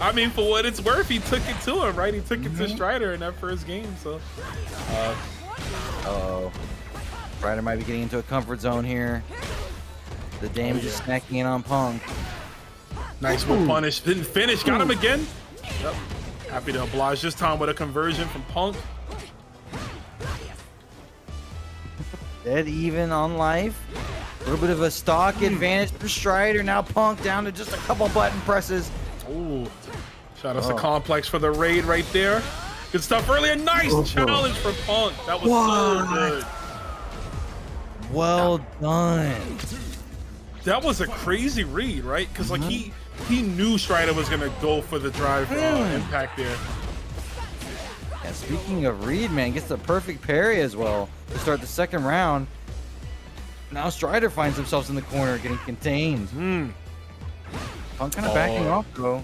I mean, for what it's worth, he took it to him, right? He took it to Strider in that first game, so. Uh-oh. Strider might be getting into a comfort zone here. The damage is snacking in on Punk. Nice one punish. Didn't finish. Got him again. Yep. Happy to oblige this time with a conversion from Punk. Dead even on life. A little bit of a stock advantage for Strider. Now Punk down to just a couple button presses. Ooh. Shout out to Complex for the raid right there. Good stuff earlier. Nice challenge for Punk. That was so good. Well done. That was a crazy read, right? Because like he knew Strider was gonna go for the drive impact there. And speaking of read, man, gets the perfect parry as well to start the second round. Now Strider finds himself in the corner, getting contained. Punk kind of backing off though.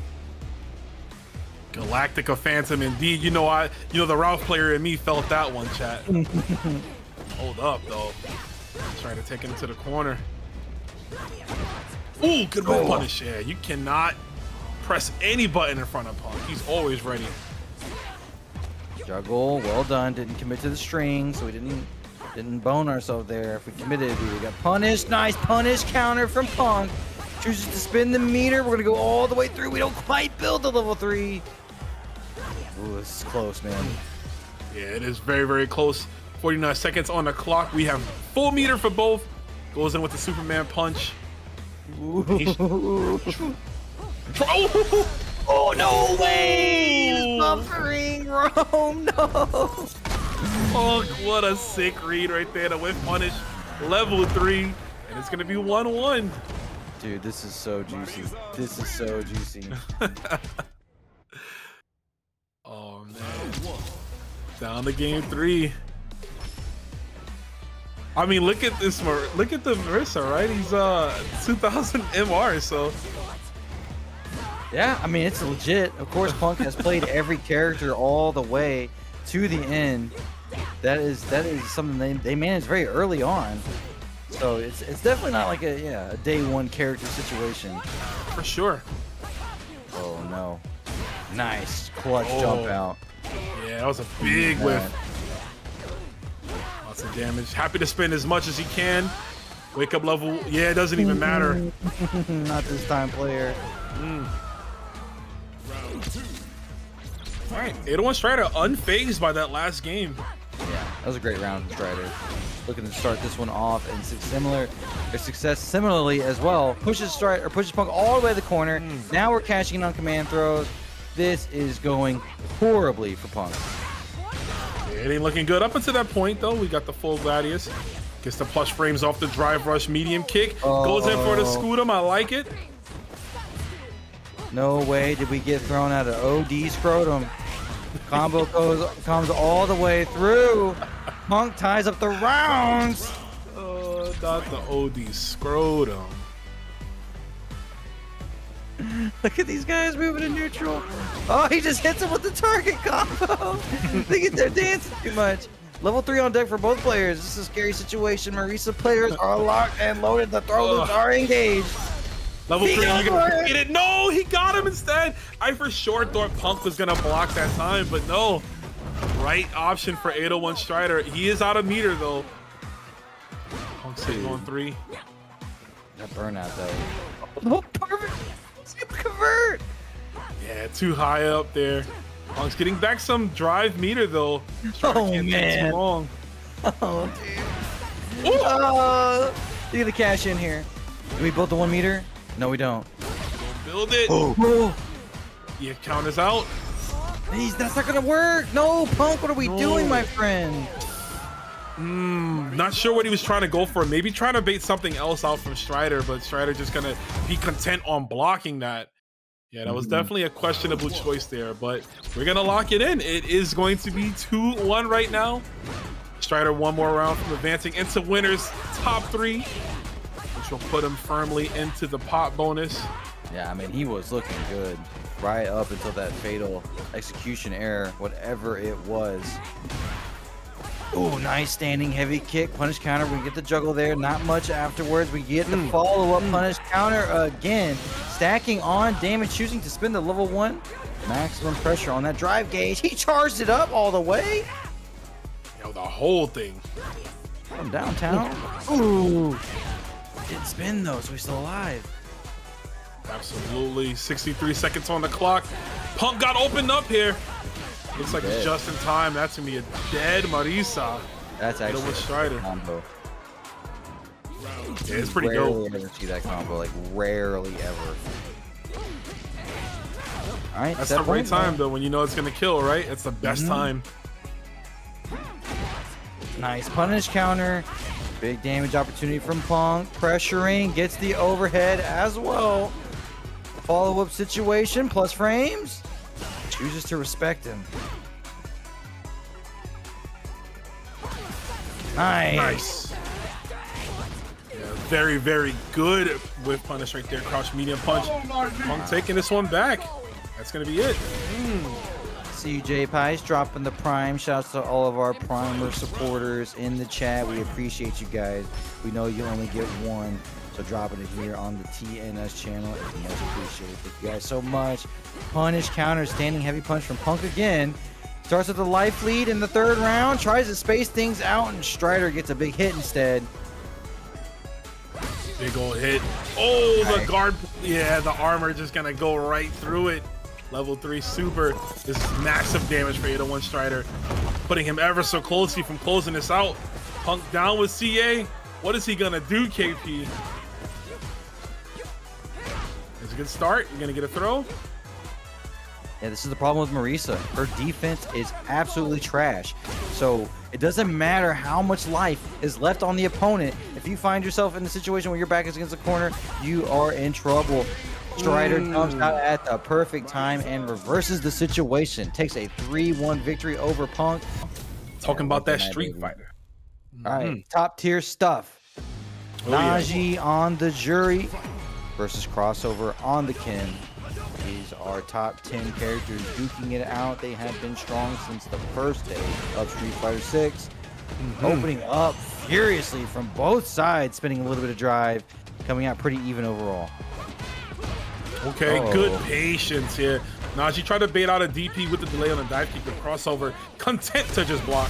Galactica Phantom, indeed. You know, the Ralph player in me felt that one, chat. Hold up though. Trying to take him to the corner. Ooh, good punish. Yeah, you cannot press any button in front of Punk. He's always ready. Juggle, well done. Didn't commit to the string, so we didn't bone ourselves there. If we committed, we got punished. Nice punish counter from Punk. Chooses to spin the meter. We're gonna go all the way through. We don't quite build the level 3. Ooh, this is close, man. Yeah, it is very, very close. 49 seconds on the clock. We have full meter for both. Goes in with the Superman punch. Oh, no way! He's buffering Rome, no! Punk, what a sick read right there. The whiff punish, level 3, and it's gonna be 1-1. Dude, this is so juicy. This is so juicy. Oh, man. Down to game 3. I mean, look at this. Look at the Marisa, right? He's 2000 MR, so. Yeah, I mean, it's legit. Of course, Punk has played every character all the way to the end. That is something they managed very early on. So it's definitely not like a day one character situation. For sure. Oh no! Nice clutch jump out. Yeah, that was a big whiff. Of damage. Happy to spend as much as he can. Wake up level. Yeah, it doesn't even matter. Not this time, player. All right, 801 Strider unfazed by that last game. Yeah, that was a great round, Strider. Looking to start this one off and similarly as well. Pushes Strider, or pushes Punk all the way to the corner. Now we're cashing in on command throws. This is going horribly for Punk. It ain't looking good up until that point, though. We got the full Gladius. Gets the plush frames off the drive rush medium kick. Goes in for the Scutum. I like it. No way did we get thrown out of OD Scrotum. Combo comes all the way through. Punk ties up the rounds. Not the OD Scrotum. Look at these guys moving in neutral. Oh, he just hits him with the target combo. They get their dancing too much. Level 3 on deck for both players. This is a scary situation. Marisa players are locked and loaded. The throw loops are engaged. Level 3, you can get it. No, he got him instead. I for sure thought Punk was going to block that time, but no. Right option for 801 Strider. He is out of meter, though. Punk's hitting on 3. That burnout, though. Oh, perfect. Convert. Yeah, too high up there. Punk's getting back some drive meter though. Oh man. Too long. Oh dude. Look at the cash in here. Do we build the 1 meter? No, we don't. Build it. Yeah, counters out. Jeez, that's not gonna work. No, Punk, what are we doing, my friend? Not sure what he was trying to go for. Maybe trying to bait something else out from Strider, but Strider just gonna be content on blocking that. Yeah, that was definitely a questionable choice there, but we're gonna lock it in. It is going to be 2-1 right now. Strider one more round from advancing into winners top 3, which will put him firmly into the pot bonus. Yeah, I mean, he was looking good right up until that fatal execution error, whatever it was. Oh, nice standing heavy kick. Punish counter. We get the juggle there. Not much afterwards. We get the follow-up punish counter again. Stacking on damage, choosing to spin the level 1. Maximum pressure on that drive gauge. He charged it up all the way. Yo, the whole thing. From downtown. Ooh. Didn't spin, though, so he's still alive. Absolutely. 63 seconds on the clock. Punk got opened up here. Looks like it's just in time. That's gonna be a dead Marisa. That's actually a combo. Yeah, it's pretty dope. Rarely ever see that combo, like rarely ever. All right, that's the right time though, when you know it's gonna kill, right? It's the best time. Nice punish counter. Big damage opportunity from Punk. Pressuring, gets the overhead as well. Follow-up situation, plus frames. Chooses to respect him. Nice. Nice. Yeah, very, very good with punish right there. Crouch medium punch. Punk taking this one back. That's gonna be it. CJ Pies dropping the prime. Shouts to all of our primer supporters in the chat. We appreciate you guys. We know you only get one, so dropping it here on the TNS channel is much appreciated. Thank you guys so much. Punish counter, standing heavy punch from Punk again. Starts with the life lead in the third round. Tries to space things out, and Strider gets a big hit instead. Big old hit. Oh, the guard. Yeah, the armor just gonna go right through it. Level 3 super. This is massive damage for 801 Strider. Putting him ever so closely from closing this out. Punk down with CA. What is he going to do, KP? It's a good start. You're going to get a throw. Yeah, this is the problem with Marisa. Her defense is absolutely trash. So it doesn't matter how much life is left on the opponent. If you find yourself in a situation where your back is against the corner, you are in trouble. Strider comes out at the perfect time and reverses the situation. Takes a 3-1 victory over Punk. Talking about that Street Fighter. All right, top tier stuff. Naji on the Juri versus Crossover on the Kin. These are top 10 characters duking it out. They have been strong since the first day of Street Fighter 6. Opening up furiously from both sides, spinning a little bit of drive, coming out pretty even overall. Okay, good patience here. Naji tried to bait out a DP with the delay on the dive kick, the Crossover content to just block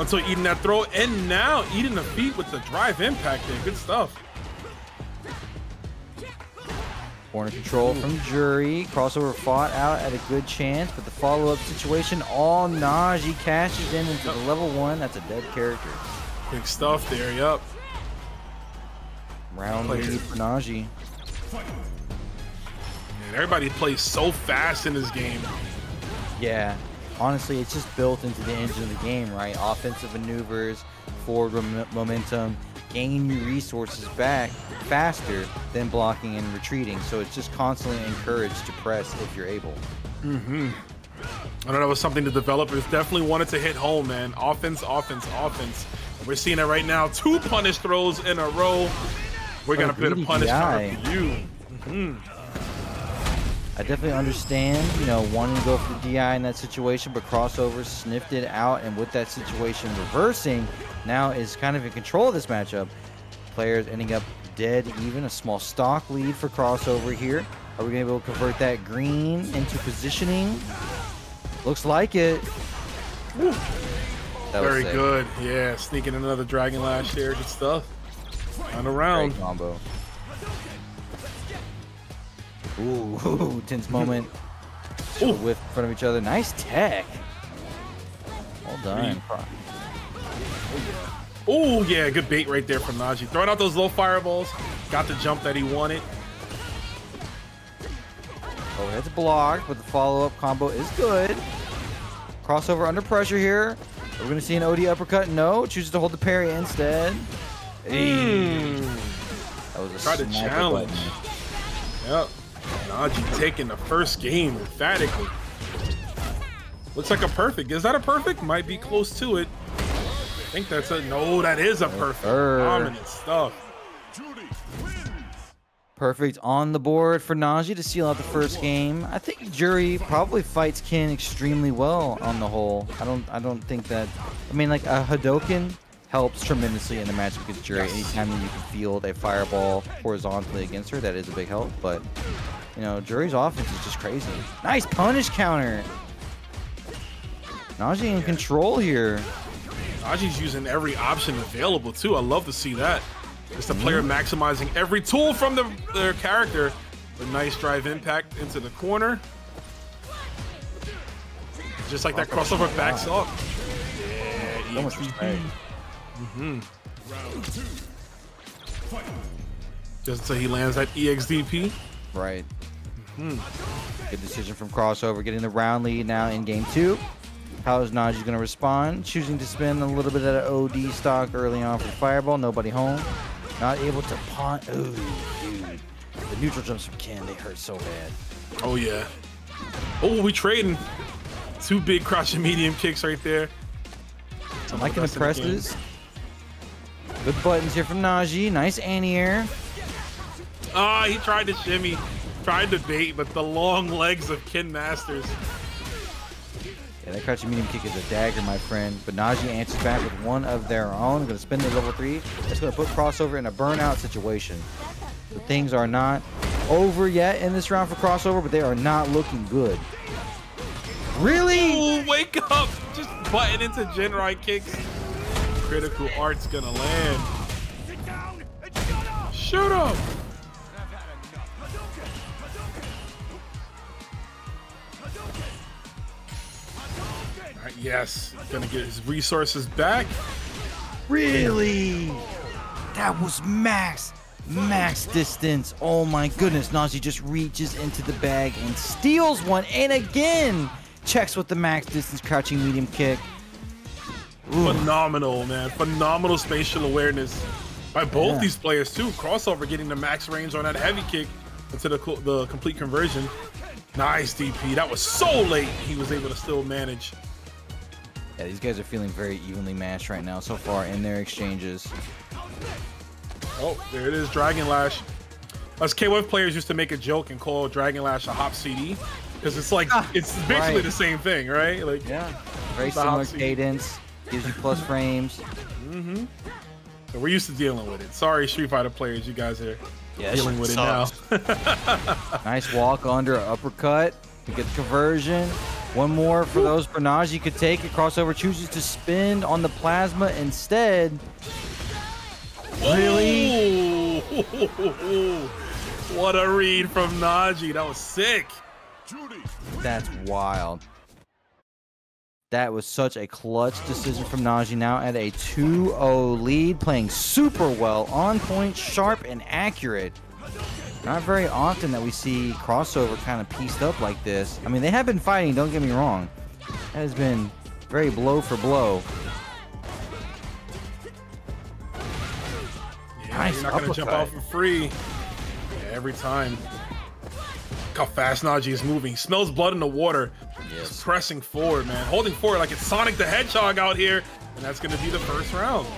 until eating that throw, and now eating the feet with the drive impact there. Good stuff. Corner control from Juri. Crossover fought out at a good chance, but the follow-up situation, all Naji cashes in into the level 1. That's a dead character. Big stuff there, yep. Round lead for Naji. Everybody plays so fast in this game. Yeah, honestly, it's just built into the engine of the game, right? Offensive maneuvers, forward momentum, gain your resources back faster than blocking and retreating. So it's just constantly encouraged to press if you're able. I don't know, it was something the developers definitely wanted to hit home, man. Offense, offense, offense. We're seeing it right now. 2 punish throws in a row. We're going to put a punish counter for you. I definitely understand, you know, wanting to go for the DI in that situation, but Crossover sniffed it out, and with that situation reversing, now is kind of in control of this matchup. Players ending up dead even, a small stock lead for Crossover here. Are we going to be able to convert that green into positioning? Looks like it. Very good. Yeah, sneaking another Dragon Lash there. Good stuff. On a round. Great combo. Ooh, tense moment. Ooh. Whiff in front of each other. Nice tech. Well done. Oh, yeah, good bait right there from Naji. Throwing out those low fireballs. Got the jump that he wanted. Oh, that's blocked, but the follow-up combo is good. Crossover under pressure here. We're going to see an OD uppercut. No, chooses to hold the parry instead. That was a Tried to challenge. Yep. Naji taking the first game emphatically. Looks like a perfect. Is that a perfect? Might be close to it. I think that's a no. That is a perfect. Dominant stuff. Perfect on the board for Naji to seal out the first game. I think Juri probably fights Kin extremely well on the whole. I don't think that. I mean, like a Hadouken helps tremendously in the match against Juri. Anytime you can field a fireball horizontally against her, that is a big help. But, you know, Juri's offense is just crazy. Nice punish counter. Naji in control here. Naji's using every option available, too. I love to see that. It's the player maximizing every tool from their character. A nice drive impact into the corner. Just like that crossover backs up. Yeah, so much respect. Round 2. Just until he lands that EXDP. Right. Good decision from Crossover, getting the round lead now in game two. How is Naji going to respond? Choosing to spend a little bit of OD stock early on for Fireball. Nobody home. Not able to pawn. Ooh, dude. The neutral jumps from Ken, they hurt so bad. Oh, yeah. Oh, we trading. Two big crouch and medium kicks right there. I'm liking the presses. Good buttons here from Naji. Nice anti-air. Ah, he tried to shimmy. Tried to bait, but the long legs of Ken Masters. Yeah, that crouching medium kick is a dagger, my friend. But Naji answers back with one of their own. Gonna spin the level 3. That's gonna put Crossover in a burnout situation. But things are not over yet in this round for Crossover, but they are not looking good. Really? Ooh, wake up! Just button into Jinrai kicks. Critical art's gonna land. Sit down and shut up! Shoot up! Yes, gonna get his resources back. Really? That was max distance. Oh my goodness, Naji just reaches into the bag and steals one, and again checks with the max distance crouching medium kick. Ooh. Phenomenal, man. Phenomenal spatial awareness by both these players too. Crossover getting the max range on that heavy kick into the complete conversion. Nice DP. That was so late. He was able to still manage. Yeah, these guys are feeling very evenly matched right now so far in their exchanges. Oh, there it is, Dragon Lash. Us K1 players used to make a joke and call Dragon Lash a hop CD because it's like, it's basically the same thing, right? Like, yeah, very similar cadence, gives you plus frames. So we're used to dealing with it. Sorry, Street Fighter players, you guys are dealing with it now. Nice walk under, uppercut. We get the conversion. One more for those for Naji could take it. Crossover chooses to spend on the plasma instead. Really? Ooh. What a read from Naji. That was sick. That's wild. That was such a clutch decision from Naji, now at a 2-0 lead, playing super well, on point, sharp, and accurate. Not very often that we see Crossover kind of pieced up like this. I mean, they have been fighting, don't get me wrong. That has been very blow for blow. Yeah, nice. You're not going to jump out for free. Yeah, every time. Look how fast Naji is moving. He smells blood in the water. Yes. He's pressing forward, man. Holding forward like it's Sonic the Hedgehog out here. And that's going to be the first round.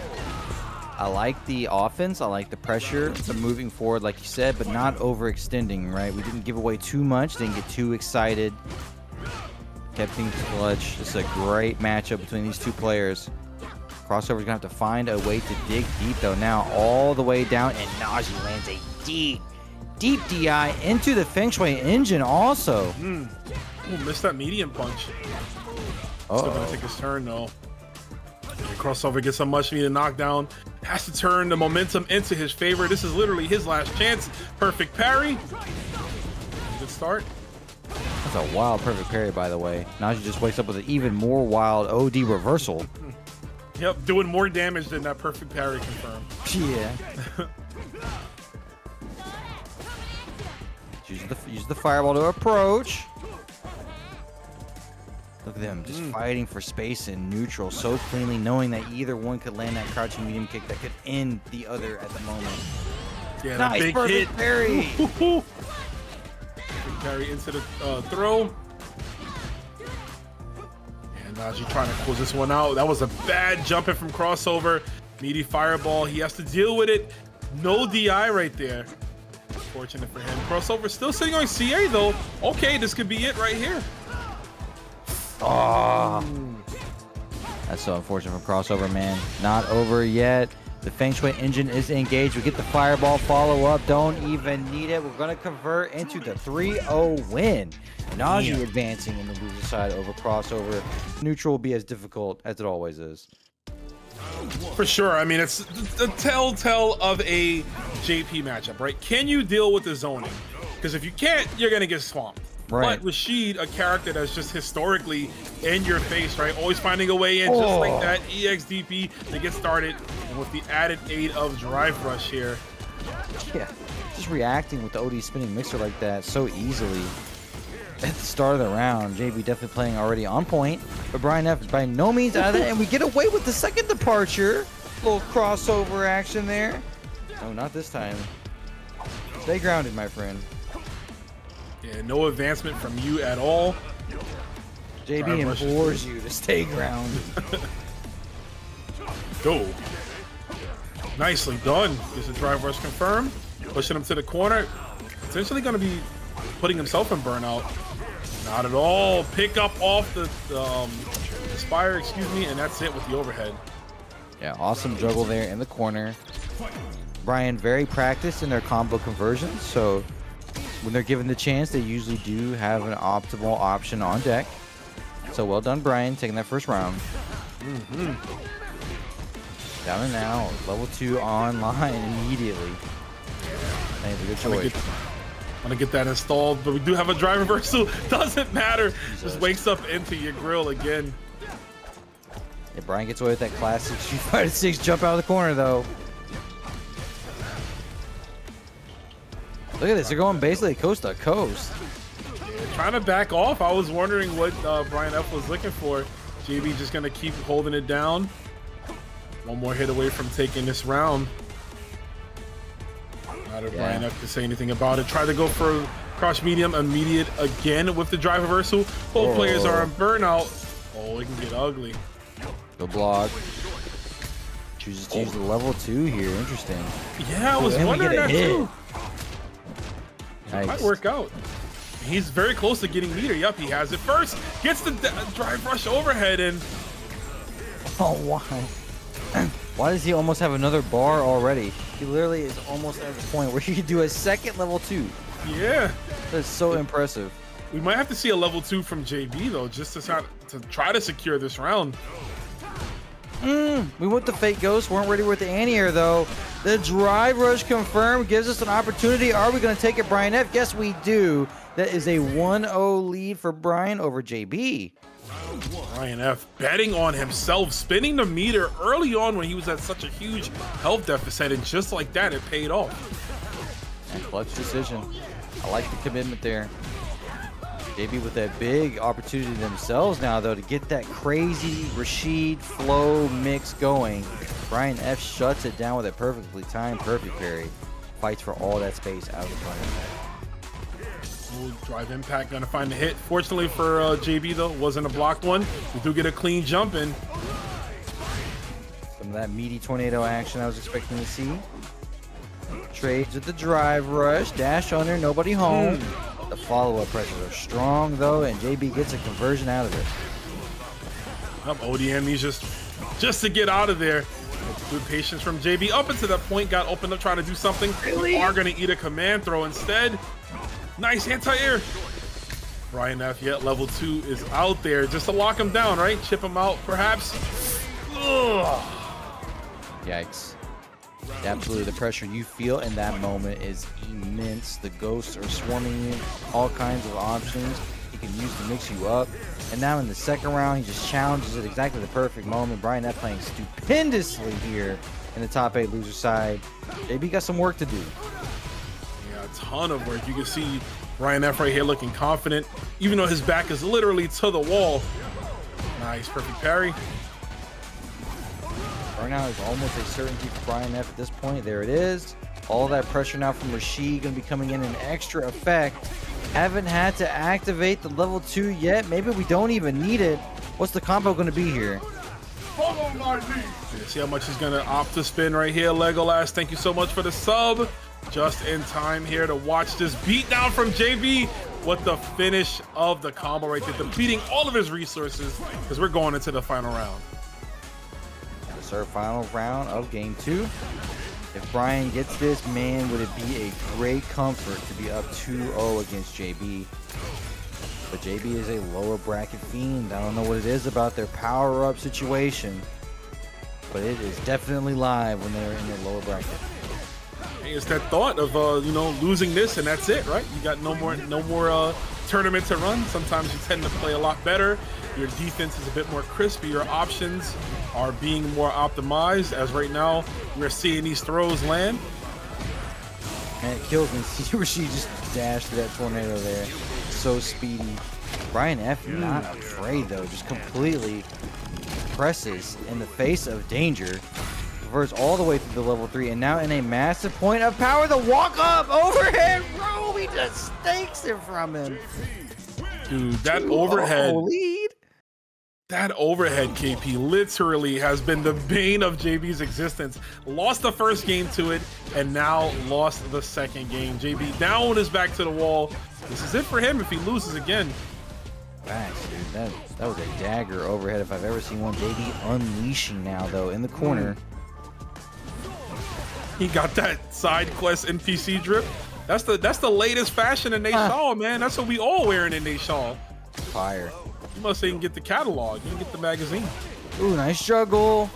I like the offense, I like the pressure, the moving forward like you said, but not overextending, right? We didn't give away too much, didn't get too excited. Kept things clutch. This is a great matchup between these two players. Crossover's gonna have to find a way to dig deep though now, all the way down, and Naji lands a deep DI into the Feng Shui engine also. Ooh, missed that medium punch. Still gonna take his turn though. Crossover gets a much needed knockdown. Has to turn the momentum into his favor. This is literally his last chance. Perfect parry. Good start. That's a wild perfect parry, by the way. Naji just wakes up with an even more wild OD reversal. Yep, doing more damage than that perfect parry confirmed. Yeah. use the fireball to approach. Look at them, just fighting for space in neutral so cleanly, knowing that either one could land that crouching medium kick that could end the other at the moment. Yeah, nice, that big perfect hit. Parry. Big parry into the throw. And Naji trying to close this one out. That was a bad jumping from Crossover. Meaty fireball, he has to deal with it. No DI right there. Fortunate for him. Crossover still sitting on CA though. Okay, this could be it right here. Oh, that's so unfortunate for Crossover, man. Not over yet. The Feng Shui engine is engaged. We get the fireball follow-up. Don't even need it. We're going to convert into the 3-0 win. Naji advancing in the loser side over Crossover. Neutral will be as difficult as it always is. For sure. I mean, it's the telltale of a JP matchup, right? Can you deal with the zoning? Because if you can't, you're going to get swamped. Right. But Rashid, a character that's just historically in your face, right? Always finding a way in, just like that EXDP to get started. And with the added aid of Drive Rush here, Yeah, just reacting with the OD spinning mixer like that so easily at the start of the round. JB definitely playing already on point, but Brian F is by no means out of that, and we get away with the second departure. Little crossover action there. No, not this time. Stay grounded, my friend. Yeah, no advancement from you at all. JB implores you to stay grounded. Go. Nicely done. Is the drive rush confirmed? Pushing him to the corner. Potentially going to be putting himself in burnout. Not at all. Pick up off the Spire, excuse me, and that's it with the overhead. Yeah, awesome juggle there in the corner. Brian very practiced in their combo conversions, so when they're given the chance, they usually do have an optimal option on deck. So well done, Brian, taking that first round. Mm-hmm. Down and out, level 2 online immediately. That was a good choice. I'm gonna get that installed, but we do have a drive reverse, so doesn't matter. Jesus. Just wakes up into your grill again. Yeah, Brian gets away with that classic Street Fighter 6 jump out of the corner, though. Look at this, they're going basically coast to coast. Yeah, trying to back off. I was wondering what Brian F was looking for. JB just gonna keep holding it down. One more hit away from taking this round. Not if Brian F to say anything about it. Try to go for cross medium immediate again with the drive reversal. Both players are in burnout. Oh, it can get ugly. The block. Chooses to use the level 2 here. Interesting. Yeah, I was wondering that too. Nice. It might work out. He's very close to getting meter. Yep, he has it first. Gets the drive rush overhead in. Oh, why? Why does he almost have another bar already? He literally is almost at the point where he could do a second level 2. Yeah. That's so impressive. We might have to see a level 2 from JB, though, just to try to secure this round. We went the fake ghost. Weren't ready with the anti-air, though. The drive rush confirmed gives us an opportunity. Are we going to take it, Brian F? Yes, we do. That is a 1-0 lead for Brian over JB. Brian F betting on himself, spinning the meter early on when he was at such a huge health deficit, and just like that, it paid off. And clutch decision. I like the commitment there. JB with that big opportunity themselves now, though, to get that crazy Rashid flow mix going. Brian F shuts it down with a perfectly timed perfect parry. Fights for all that space out of the front. Drive impact, gonna find the hit. Fortunately for JB, though, wasn't a blocked one. We do get a clean jump in. Some of that meaty tornado action I was expecting to see. Trades at the drive rush, dash under, nobody home. The follow-up pressures are strong, though, and JB gets a conversion out of it. Up ODM, he's just to get out of there. Good patience from JB. Up until that point, got opened up trying to do something. Really? We are gonna eat a command throw instead. Nice anti-air. Brian F, yet level 2 is out there just to lock him down, right? Chip him out, perhaps. Ugh. Yikes. Absolutely, the pressure you feel in that moment is immense. The ghosts are swarming in, all kinds of options he can use to mix you up. And now in the second round, he just challenges at exactly the perfect moment. Brian F playing stupendously here in the top 8 loser side. JB got some work to do. Ton of work. You can see Brian F right here looking confident, even though his back is literally to the wall. Nice, perfect parry. Burnout is almost a certainty for Brian F at this point. There it is. All that pressure now from Rashid going to be coming in an extra effect. Haven't had to activate the level 2 yet. Maybe we don't even need it. What's the combo going to be here? See how much he's going to opt to spin right here. Legolas, thank you so much for the sub. Just in time here to watch this beatdown from JB. What the finish of the combo right there, depleting all of his resources because we're going into the final round. It's our final round of game 2. If Brian gets this, man, would it be a great comfort to be up 2-0 against JB. But JB is a lower bracket fiend. I don't know what it is about their power-up situation, but it is definitely live when they're in the lower bracket. It's that thought of you know, losing this and that's it, right? You got no more tournament to run. Sometimes you tend to play a lot better. Your defense is a bit more crispy. Your options are being more optimized. As right now, we're seeing these throws land. And it kills me. She just dashed through that tornado there. So speedy. Brian_F not afraid though, just completely presses in the face of danger. Reverts all the way through the level 3 and now in a massive point of power, the walk up overhead roll, he just stakes it from him. Dude, that overhead lead. That overhead KP literally has been the bane of JB's existence. Lost the first game to it, and now lost the second game. JB down on his back to the wall. This is it for him if he loses again. Facts, dude. That was a dagger overhead if I've ever seen one. JB unleashing now, though, in the corner. He got that side quest NPC drip. That's the latest fashion in Nayshaw, man. That's what we all wearing in Nayshaw. Fire. You must say you can get the catalog. You can get the magazine. Ooh, nice juggle.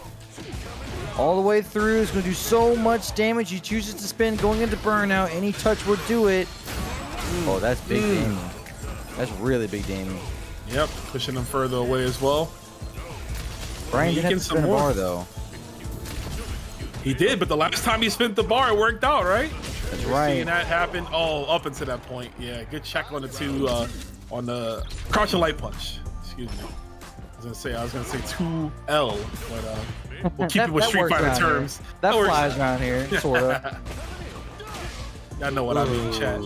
All the way through. It's going to do so much damage. He chooses to spin going into burnout. Any touch will do it. Oh, that's big damage. That's really big damage. Yep, pushing him further away as well. Brian didn't have to spin a bar, though. He did, but the last time he spent the bar, it worked out, right? That's right. Seeing that happen. Oh, up until that point. Yeah, good check on the two, on the crouching light punch. Excuse me. I was gonna say 2L, but we'll keep it with Street Fighter terms. That flies around here, sort of. Y'all know what I mean, chat.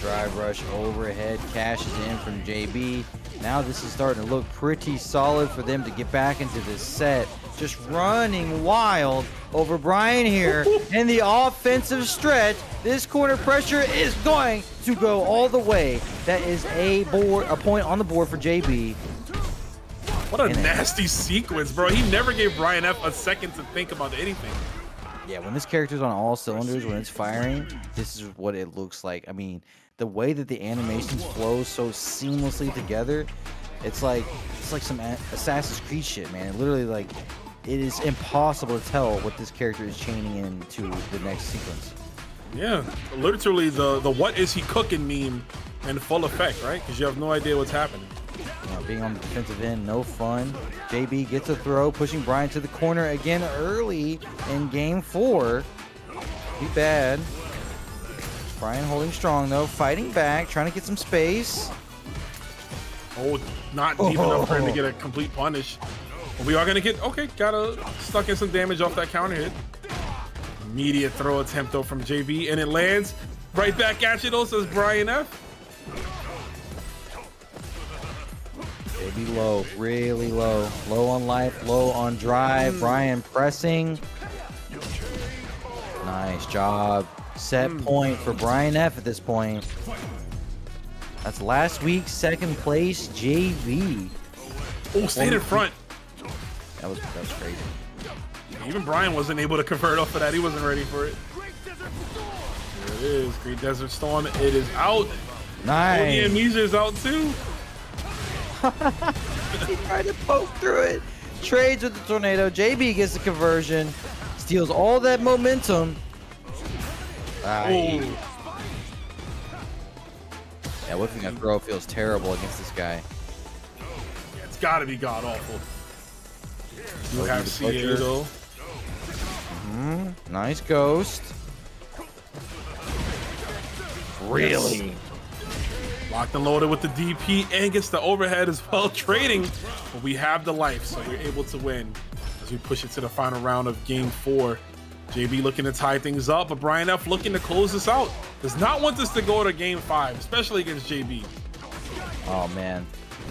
Drive rush overhead cashes in from JB. Now this is starting to look pretty solid for them to get back into this set. Just running wild over Brian here in the offensive stretch. This corner pressure is going to go all the way. That is a point on the board for JB. What a nasty sequence, bro. He never gave Brian_F a second to think about anything. Yeah, when this character's on all cylinders, when it's firing, this is what it looks like. I mean, the way that the animations flow so seamlessly together, it's like some Assassin's Creed shit, man. Literally, like, it is impossible to tell what this character is chaining into the next sequence. Yeah, literally the what is he cooking meme in full effect, right? Because you have no idea what's happening. Being on the defensive end, no fun. JB gets a throw, pushing Brian to the corner again early in game 4. Be bad. Brian holding strong though, fighting back, trying to get some space. Oh, not deep enough for him to get a complete punish. We are gonna get, stuck in some damage off that counter hit. Immediate throw attempt though from JB, and it lands right back at you though, says Brian_F. JB low, really low. Low on life, low on drive. Brian pressing. Nice job. Set point for Brian_F at this point. That's last week's second place, JB. Oh, stayed in front. That was crazy. Even Brian wasn't able to convert off of that. He wasn't ready for it. There it is. Great Desert Storm. It is out. Nice. Oh, the amnesia is out too. He tried to poke through it. Trades with the tornado. JB gets the conversion. Steals all that momentum. Nice. Yeah, whipping a throw feels terrible against this guy. Yeah, it's got to be god awful. You have CA though. Nice ghost. Really? Yes. Locked and loaded with the DP and gets the overhead as well, trading. But we have the life, so we're able to win as we push it to the final round of game 4. JB looking to tie things up, but Brian_F looking to close this out. Does not want this to go to game 5, especially against JB. Oh man.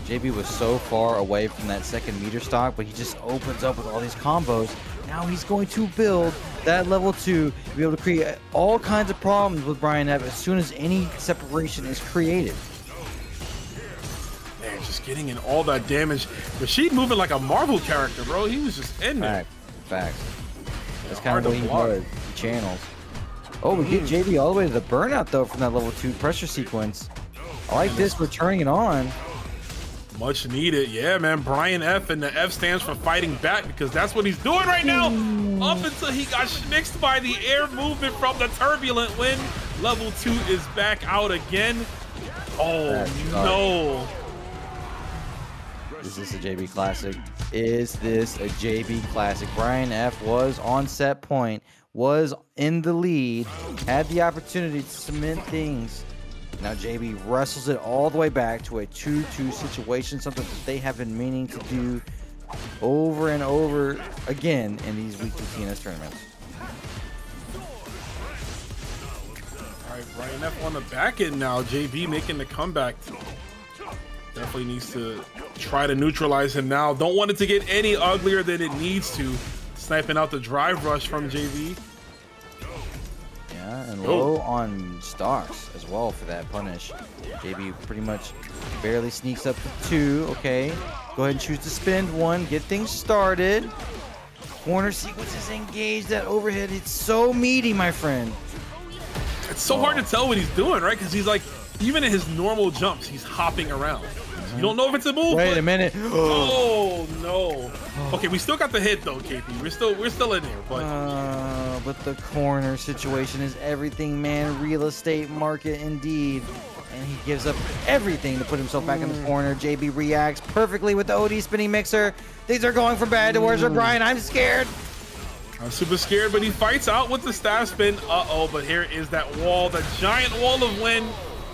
JB was so far away from that second meter stock, but he just opens up with all these combos. Now he's going to build that level 2 to be able to create all kinds of problems with Brian_F as soon as any separation is created. Man, just getting in all that damage. Rashid moving like a Marvel character, bro. He was just in there. Facts. That's kind of what he was. Channels. Oh, we get JB all the way to the burnout, though, from that level 2 pressure sequence. I like this. We're turning it on. Much needed. Yeah, man. Brian_F, and the F stands for fighting back because that's what he's doing right now. Up until he got schnicked by the air movement from the turbulent wind. Level 2 is back out again. Oh, no. Is this a JB classic? Is this a JB classic? Brian_F was on set point was in the lead, had the opportunity to cement things. Now JB wrestles it all the way back to a 2-2 situation, something that they have been meaning to do over and over again in these weekly TNS tournaments. All right, Brian F on the back end now. JB making the comeback. Definitely needs to try to neutralize him now. Don't want it to get any uglier than it needs to. Sniping out the drive rush from JB. Yeah, and low on stocks as well for that punish. JB pretty much barely sneaks up to two. Okay, go ahead and choose to spend one, get things started. Corner sequence is engaged. That overhead, it's so meaty, my friend. It's so hard to tell what he's doing, right? Because he's like, even in his normal jumps, he's hopping around. You don't know if it's a move. Wait a minute. Oh no. Okay, we still got the hit though, KP. We're still in here, but the corner situation is everything, man. Real estate market indeed. And he gives up everything to put himself back in the corner. JB reacts perfectly with the OD spinning mixer. Things are going from bad to worse for Brian. I'm scared. I'm super scared, but he fights out with the staff spin. Uh-oh, but here is that wall. The giant wall of wind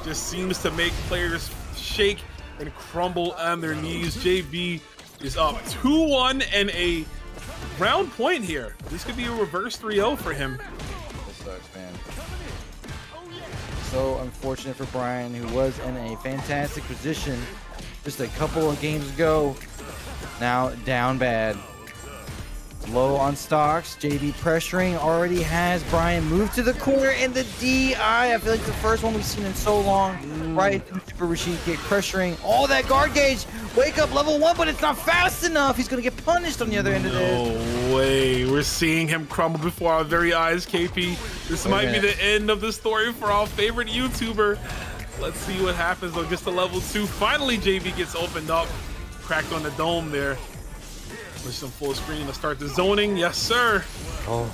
just seems to make players shake and crumble on their knees. JB is up 2-1 and a round point here. This could be a reverse 3-0 for him. This sucks, man. So unfortunate for Brian, who was in a fantastic position just a couple of games ago. Now down bad. Low on stocks. JB pressuring, already has Brian moved to the corner and the DI. I feel like the first one we've seen in so long. Right, Super Rashid get pressuring. Oh, that guard gauge. Wake up, level one, but it's not fast enough. He's going to get punished on the other end of this. No way. We're seeing him crumble before our very eyes, KP. This might be the end of the story for our favorite YouTuber. Let's see what happens, though. Gets to level two. Finally, JB gets opened up. Cracked on the dome there. Push some full screen to start the zoning. Yes, sir. Oh,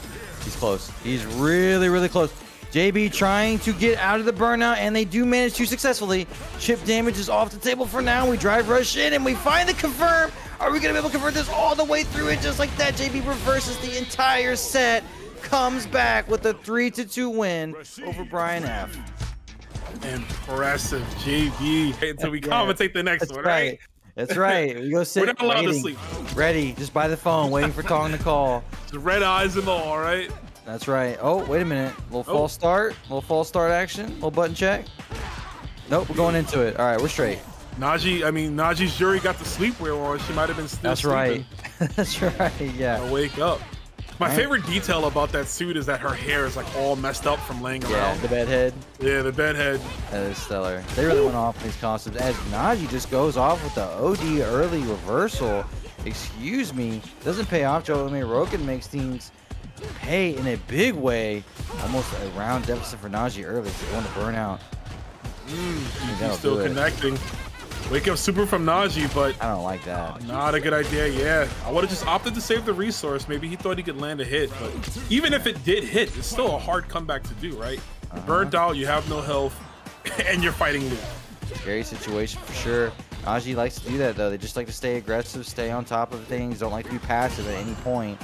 he's close. He's really, really close. JB trying to get out of the burnout, and they do manage to successfully. Chip damage is off the table for now. We drive rush in, and we find the confirm. Are we going to be able to convert this all the way through it? Just like that, JB reverses the entire set, comes back with a 3-2 win over Brian F. Impressive, JB. Until we commentate the next one, right? That's right. You go sit. We're not allowed to sleep. Ready, just by the phone, waiting for Tong to call. The red eyes and all right? That's right. Oh, wait a minute. Little false start. Little false start action. Little button check. Nope, we're going into it. All right, we're straight. Naji, I mean, Naji's Juri got the sleepwear on. She might have been still sleeping. That's right. That's right, yeah. I'll wake up. My favorite detail about that suit is that her hair is like all messed up from laying around. Yeah, the bedhead. Yeah, the bedhead. That is stellar. They really went off these concepts as Naji just goes off with the OD early reversal. Excuse me. Doesn't pay off. Joe Umerogan makes things pay in a big way. Almost a round deficit for Naji early. They want to burn out. He's still connecting. Wake up super from Naji, but I don't like that. Not a good idea, yeah. I would have just opted to save the resource. Maybe he thought he could land a hit, but even if it did hit, it's still a hard comeback to do, right? You're burnt out, you have no health, and you're fighting Luke. Scary situation for sure. Naji likes to do that, though. They just like to stay aggressive, stay on top of things, don't like to be passive at any point.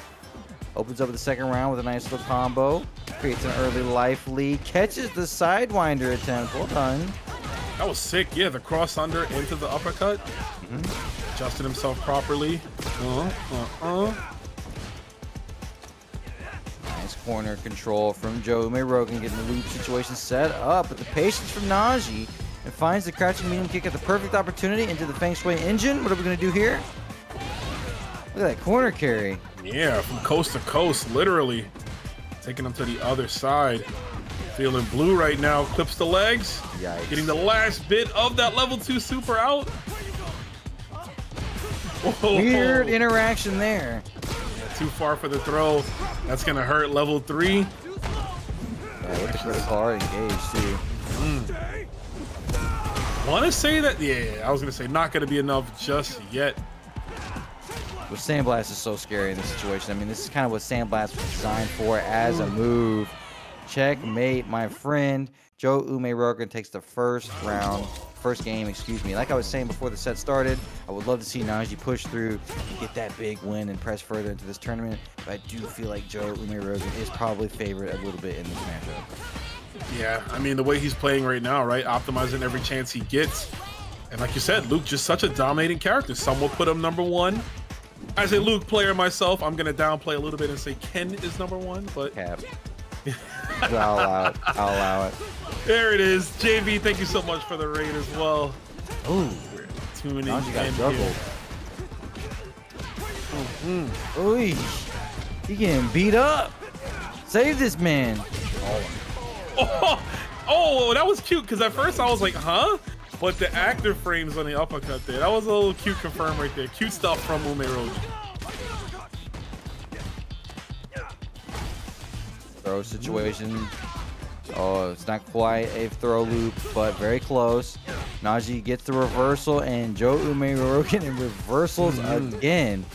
Opens up the second round with a nice little combo. Creates an early life lead. Catches the sidewinder attempt. Well done. That was sick. Yeah, the cross under into the uppercut. Adjusted himself properly. Nice corner control from Joe Umerogan, getting the lead situation set up with the patience from Naji, and finds the crouching medium kick at the perfect opportunity into the Feng Shui engine. What are we going to do here? Look at that corner carry. Yeah, from coast to coast, literally. Taking him to the other side. Feeling blue right now, clips the legs. Yikes. Getting the last bit of that level two super out. Whoa. Weird interaction there. Yeah, too far for the throw. That's gonna hurt level three. With the critical already engaged too. Wanna say that, yeah, I was gonna say not gonna be enough just yet. Well, Sandblast is so scary in this situation. I mean, this is kind of what Sandblast was designed for as a move. Checkmate, my friend. Joe Umerogan takes the first game, excuse me. Like I was saying before the set started, I would love to see Naji push through and get that big win and press further into this tournament, but I do feel like Joe Umerogan is probably favored a little bit in this matchup. Yeah, I mean, the way he's playing right now, right? Optimizing every chance he gets. And like you said, Luke, just such a dominating character. Some will put him number one. As a Luke player myself, I'm going to downplay a little bit and say Ken is number one, but... Cap. I'll allow it. I'll allow it. There it is. JB, thank you so much for the raid as well. Ooh. We're tuning in here. Mm-hmm. Ooh. He getting beat up. Save this man. Oh, that was cute, because at first I was like, huh? But the actor frames on the uppercut there. That was a little cute confirm right there. Cute stuff from Umerogan. Throw situation. Oh, it's not quite a throw loop, but very close. Naji gets the reversal, and Joe Umerogan in reversals again.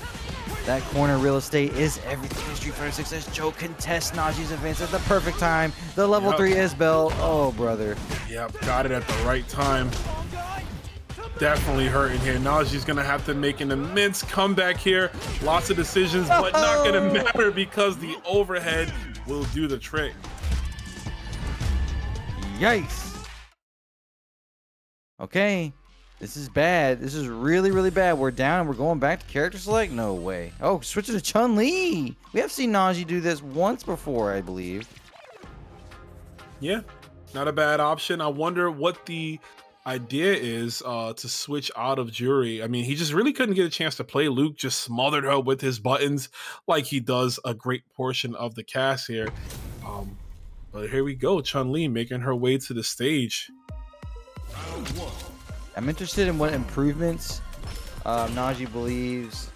That corner real estate is everything in Street Fighter 6 as Joe contests Naji's advance at the perfect time. The level 3 is bell. Oh, brother. Yep, got it at the right time. Definitely hurting here. Naji's going to have to make an immense comeback here. Lots of decisions, but not going to matter because the overhead will do the trick. Yikes. Okay. This is bad. This is really, really bad. We're down. We're going back to character select? No way. Oh, switch it to Chun-Li. We have seen Naji do this once before, I believe. Yeah, not a bad option. I wonder what the idea is to switch out of Juri. I mean, he just really couldn't get a chance to play. Luke just smothered her with his buttons like he does a great portion of the cast here. But here we go. Chun-Li making her way to the stage. I'm interested in what improvements Naji believes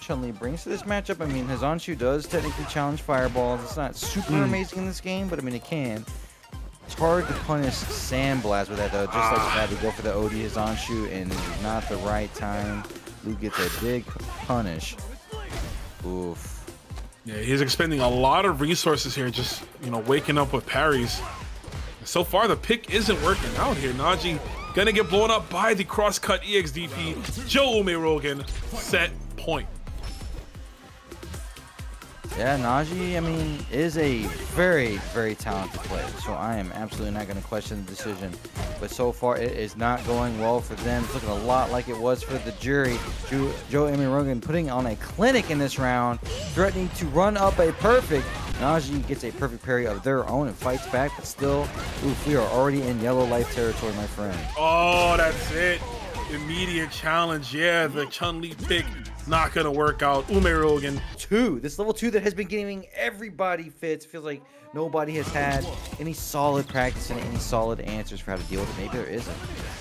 Chun-Li brings to this matchup. I mean, his Onshu does technically challenge fireballs. It's not super amazing in this game, but I mean, it can. It's hard to punish Sandblast with that, though. Just like that, to go for the OD his Onshu, and it's not the right time. Luke gets a big punish. Oof. Yeah, he's expending a lot of resources here, just, you know, waking up with parries. So far, the pick isn't working out here. Naji gonna get blown up by the cross-cut EXDP. Joe Umerogan, set point. Yeah, Naji, I mean, is a very, very talented player, so I am absolutely not gonna question the decision. But so far, it is not going well for them. It's looking a lot like it was for the Juri. Joe Umerogan putting on a clinic in this round, threatening to run up a perfect. Naji gets a perfect parry of their own and fights back, but still, oof, we are already in yellow life territory, my friend. Oh, that's it. Immediate challenge. Yeah, the Chun-Li pick not gonna work out. Umerogan. This level 2 that has been giving everybody fits. Feels like nobody has had any solid practice and any solid answers for how to deal with it. Maybe there isn't.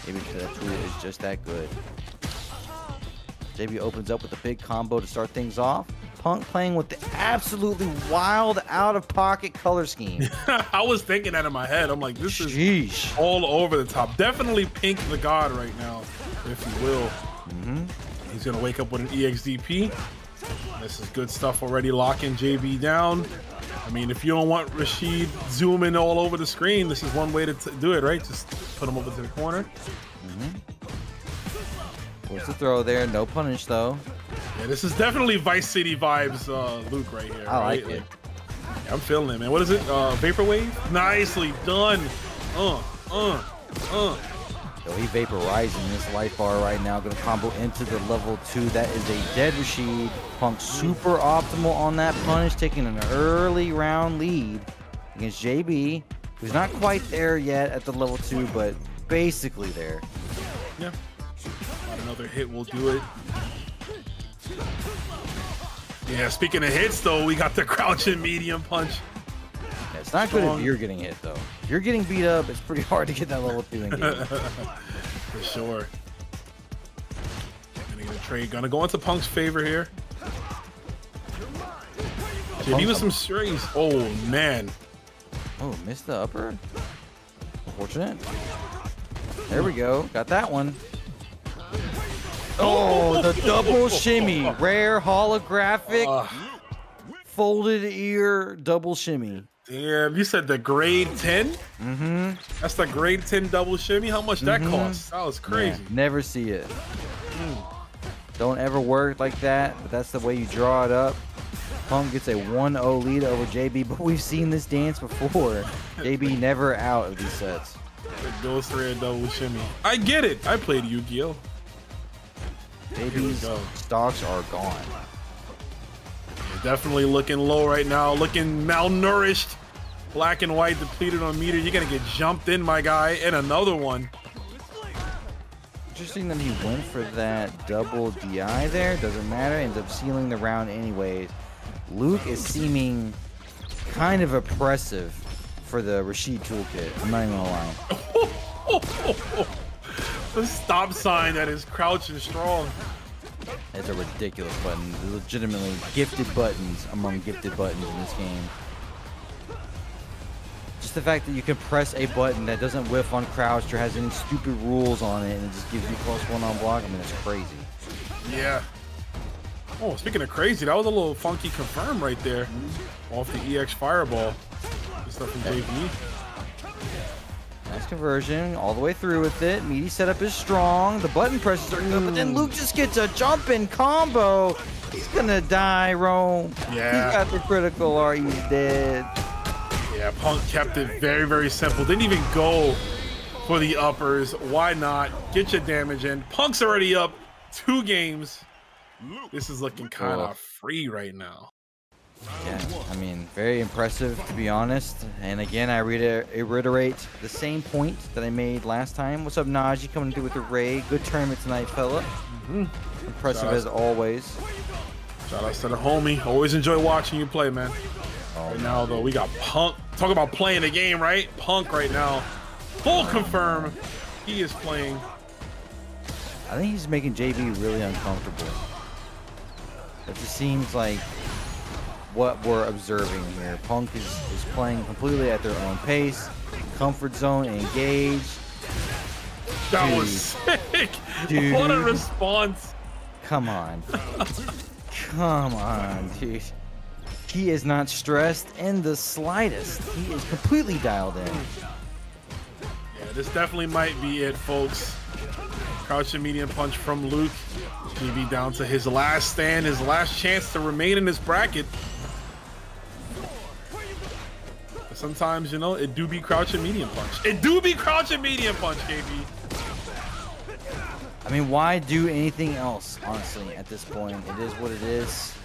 Maybe that tool is just that good. JB opens up with a big combo to start things off. Punk playing with the absolutely wild out-of-pocket color scheme. I was thinking that in my head. I'm like, this is all over the top. Definitely Pink the God right now, if you will. He's going to wake up with an EXDP. This is good stuff already, locking JB down. I mean, if you don't want Rashid zooming all over the screen, this is one way to do it, right? Just put him over to the corner. What's the throw there? No punish, though. Yeah, this is definitely Vice City vibes, Luke, right here. I like it. Yeah, I'm feeling it, man. What is it? Vaporwave? Nicely done. Yo, he vaporizing this life bar right now. Gonna combo into the level 2. That is a dead Rashid. Punk super optimal on that punish, taking an early round lead against JB, who's not quite there yet at the level 2, but basically there. Yeah. Another hit will do it. Yeah, speaking of hits, though, we got the crouching medium punch. Yeah, it's not good if you're getting hit, though. If you're getting beat up, it's pretty hard to get that level 2 in game. For sure. Gonna get a trade. Gonna go into Punk's favor here. JB with some strays. Oh, man. Oh, missed the upper? Unfortunate. There we go. Got that one. Oh, the double shimmy. Rare holographic folded ear double shimmy. Damn, you said the grade 10? Mm-hmm. That's the grade 10 double shimmy? How much that cost? That was crazy. Yeah, never see it. Don't ever work like that, but that's the way you draw it up. Punk gets a 1-0 lead over JB, but we've seen this dance before. JB never out of these sets. It goes for a double shimmy. I get it. I played Yu-Gi-Oh. JB's stocks are gone. Definitely looking low right now, looking malnourished. Black and white depleted on meter. You're going to get jumped in, my guy, and another one. Interesting that he went for that double DI there. Doesn't matter. Ends up sealing the round anyways. Luke is seeming kind of oppressive for the Rashid toolkit. I'm not even going to lie. The stop sign that is crouching strong. It's a ridiculous button. Legitimately gifted buttons among gifted buttons in this game. Just the fact that you can press a button that doesn't whiff on crouched or has any stupid rules on it and it just gives you plus one on block. I mean, that's crazy. Yeah. Oh, speaking of crazy, that was a little funky confirm right there off the EX Fireball. Stuff from JB. Nice conversion all the way through with it. Meaty setup is strong. The button presses are good, but then Luke just gets a jump-in combo. He's gonna die, Rome. Yeah. He got the critical or he's dead. Yeah, Punk kept it very, very simple. Didn't even go for the uppers. Why not? Get your damage in. Punk's already up 2 games. This is looking kind of free right now. Yeah, I mean, very impressive, to be honest. And again, I reiterate the same point that I made last time. What's up, Naji? Coming through with the raid. Good tournament tonight, fella. Impressive as always. Shout out to the homie. Always enjoy watching you play, man. Right now, though, we got Punk. Talk about playing the game, right? Punk right now. Full confirm. He is playing. I think he's making JB really uncomfortable. It just seems like what we're observing here. Punk is playing completely at their own pace. Comfort zone, engage. That was sick. Dude. What a response. Come on. Come on, dude. He is not stressed in the slightest. He is completely dialed in. Yeah, this definitely might be it, folks. Crouching medium punch from Luke. JB down to his last stand, his last chance to remain in this bracket. Sometimes, you know, it do be crouching medium punch. It do be crouching medium punch, KB. I mean, why do anything else, honestly, at this point? It is what it is.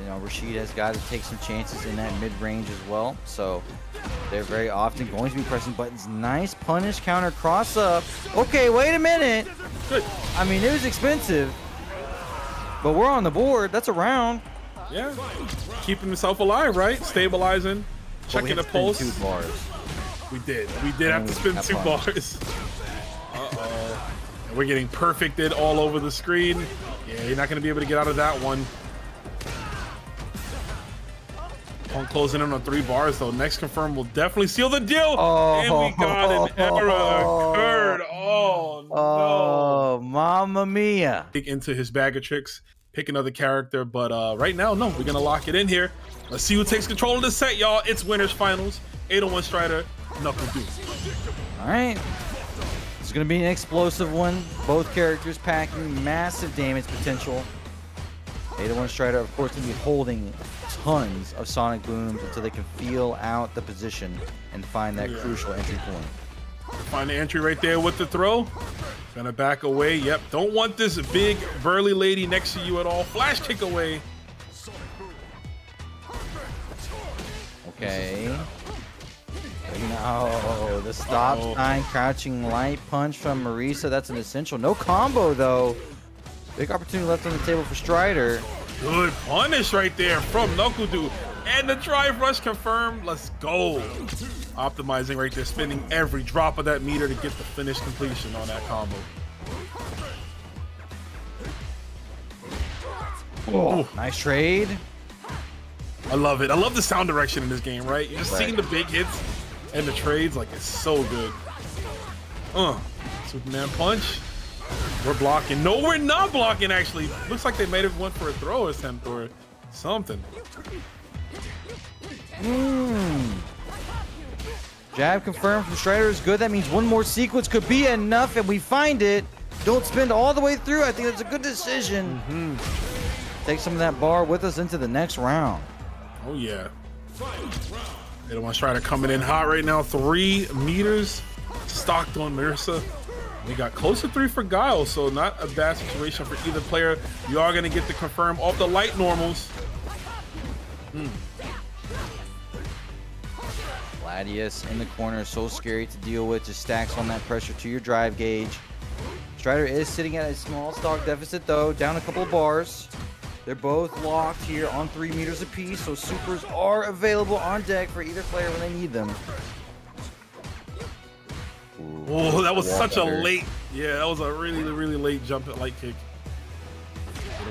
You know, Rashid has got to take some chances in that mid-range as well. So they're very often going to be pressing buttons. Nice punish, counter, cross-up. Okay, wait a minute. Good. I mean, it was expensive. But we're on the board. That's a round. Yeah. Keeping himself alive, right? Stabilizing. Checking the pulse. We had to spin 2 bars. We did have to spin 2 bars. Uh-oh. We're getting perfected all over the screen. Yeah, you're not going to be able to get out of that one. Punk closing in on 3 bars, though. Next confirm will definitely seal the deal. Oh, and we got an error occurred. Oh, no. Oh, mamma mia. Dig into his bag of tricks. Pick another character, but right now, no, we're gonna lock it in here. Let's see who takes control of the set, y'all. It's winners finals. 801 Strider, Knuckle Du. All right, it's gonna be an explosive one. Both characters packing massive damage potential. 801 Strider, of course, gonna be holding tons of sonic booms until they can feel out the position and find that crucial entry point. Find the entry right there with the throw. Gonna back away. Yep. Don't want this big burly lady next to you at all. Flash kick away. Okay. No. The stop sign, crouching light punch from Marisa. That's an essential. No combo though. Big opportunity left on the table for Strider. Good punish right there from Knuckle Du. And the drive rush confirmed. Let's go. Optimizing right there, spending every drop of that meter to get the finished completion on that combo. Oh, nice trade. I love it. I love the sound direction in this game, right? You're just seeing the big hits and the trades, like, it's so good. Superman punch. We're blocking. No, we're not blocking, actually. Looks like they might have went for a throw attempt or something. Jab confirmed from Strider is good. That means one more sequence could be enough, and we find it. Don't spin all the way through. I think that's a good decision. Take some of that bar with us into the next round. Oh, yeah. They don't want Strider coming in hot right now. 3 meters stocked on Marisa. They got close to 3 for Guile, so not a bad situation for either player. You are going to get the confirm off the light normals. Gladius in the corner, so scary to deal with. Just stacks on that pressure to your drive gauge. Strider is sitting at a small stock deficit, though, down a couple of bars. They're both locked here on 3 meters apiece, so supers are available on deck for either player when they need them. Ooh, oh, that was such a late, yeah, that was a really late jump at light kick.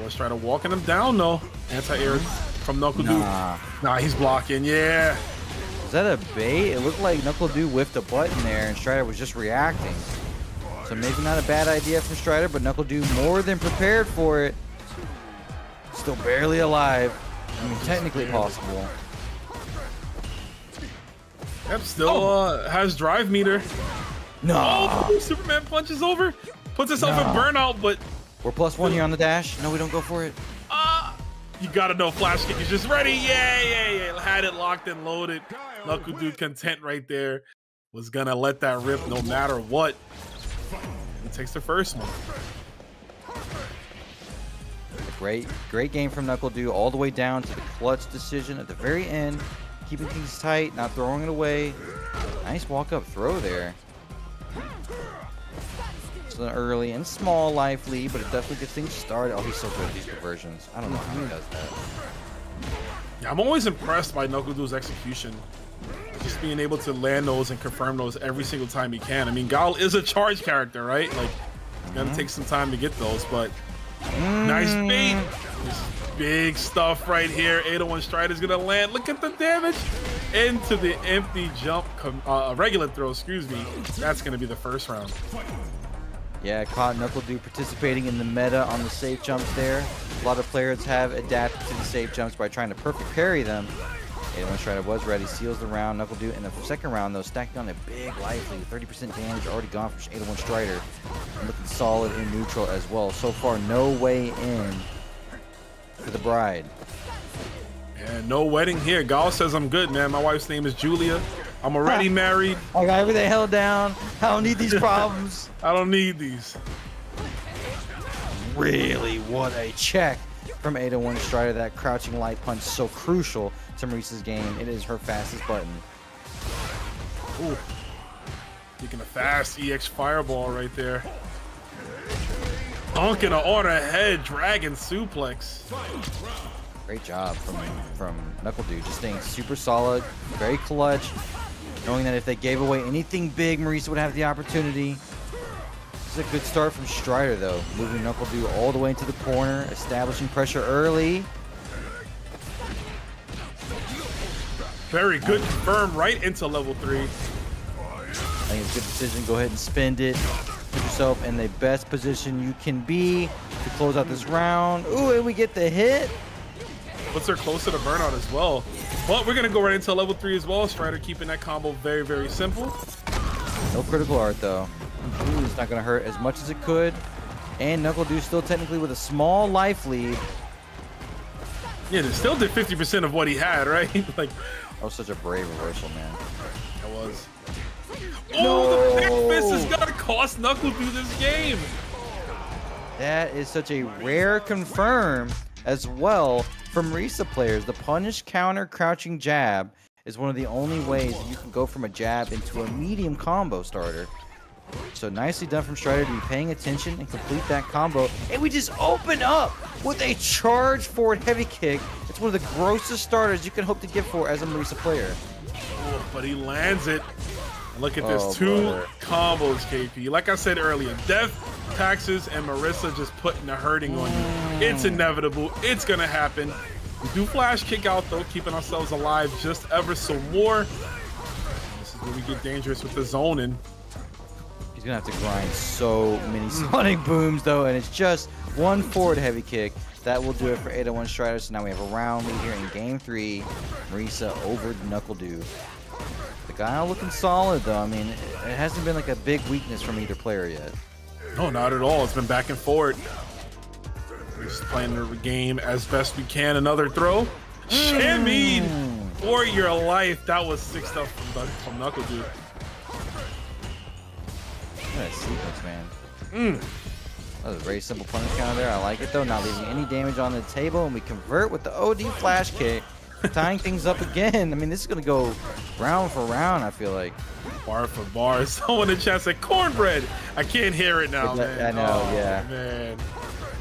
Let's try to walking him down, though. Anti-air from Knuckle Du. Nah, he's blocking, yeah. Was that a bait? It looked like Knuckle Du whiffed a button there, and Strider was just reacting. So maybe not a bad idea from Strider, but Knuckle Du more than prepared for it. Still barely alive. I mean, technically possible. Yep, still has drive meter. No, oh, Superman punches over, puts himself in burnout, but we're +1 here on the dash. No, we don't go for it. You gotta know flash kick is just ready. Yeah. Had it locked and loaded. Knuckle Du content right there. Was gonna let that rip no matter what. He takes the first one. Great game from Knuckle Du all the way down to the clutch decision at the very end. Keeping things tight, not throwing it away. Nice walk-up throw there. It's an early and small life lead, but it definitely gets things started. Oh, he's so good at these conversions. I don't know how he does that. Yeah, I'm always impressed by Knuckle Du's execution. Just being able to land those and confirm those every single time he can. I mean, Guile is a charge character, right? Like, it's gonna take some time to get those, but... Nice bait. This big stuff right here. 801 Strider's gonna land. Look at the damage into the empty jump, regular throw, excuse me. That's gonna be the first round. Yeah, caught Knuckle Du participating in the meta on the safe jumps there. A lot of players have adapted to the safe jumps by trying to perfect parry them. 801 Strider was ready, seals the round. Knuckle Du in the second round, though, stacking on a big life lead. 30% damage already gone for 801 Strider. And looking solid in neutral as well. So far, no way in for the bride. And no wedding here. Gal says, I'm good, man. My wife's name is Julia. I'm already married. I got everything held down. I don't need these problems. I don't need these. Really, what a check from 801 Strider. That crouching light punch is so crucial to Marisa's game. It is her fastest button. Ooh. Taking a fast EX fireball right there. Punk in an order ahead, dragon suplex. Great job from Knuckle Du, just staying super solid, very clutch, knowing that if they gave away anything big, Marisa would have the opportunity. This is a good start from Strider, though, moving Knuckle Du all the way into the corner, establishing pressure early. Very good confirm right into level 3. I think it's a good decision. Go ahead and spend it. Put yourself in the best position you can be to close out this round. Ooh, and we get the hit. Puts her closer to burnout as well. But we're gonna go right into level 3 as well. Strider keeping that combo very simple. No critical art though. Ooh, it's not gonna hurt as much as it could. And Knuckle Du still technically with a small life lead. Yeah, they still did 50% of what he had, right? Like. That was such a brave reversal, man. That was. Oh, no! The back fist has got to cost Knuckle Du this game. That is such a rare confirm as well from Marisa players. The punish counter crouching jab is one of the only ways that you can go from a jab into a medium combo starter. So nicely done from Strider to be paying attention and complete that combo. And we just open up with a charge forward heavy kick. It's one of the grossest starters you can hope to get for as a Marisa player. Oh, but he lands it. Look at this, two combos, KP. Like I said earlier, death, taxes, and Marisa just putting the hurting on you. It's inevitable. It's going to happen. We do flash kick out, though, keeping ourselves alive just ever so more. This is where we get dangerous with the zoning. He's gonna have to grind so many sonic booms though, and it's just one forward heavy kick That will do it for 801 Strider. So now we have a round lead here in game three. Marisa over Knuckle Du. The guy looking solid though. I mean, it hasn't been like a big weakness from either player yet. No, not at all. It's been back and forth. Just playing the game as best we can. Another throw. Shimmied for your life. That was 6 stuff from Knuckle Du. What a sequence, man. That was a very simple punish counter there. I like it though. Not leaving any damage on the table, and we convert with the OD flash kick, tying things up again. I mean, this is gonna go round for round. I feel like bar for bar. Someone in chat said cornbread. I can't hear it now, man. I know. Oh, yeah. Man,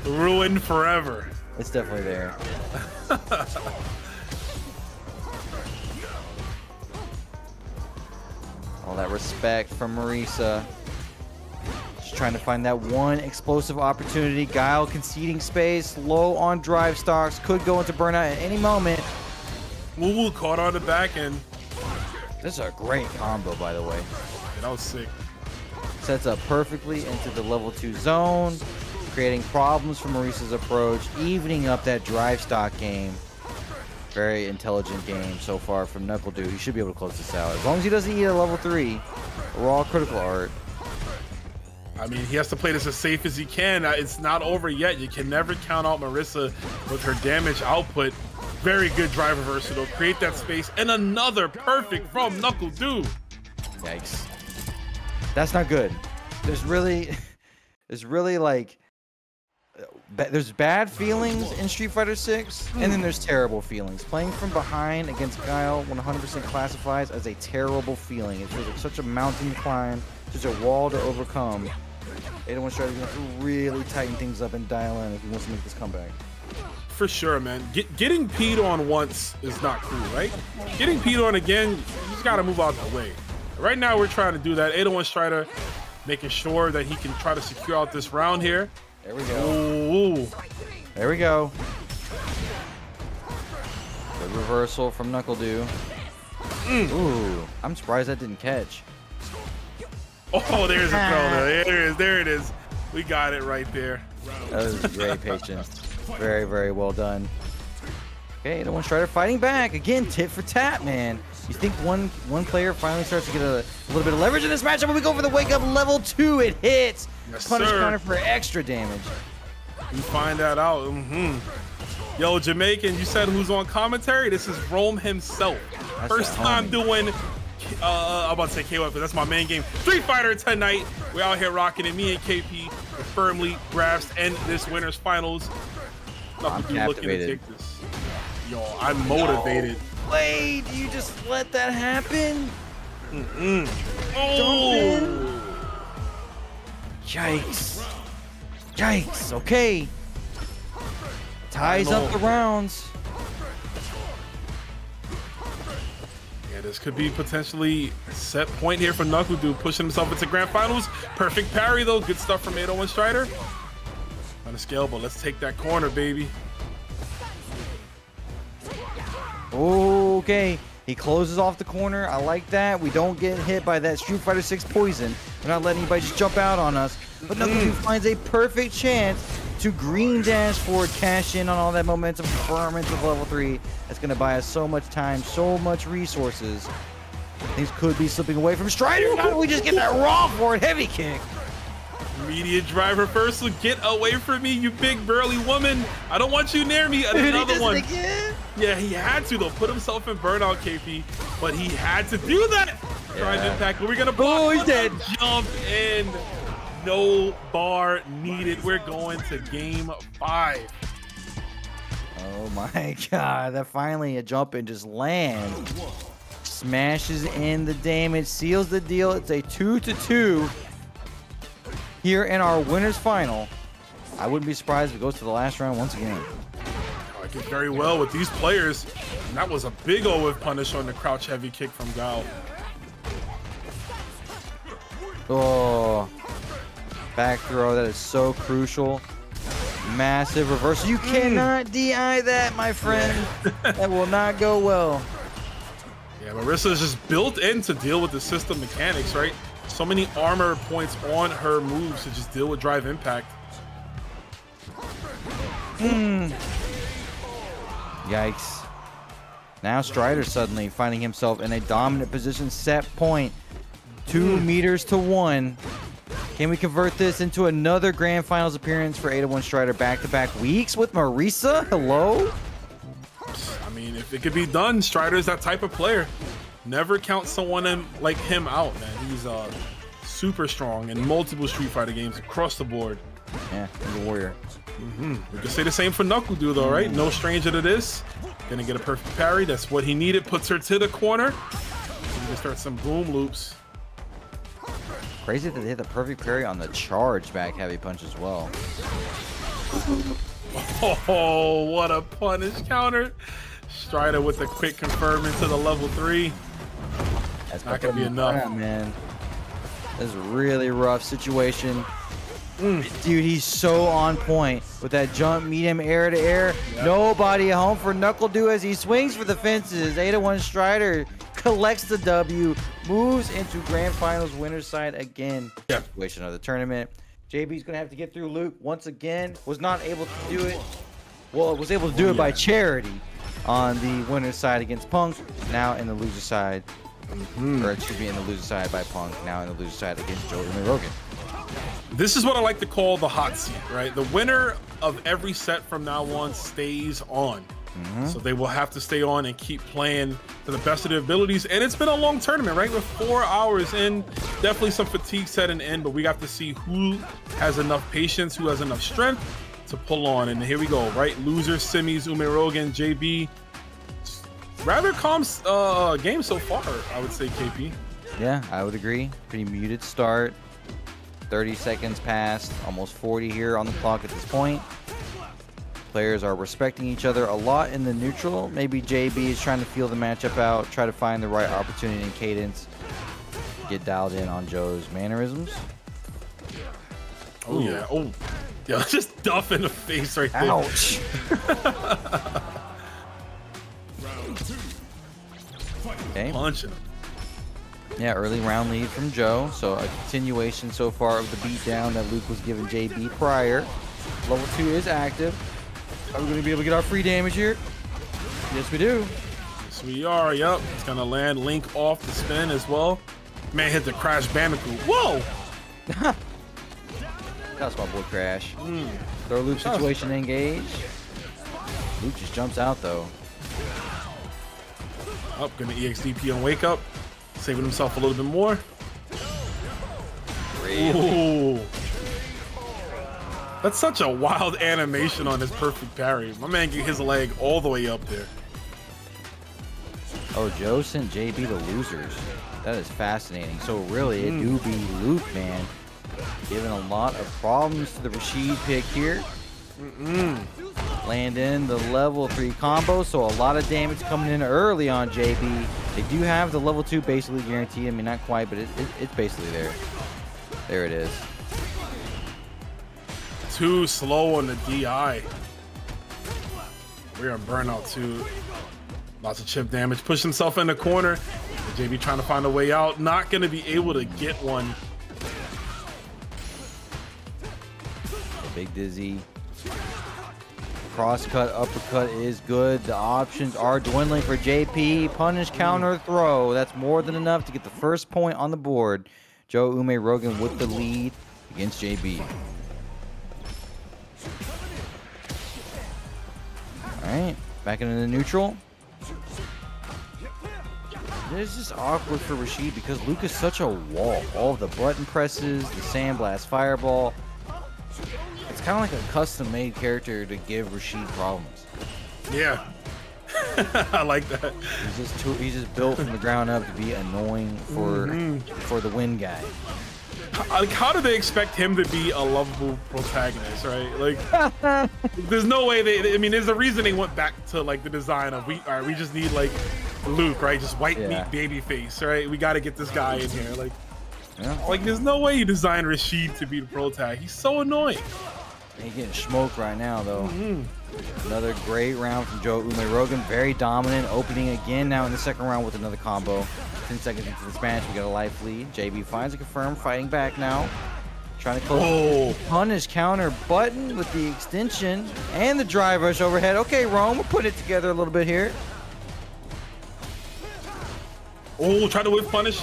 ruined forever. It's definitely there. All that respect from Marisa. She's trying to find that one explosive opportunity. Guile conceding space, low on drive stocks, could go into burnout at any moment. Woo-woo caught on the back end. This is a great combo, by the way. That was sick. Sets up perfectly into the level 2 zone, creating problems for Marisa's approach, evening up that drive stock game. Very intelligent game so far from Knuckle Du. He should be able to close this out. As long as he doesn't eat a level 3, raw critical art. I mean, he has to play this as safe as he can. It's not over yet. You can never count out Marisa with her damage output. Very good drive reversal though. Create that space, and another perfect from Knuckle Du. Yikes. That's not good. There's really like, there's bad feelings in Street Fighter 6, and then there's terrible feelings. Playing from behind against Guile 100% classifies as a terrible feeling. It feels like such a mountain to climb, such a wall to overcome. 801 Strider to really tighten things up and dial in if he wants to make this comeback. For sure, man. Getting peed on once is not cool, right? Getting peed on again, you just gotta move out of the way. Right now, we're trying to do that. 801 Strider making sure that he can try to secure out this round here. There we go. Ooh. There we go. Good reversal from Knuckle Du. Ooh, I'm surprised that didn't catch. Oh, there's a throw there. There it is. There it is. We got it right there. That was great patience. Very, very well done. Okay, 801 Strider fighting back. Again, tit for tat, man. You think one player finally starts to get a little bit of leverage in this matchup, but we go for the wake up level 2. It hits. Yes, punish counter for extra damage. We find that out. Yo, Jamaican, you said who's on commentary? This is Rome himself. That's first time doing, I'm about to say KY, but that's my main game. Street Fighter tonight. We're out here rocking it. Me and KP firmly grasped and this winner's finals. I'm captivated. To take this. Yo, I'm motivated. No way, do you just let that happen? Oh! Yikes. Yikes, okay. Ties up the rounds. Yeah, this could be potentially set point here for Knuckle Du, pushing himself into grand finals. Perfect parry though, good stuff from 801 Strider. Unscalable, let's take that corner, baby. Okay, he closes off the corner. I like that. We don't get hit by that Street Fighter 6 poison. We're not letting anybody just jump out on us. But Knuckle Du finds a perfect chance to green dash forward, cash in on all that momentum, performance of level 3. That's going to buy us so much time, so much resources. Things could be slipping away from Strider. How do we just get that raw forward heavy kick? Immediate drive reversal. Get away from me, you big burly woman. I don't want you near me. Another one. Yeah, he had to though. Put himself in burnout, KP, but he had to do that. Yeah. Drive impact. We're gonna block. Oh, he's dead. Jump in. No bar needed. We're going to game 5. Oh my God! That finally a jump in just lands. Smashes in the damage. Seals the deal. It's a 2-2. Here in our winner's final. I wouldn't be surprised if it goes to the last round once again. I did very well with these players. And that was a big O with punish on the crouch heavy kick from Guile. Oh, back throw, that is so crucial. Massive reversal. You cannot DI that, my friend. That will not go well. Yeah, Marisa is just built in to deal with the system mechanics, right? So many armor points on her moves to just deal with drive impact. Yikes. Now Strider suddenly finding himself in a dominant position, set point. 2 meters to 1. Can we convert this into another grand finals appearance for 801 Strider? Back-to-back weeks with Marisa? Hello? I mean, if it could be done, Strider's that type of player. Never count someone like him out, man. He's super strong in multiple Street Fighter games across the board. Yeah, he's a warrior. We could say the same for Knuckle Du, though, right? No stranger to this. Gonna get a perfect parry. That's what he needed. Puts her to the corner. So we can start some boom loops. Crazy that they hit the perfect parry on the charge back heavy punch as well. Oh, what a punish counter. Strider with a quick confirm into the level 3. That's not gonna be enough. Crap, man. This is a really rough situation. Dude, he's so on point with that jump, medium air to air. Yep. Nobody at home for Knuckle Du as he swings for the fences. 801 Strider collects the W, moves into grand finals winner's side again. Yep. Situation of the tournament. JB's gonna have to get through Luke once again. Was not able to do it. Well, was able to do it by charity on the winner's side against Punk. Now in the loser side, or it should be in the loser side by Punk. Now in the loser side against Joe Umerogan. This is what I like to call the hot seat, right? The winner of every set from now on stays on. So they will have to stay on and keep playing to the best of their abilities. And it's been a long tournament, right? We're 4 hours in. Definitely some fatigue setting in, but we have to see who has enough patience, who has enough strength to pull on. And here we go, right? Loser, semis, Umerogan, JB. Rather calm game so far, I would say, KP. Yeah, I would agree. Pretty muted start. 30 seconds passed, almost 40 here on the clock at this point. Players are respecting each other a lot in the neutral. Maybe JB is trying to feel the matchup out, try to find the right opportunity and cadence, get dialed in on Joe's mannerisms. Oh, yeah. Oh, yeah, just duff in the face right there. Ouch. Okay. Punching him. Yeah, early round lead from Joe. So a continuation so far of the beatdown that Luke was giving JB prior. Level 2 is active. Are we going to be able to get our free damage here? Yes, we do. Yes, we are. Yep. It's going to land Link off the spin as well. Man hit the Crash Bandicoot. Whoa! That's my boy Crash. Throw Luke situation engage. Luke just jumps out, though. Up, going to EXDP on Wake Up. Saving himself a little bit more. Really? Ooh. That's such a wild animation on his perfect parry. My man get his leg all the way up there. Oh, Joe sent JB to losers. That is fascinating. So really, it do be Luke, man. Giving a lot of problems to the Rashid pick here. Land in the level 3 combo, so a lot of damage coming in early on JB. They do have the level 2 basically guaranteed. I mean, not quite, but it's basically there. There it is. Too slow on the DI. We are burnout too. Lots of chip damage. Push himself in the corner. JB trying to find a way out. Not going to be able to get one. Big dizzy. Cross-cut, uppercut is good. The options are dwindling for JP. Punish, counter, throw. That's more than enough to get the first point on the board. Joe Umerogan with the lead against JB. All right, back into the neutral. This is awkward for Rashid because Luke is such a wall. All the button presses, the sandblast fireball. It's kind of like a custom-made character to give Rashid problems. Yeah, I like that. He's just built from the ground up to be annoying for the win guy. Like, how do they expect him to be a lovable protagonist, right? Like, there's no way I mean, there's a reason they went back to like the design of we just need like Luke, right? Just white meat baby face, right? We got to get this guy in here, like. Yeah. Like, there's no way you designed Rashid to be the protag. He's so annoying. He's getting smoked right now, though. Another great round from Joe Umerogan. Very dominant, opening again now in the second round with another combo. 10 seconds into the Spanish, we got a life lead. JB finds a confirm, fighting back now. Trying to close. Oh. Punish counter button with the extension and the dry rush overhead. Okay, Rome, we'll put it together a little bit here. Oh, trying to whip punish.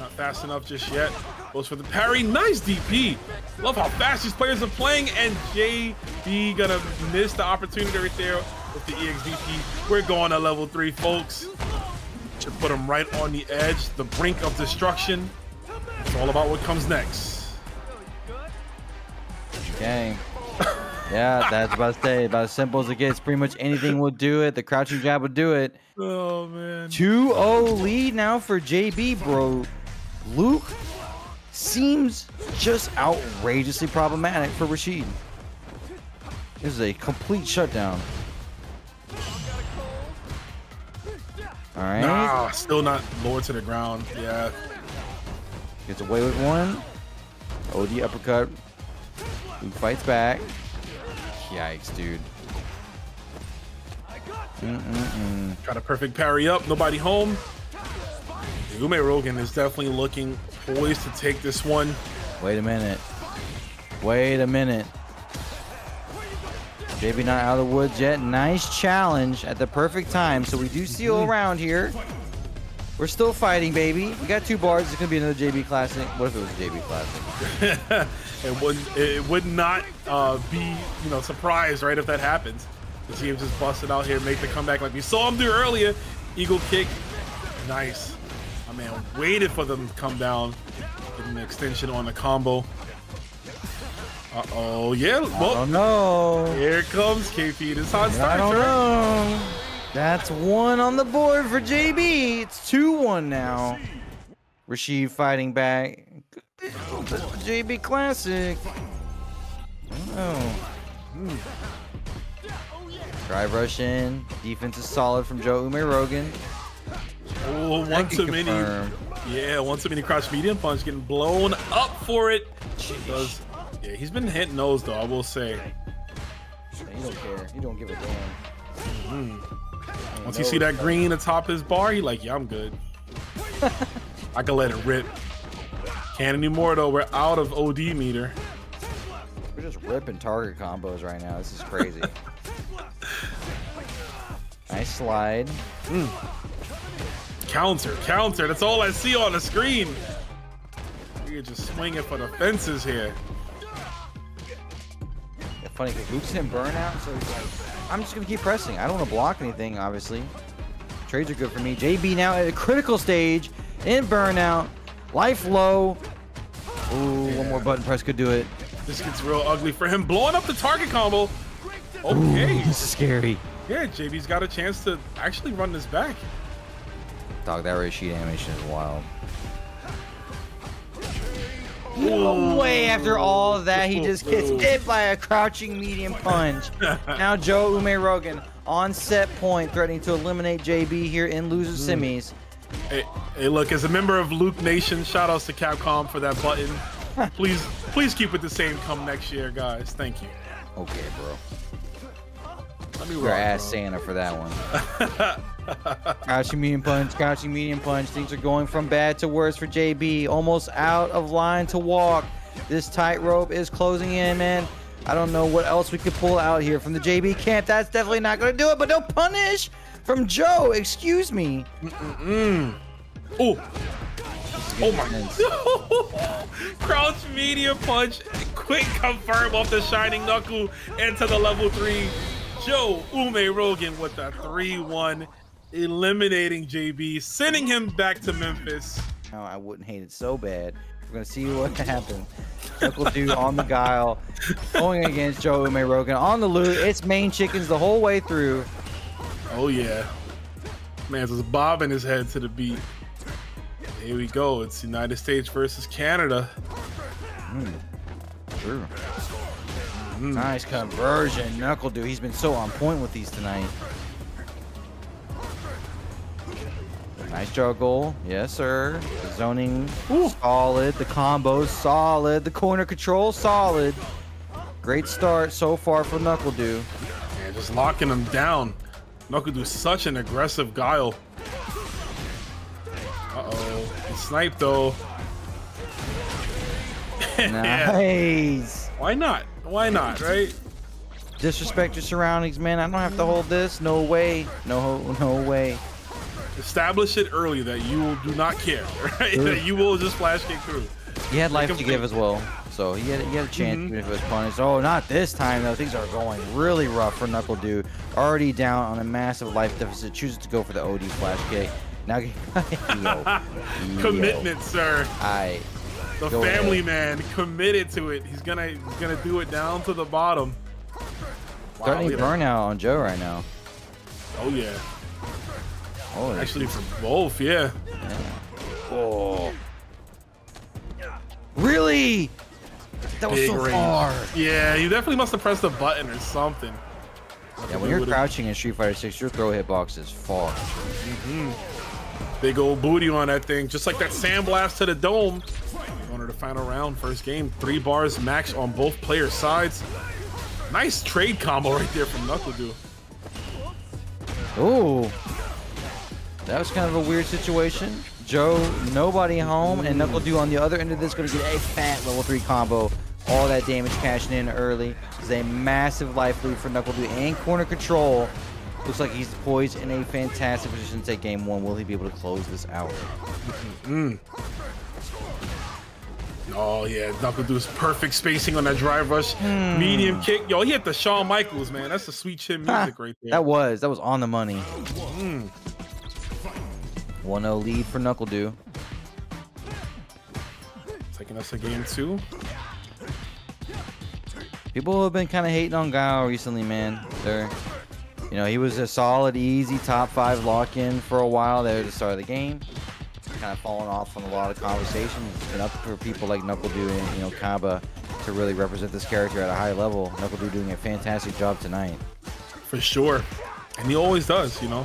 Not fast enough just yet. Goes for the parry. Nice DP. Love how fast these players are playing. And JB gonna miss the opportunity right there with the EXDP. We're going to level 3, folks. To put him right on the edge, the brink of destruction. It's all about what comes next. Dang. Yeah, that's about to say. About as simple as it gets. Pretty much anything will do it. The crouching jab will do it. Oh, man. 2-0 lead now for JB, bro. Luke seems just outrageously problematic for Rashid. This is a complete shutdown. All right. Nah, still not lowered to the ground. Yeah. Gets away with one. OD uppercut. Luke fights back. Yikes, dude. Got a perfect parry up. Nobody home. Umerogan is definitely looking poised to take this one. Wait a minute. Wait a minute. JB not out of the woods yet. Nice challenge at the perfect time. So we do seal around here. We're still fighting, baby. We got 2 bars. It's gonna be another JB Classic. What if it was a JB Classic? it would not be, you know, surprised, right, if that happens. The team just busted out here, make the comeback like we saw him do earlier. Eagle kick, nice. My man waited for them to come down, give him an extension on the combo. Uh-oh, yeah. Well, I don't know. Here comes KP. This hot start. I don't know. That's 1 on the board for JB. It's 2-1 now. Rashid fighting back. JB Classic. Oh. Drive rush in. Defense is solid from Joe Umerogan. Oh, one too many. Yeah, one too many cross medium punch. Getting blown up for it. Because, yeah, he's been hitting those, though, I will say. Yeah, he don't care. He don't give a damn. Once you see that green atop his bar, you're like, yeah, I'm good. I can let it rip. Can't anymore, though. We're out of OD meter. We're just ripping target combos right now. This is crazy. Nice slide. Counter, counter. That's all I see on the screen. You're just swinging for the fences here. That's funny, because Luke's in burnout, so he's like, I'm just going to keep pressing. I don't want to block anything, obviously. Trades are good for me. JB now at a critical stage in burnout. Life low. Ooh, yeah. One more button press could do it. This gets real ugly for him. Blowing up the target combo. Okay. Ooh, this is scary. Yeah, JB's got a chance to actually run this back. Dog, that Rashid animation is wild. No way, after all of that, he just gets hit by a crouching medium punch. Now Joe Umerogan on set point, threatening to eliminate JB here in loser semis. Hey, look, as a member of Luke Nation, shout outs to Capcom for that button. Please keep it the same come next year, guys. Thank you. Okay, bro. Let me ask Santa for that one. Crouching medium punch, crouching medium punch. Things are going from bad to worse for JB. Almost out of line to walk. This tightrope is closing in, man. I don't know what else we could pull out here from the JB camp. That's definitely not going to do it, but no punish from Joe. Excuse me. Oh my God. Crouch medium punch. Quick confirm off the shining knuckle into the level 3. Joe Umerogan with the 3-1, eliminating JB, sending him back to Memphis. Oh, I wouldn't hate it so bad. We're going to see what happens. Knuckle Du on the guile, going against Joe Umerogan on the loot. It's main chickens the whole way through. Oh, yeah. Man's just bobbing his head to the beat. Here we go. It's United States versus Canada. True. Nice conversion, Knuckle Du. He's been so on point with these tonight. Nice juggle. Yes, sir. The zoning solid. The combo solid. The corner control solid. Great start so far for Knuckle Du. Yeah, just locking him down. Knuckle Du, such an aggressive guile. Sniped, though. Nice. Yeah. Why not? Why not, right? Disrespect your surroundings, man. I don't have to hold this. No way. No way. Establish it early that you do not care, right? That you will just flash kick through. He had life to give as well, so he had a chance even if it was punished. Oh, not this time though. Things are going really rough for Knuckle Du. Already down on a massive life deficit, chooses to go for the OD flash kick. Now, commitment, sir. The family man committed to it. He's gonna do it down to the bottom. Starting burnout on Joe right now. Oh yeah. Oh, actually for both, yeah. Oh. Really? That was so far. Yeah, you definitely must have pressed a button or something. Yeah, when you're crouching in Street Fighter 6, your throw hitbox is far. Big old booty on that thing, just like that sandblast to the dome. Going to the final round, first game, 3 bars max on both player sides. Nice trade combo right there from Knuckle Du. Oh, that was kind of a weird situation. Joe, nobody home, and Knuckle Du on the other end of this going to get a fat level 3 combo. All that damage cashing in early. This is a massive life lead for Knuckle Du and corner control. Looks like he's poised in a fantastic position to take game one. Will he be able to close this out? Oh yeah, Knuckle Du's perfect spacing on that drive rush. Medium kick. Yo, he hit the Shawn Michaels, man. That's the sweet chin music right there. That was on the money. 1-0 lead for Knuckle Du. Taking us to game two. People have been kind of hating on Gao recently, man. You know, he was a solid, easy top 5 lock-in for a while there at the start of the game. Kind of fallen off on a lot of conversations. It's been up for people like Knuckle Du and, you know, Kaba to really represent this character at a high level. Knuckle Du doing a fantastic job tonight. For sure. And he always does, you know.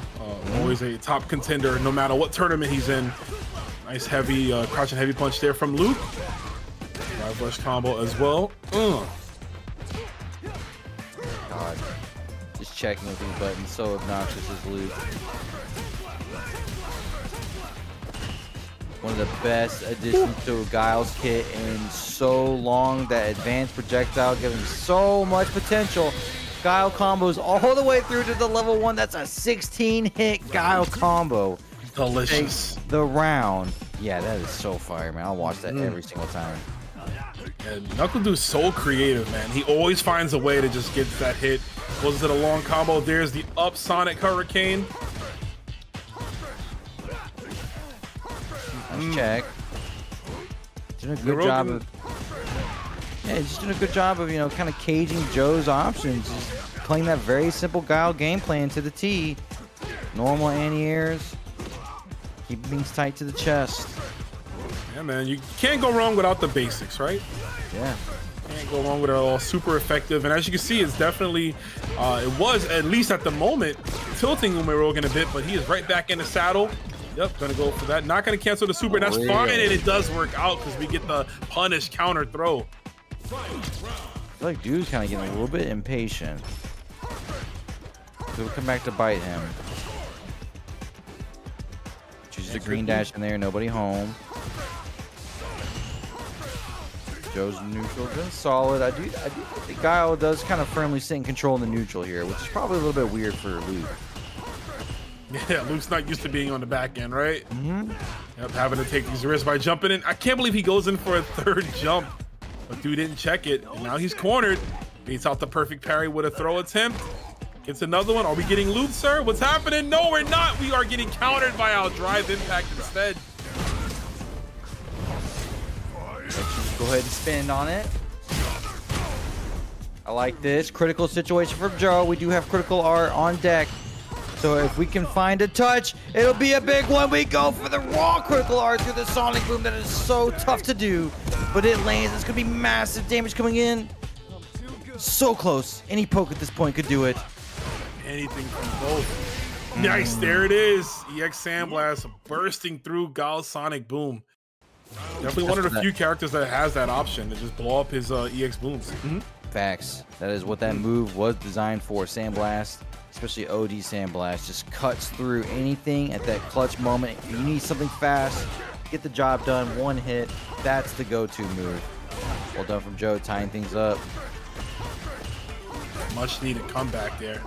Always a top contender, no matter what tournament he's in. Nice heavy, crouching heavy punch there from Luke. Drive rush combo as well. God. Just checking with these buttons. So obnoxious is Luke. One of the best additions to Guile's kit in so long. That advanced projectile giving so much potential. Guile combos all the way through to the level 1. That's a 16-hit Guile combo. Delicious. Takes the round. Yeah, that is so fire, man. I'll watch that every single time. And Knuckle Du's so creative, man. He always finds a way to just get that hit. Goes to the long combo. There's the up Sonic Hurricane. Nice check. Doing a good job of... Yeah, just doing a good job of, you know, kind of caging Joe's options. Just playing that very simple Guile game plan to the T. Normal anti-airs. Keep things tight to the chest. Yeah, man, you can't go wrong without the basics, right? Yeah. Can't go wrong with it at all. Super effective. And as you can see, it's definitely, it was, at least at the moment, tilting Umerogan a bit, but he is right back in the saddle. Yep, gonna go for that. Not gonna cancel the super. That's fine, and it does work out because we get the punish counter throw. I feel like Dude's kind of getting a little bit impatient. He'll come back to bite him. Chooses a green dash in there, nobody home. Joe's neutral, been solid. I do think Guile does kind of firmly sit in control in the neutral here, which is probably a little bit weird for Luke. Yeah, Luke's not used to being on the back end, right? Yep, having to take these risks by jumping in. I can't believe he goes in for a third jump. But Dude didn't check it, and now he's cornered. Beats out the perfect parry with a throw attempt. Gets another one. Are we getting looped, sir? What's happening? No, we're not. We are getting countered by our drive impact instead. Go ahead and spin on it. I like this. Critical situation for Joe. We do have critical art on deck. So if we can find a touch, it'll be a big one. We go for the raw critical art through the Sonic Boom. That is so tough to do, but it lands. It's gonna be massive damage coming in. So close. Any poke at this point could do it. Anything from both. Nice, there it is. EX Sandblast bursting through Guile's Sonic Boom. Definitely one of the few characters that has that option to just blow up his EX booms. Facts. That is what that move was designed for. Sandblast, especially OD Sandblast, just cuts through anything at that clutch moment. You need something fast, get the job done, one hit. That's the go-to move. Well done from Joe, tying things up. Much needed comeback there.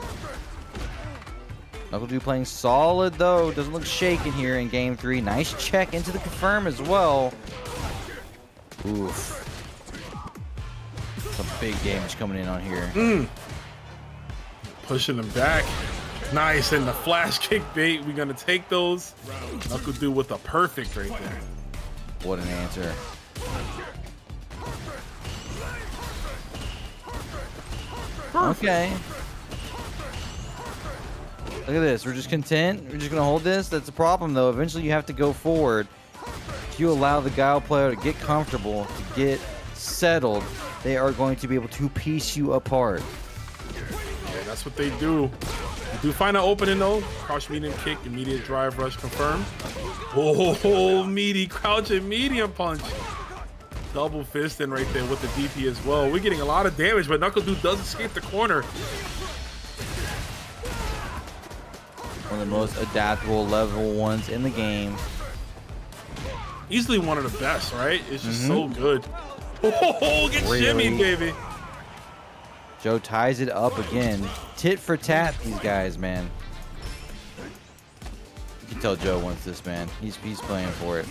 Knuckle Du playing solid though. Doesn't look shaken here in game three. Nice check into the confirm as well. Oof. Some big damage coming in on here. Pushing him back. Nice, and the flash kick bait. We're gonna take those. Knuckle Du with a perfect right there. What an answer. Perfect. Okay. Look at this. We're just content. We're just gonna hold this. That's a problem though. Eventually you have to go forward. If you allow the Guile player to get comfortable, to get settled, they are going to be able to piece you apart. Yeah, that's what they do. They do find an opening though. Crouch, medium kick, immediate drive rush confirmed. Oh, meaty crouch and medium punch. Double fisting right there with the DP as well. We're getting a lot of damage, but Knuckle Du does escape the corner. One of the most adaptable level ones in the game. Easily one of the best, right? It's just so good. Oh, get shimmy, baby. Joe ties it up again. Tit for tat, these guys, man. You can tell Joe wants this, man. He's playing for it.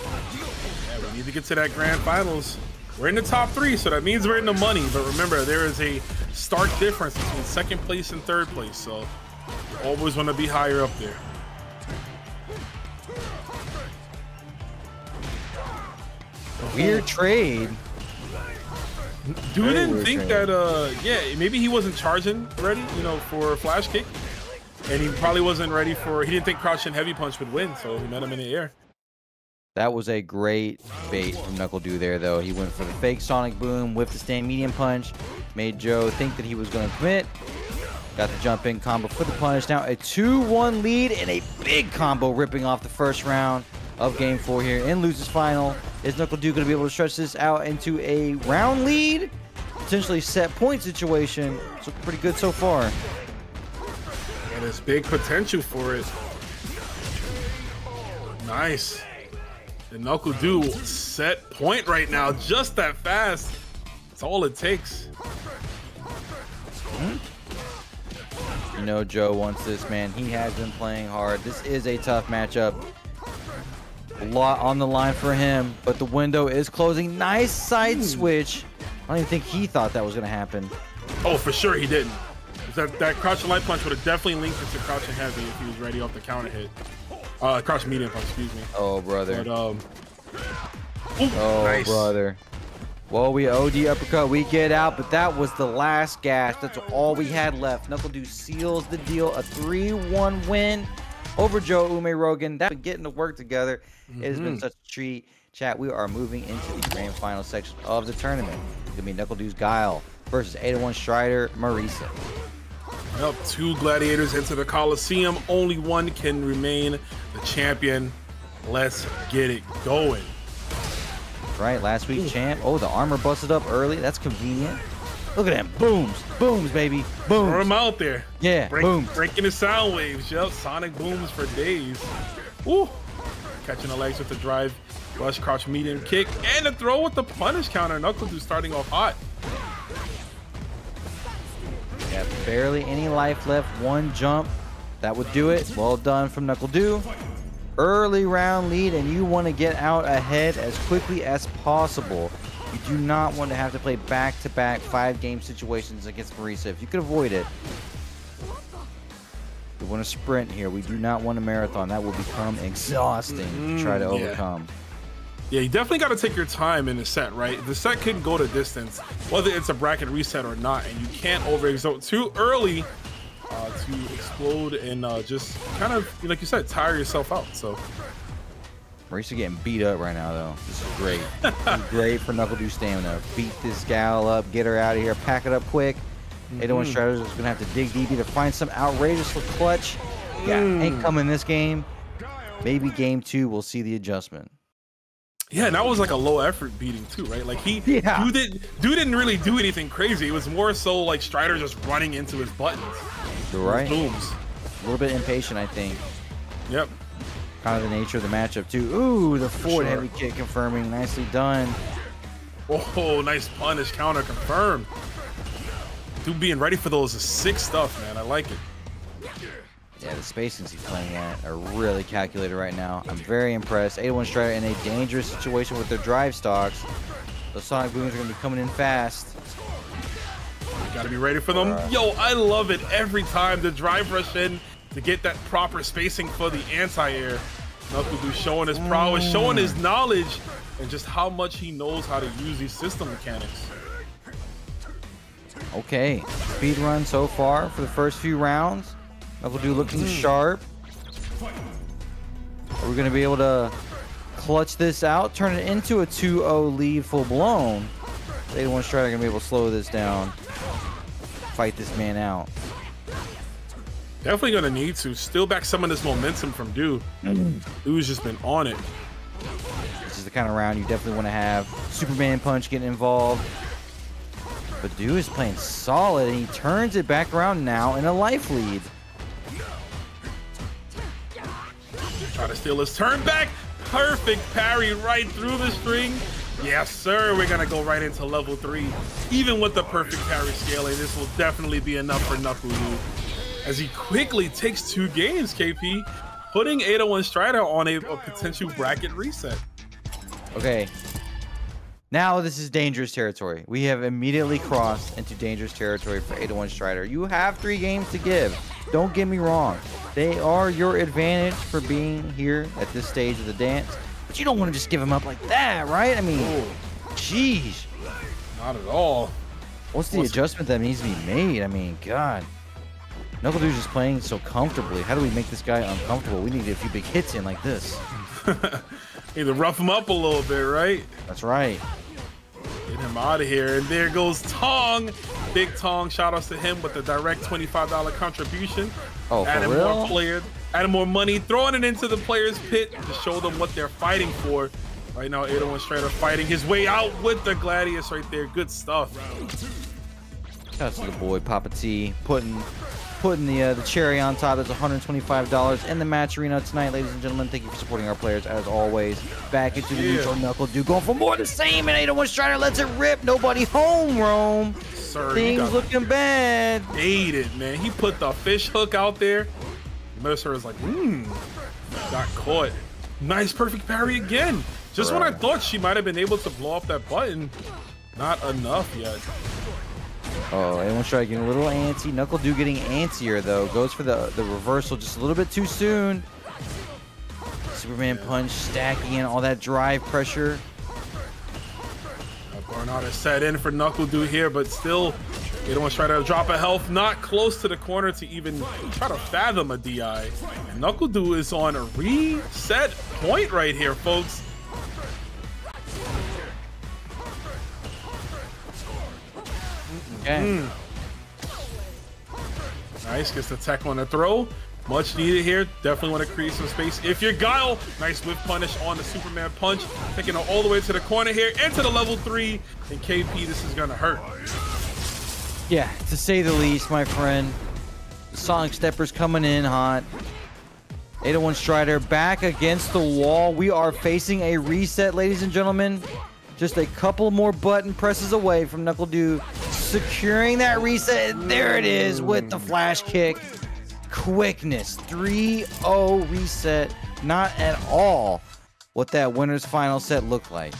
Yeah, we need to get to that grand finals. We're in the top three, so that means we're in the money. But remember, there is a stark difference between second place and third place. So always want to be higher up there. Weird trade. Dude didn't think that, yeah, maybe he wasn't charging ready, you know, for a flash kick. And he probably wasn't ready for, he didn't think crouching heavy punch would win, so he met him in the air. That was a great bait from Knuckle Du there, though. He went for the fake sonic boom, whipped the stand medium punch, made Joe think that he was going to commit. Got the jump in combo for the punish. Now a 2-1 lead and a big combo ripping off the first round of game four here in Loser's Final. Is Knuckle Du going to be able to stretch this out into a round lead? Potentially set point situation. It's looking pretty good so far. And there's big potential for it. Nice. And Knuckle Du set point right now, just that fast. That's all it takes. You know Joe wants this, man. He has been playing hard. This is a tough matchup. A lot on the line for him, but the window is closing. Nice side switch. I don't even think he thought that was going to happen. Oh, for sure he didn't. That crouch light punch would have definitely linked it to crouching heavy if he was ready off the counter hit. Crouch medium punch, excuse me. Oh, brother. But, oh, nice. Brother. Well, we OD uppercut. We get out, but that was the last gasp. That's all we had left. Knuckle Du seals the deal. A 3-1 win over Joe Umerogan. That's been getting to work together. It has been such a treat. Chat, we are moving into the grand final section of the tournament. It's gonna be Knuckle Du's Guile versus 801 Strider Marisa. Yep, two gladiators into the Coliseum. Only one can remain the champion. Let's get it going. Right, last week champ. Oh, the armor busted up early. That's convenient. Look at him. Booms. Booms, baby. Booms. Throw him out there. Yeah, booms. Breaking the sound waves. Yep, sonic booms for days. Ooh. Catching the legs with the drive, rush, crouch, medium kick, and a throw with the punish counter. Knuckle Du starting off hot. Yeah, barely any life left. One jump. That would do it. Well done from Knuckle Du. Early round lead, and you want to get out ahead as quickly as possible. You do not want to have to play back-to-back five-game situations against Marisa. If you could avoid it, we want to sprint here. We do not want a marathon. That will become exhausting to try to overcome. Yeah, you definitely got to take your time in the set, right? The set can go to distance, whether it's a bracket reset or not, and you can't overexert too early to explode and just kind of, like you said, tire yourself out. So. Marisa getting beat up right now, though. This is great. This is great for Knuckle Du stamina. Beat this gal up. Get her out of here. Pack it up quick. 801 Strider is going to have to dig deep to find some outrageous clutch. Yeah, ain't coming this game. Maybe game two, we'll see the adjustment. Yeah, and that was like a low effort beating too, right? Like he, dude didn't really do anything crazy. It was more so like Strider just running into his buttons. You're right. Booms. A little bit impatient, I think. Yep. Kind of the nature of the matchup too. Ooh, the forward heavy kick confirming. Nicely done. Oh, nice punish, counter confirmed. Dude being ready for those is sick stuff, man. I like it. Yeah, the spacings he's playing at are really calculated right now. I'm very impressed. 801 Strider in a dangerous situation with their drive stocks. Those sonic booms are going to be coming in fast. You got to be ready for them. Yo, I love it every time. The drive rush in to get that proper spacing for the anti-air. Knuckle Du showing his prowess, showing his knowledge, and just how much he knows how to use these system mechanics. Okay, speed run so far for the first few rounds. Knuckle Du looking sharp. Are we going to be able to clutch this out, turn it into a 2-0 lead full-blown? 801 Strider going to be able to slow this down, fight this man out. Definitely going to need to steal back some of this momentum from Du. Du's just been on it. This is the kind of round you definitely want to have. Superman punch getting involved. But Du is playing solid, and he turns it back around now in a life lead. Try to steal his turn back. Perfect parry right through the string. Yes, sir. We're going to go right into level 3. Even with the perfect parry scaling, this will definitely be enough for Knuckle Du, as he quickly takes 2 games, KP, putting 801 Strider on a potential bracket reset. Okay. Now this is dangerous territory. We have immediately crossed into dangerous territory for 801 Strider. You have 3 games to give. Don't get me wrong. They are your advantage for being here at this stage of the dance. But you don't want to just give them up like that, right? I mean, jeez. Not at all. What's the adjustment that needs to be made? I mean, God. Knuckle Du's just playing so comfortably. How do we make this guy uncomfortable? We need to get a few big hits in like this. Either rough him up a little bit, right? That's right. Get him out of here. And there goes Tong. Big Tong, shout outs to him with the direct $25 contribution. Oh, adding for real? More players, adding more money, throwing it into the players' pit to show them what they're fighting for. Right now, 801 Strider fighting his way out with the Gladius right there. Good stuff. That's the boy, Papa T, putting the cherry on top. That's $125 in the match arena tonight, ladies and gentlemen. Thank you for supporting our players as always. Back into the neutral Knuckle Du, going for more of the same, and 801 Strider lets it rip. Nobody home, Rome. Sir, things looking bad. Dated, man. He put the fish hook out there. Mercer is like, got caught. Nice perfect parry again. Just when I thought she might have been able to blow up that button, not enough yet. Oh, 801 Strider getting a little antsy. Knuckle Du getting antsier, though. Goes for the reversal just a little bit too soon. Superman punch, stacking in all that drive pressure. Burnout is set in for Knuckle Du here, but still, 801 Strider to drop a health. Not close to the corner to even try to fathom a DI. And Knuckle Du is on a reset point right here, folks. Nice, gets the tech on the throw. Much needed here. Definitely want to create some space. If you're Guile, nice whip punish on the Superman punch. Taking it all the way to the corner here, into the level 3. And KP, this is going to hurt. Yeah, to say the least, my friend. The Sonic Stepper's coming in hot. 801 Strider back against the wall. We are facing a reset, ladies and gentlemen. Just a couple more button presses away from Knuckle Du, securing that reset. There it is with the flash kick. Quickness, 3-0 reset. Not at all what that winner's final set looked like.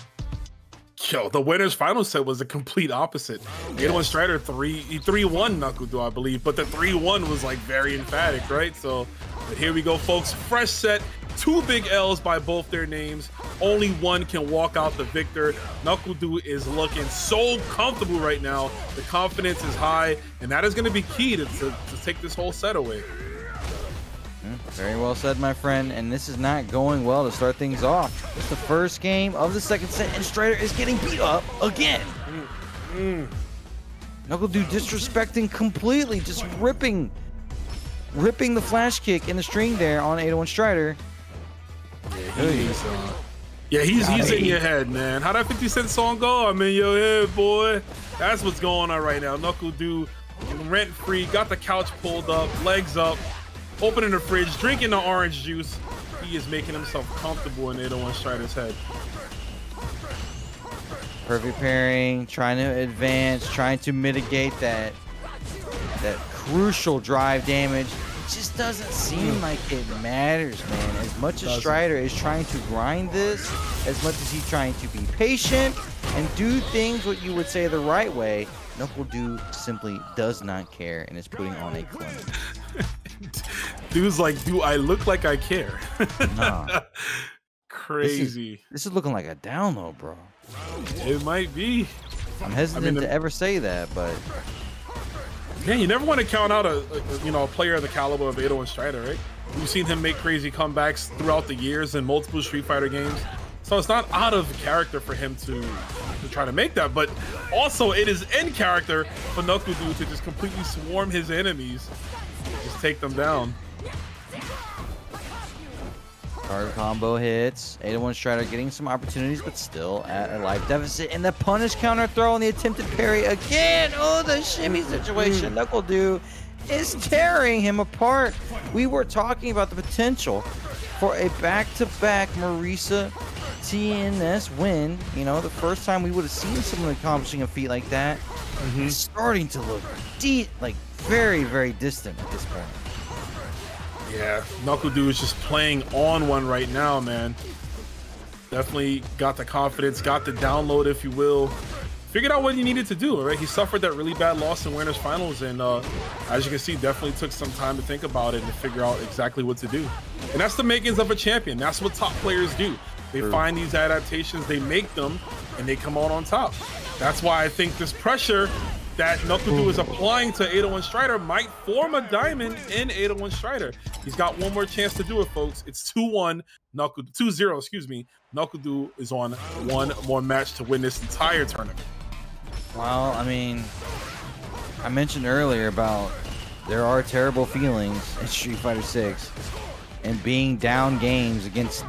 Yo, the winner's final set was the complete opposite. 801 Strider 3-1 Knuckle Du, I believe, but the 3-1 was like very emphatic, right? So here we go, folks. Fresh set. 2 big L's by both their names. Only one can walk out the victor. Knuckle Du is looking so comfortable right now. The confidence is high, and that is going to be key to take this whole set away. Very well said, my friend. And this is not going well to start things off. It's the first game of the second set, and Strider is getting beat up again. Knuckle Du disrespecting completely, just ripping the flash kick in the string there on 801 Strider. Yeah, he's in your head, man. How that 50 Cent song go? I'm in your head, boy. That's what's going on right now. Knuckle Du rent free, got the couch pulled up, legs up, opening the fridge, drinking the orange juice. He is making himself comfortable in 801 Strider's head. Perfect pairing, trying to advance, trying to mitigate that crucial drive damage. It just doesn't seem like it matters, man. As much as Strider is trying to grind this, as much as he's trying to be patient and do things what you would say the right way, Knuckle Du simply does not care and is putting on a clinic. Dude's like, do I look like I care? Nah. Crazy. This is looking like a down low, bro. It might be. I'm hesitant to ever say that, but yeah, you never want to count out a player of the caliber of 801 Strider, right? We've seen him make crazy comebacks throughout the years in multiple Street Fighter games, so it's not out of character for him to try to make that. But also, it is in character for Knuckle Du to just completely swarm his enemies, just take them down. Card combo hits. 801 Strider getting some opportunities, but still at a life deficit. And the punish counter throw and the attempted parry again. Oh, the shimmy situation. Knuckle Du is tearing him apart. We were talking about the potential for a back-to-back Marisa TNS win. You know, the first time we would have seen someone accomplishing a feat like that. It's starting to look deep, like very, very distant at this point. Yeah, Knuckle Du is just playing on one right now, man. Definitely got the confidence, got the download, if you will. Figured out what he needed to do, right? He suffered that really bad loss in Winners Finals, and as you can see, definitely took some time to think about it and figure out exactly what to do. And that's the makings of a champion. That's what top players do. They find these adaptations, they make them, and they come out on top. That's why I think this pressure that Knuckle Du is applying to 801 Strider might form a diamond in 801 Strider. He's got one more chance to do it, folks. It's 2-1, 2-0, excuse me. Knuckle Du is on one more match to win this entire tournament. Well, I mean, I mentioned earlier about there are terrible feelings in Street Fighter 6, and being down games against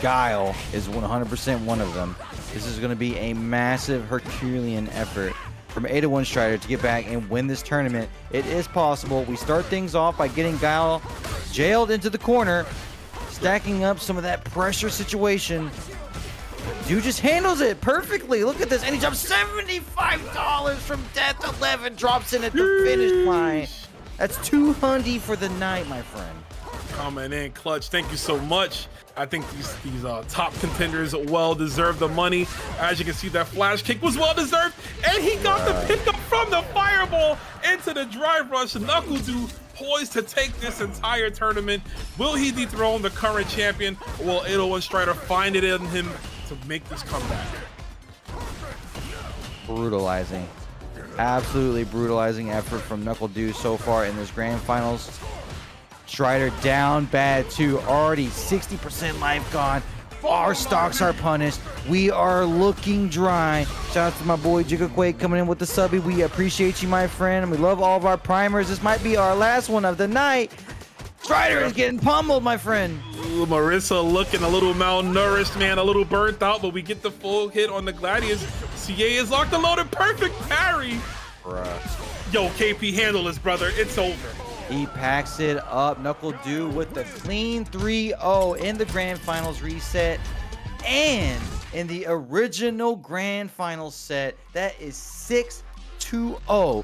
Guile is 100% one of them. This is gonna be a massive Herculean effort from 801 Strider to get back and win this tournament. It is possible. We start things off by getting Guile jailed into the corner, stacking up some of that pressure situation. Du just handles it perfectly. Look at this, and he drops $75 from Death 11, drops in at the finish line. That's 200 for the night, my friend. Coming in clutch. Thank you so much. I think these top contenders well deserve the money. As you can see, that flash kick was well deserved, and he got the pickup from the fireball into the drive rush. Knuckle Du poised to take this entire tournament. Will he dethrone the current champion, or will 801 Strider find it in him to make this comeback? Brutalizing, absolutely brutalizing effort from Knuckle Du so far in this grand finals. Strider down bad too, already 60% life gone. Our stocks are punished. We are looking dry. Shout out to my boy Jigga Quake coming in with the subby. We appreciate you, my friend, and we love all of our primers. This might be our last one of the night. Strider is getting pummeled, my friend. Ooh, Marisa looking a little malnourished, man, a little burnt out, but we get the full hit on the Gladius. CA is locked and loaded, perfect parry. Bruh. Yo, KP, handle this, brother. It's over. He packs it up. Knuckle Du with the clean 3-0 in the grand finals reset and in the original grand finals set. That is 6-2-0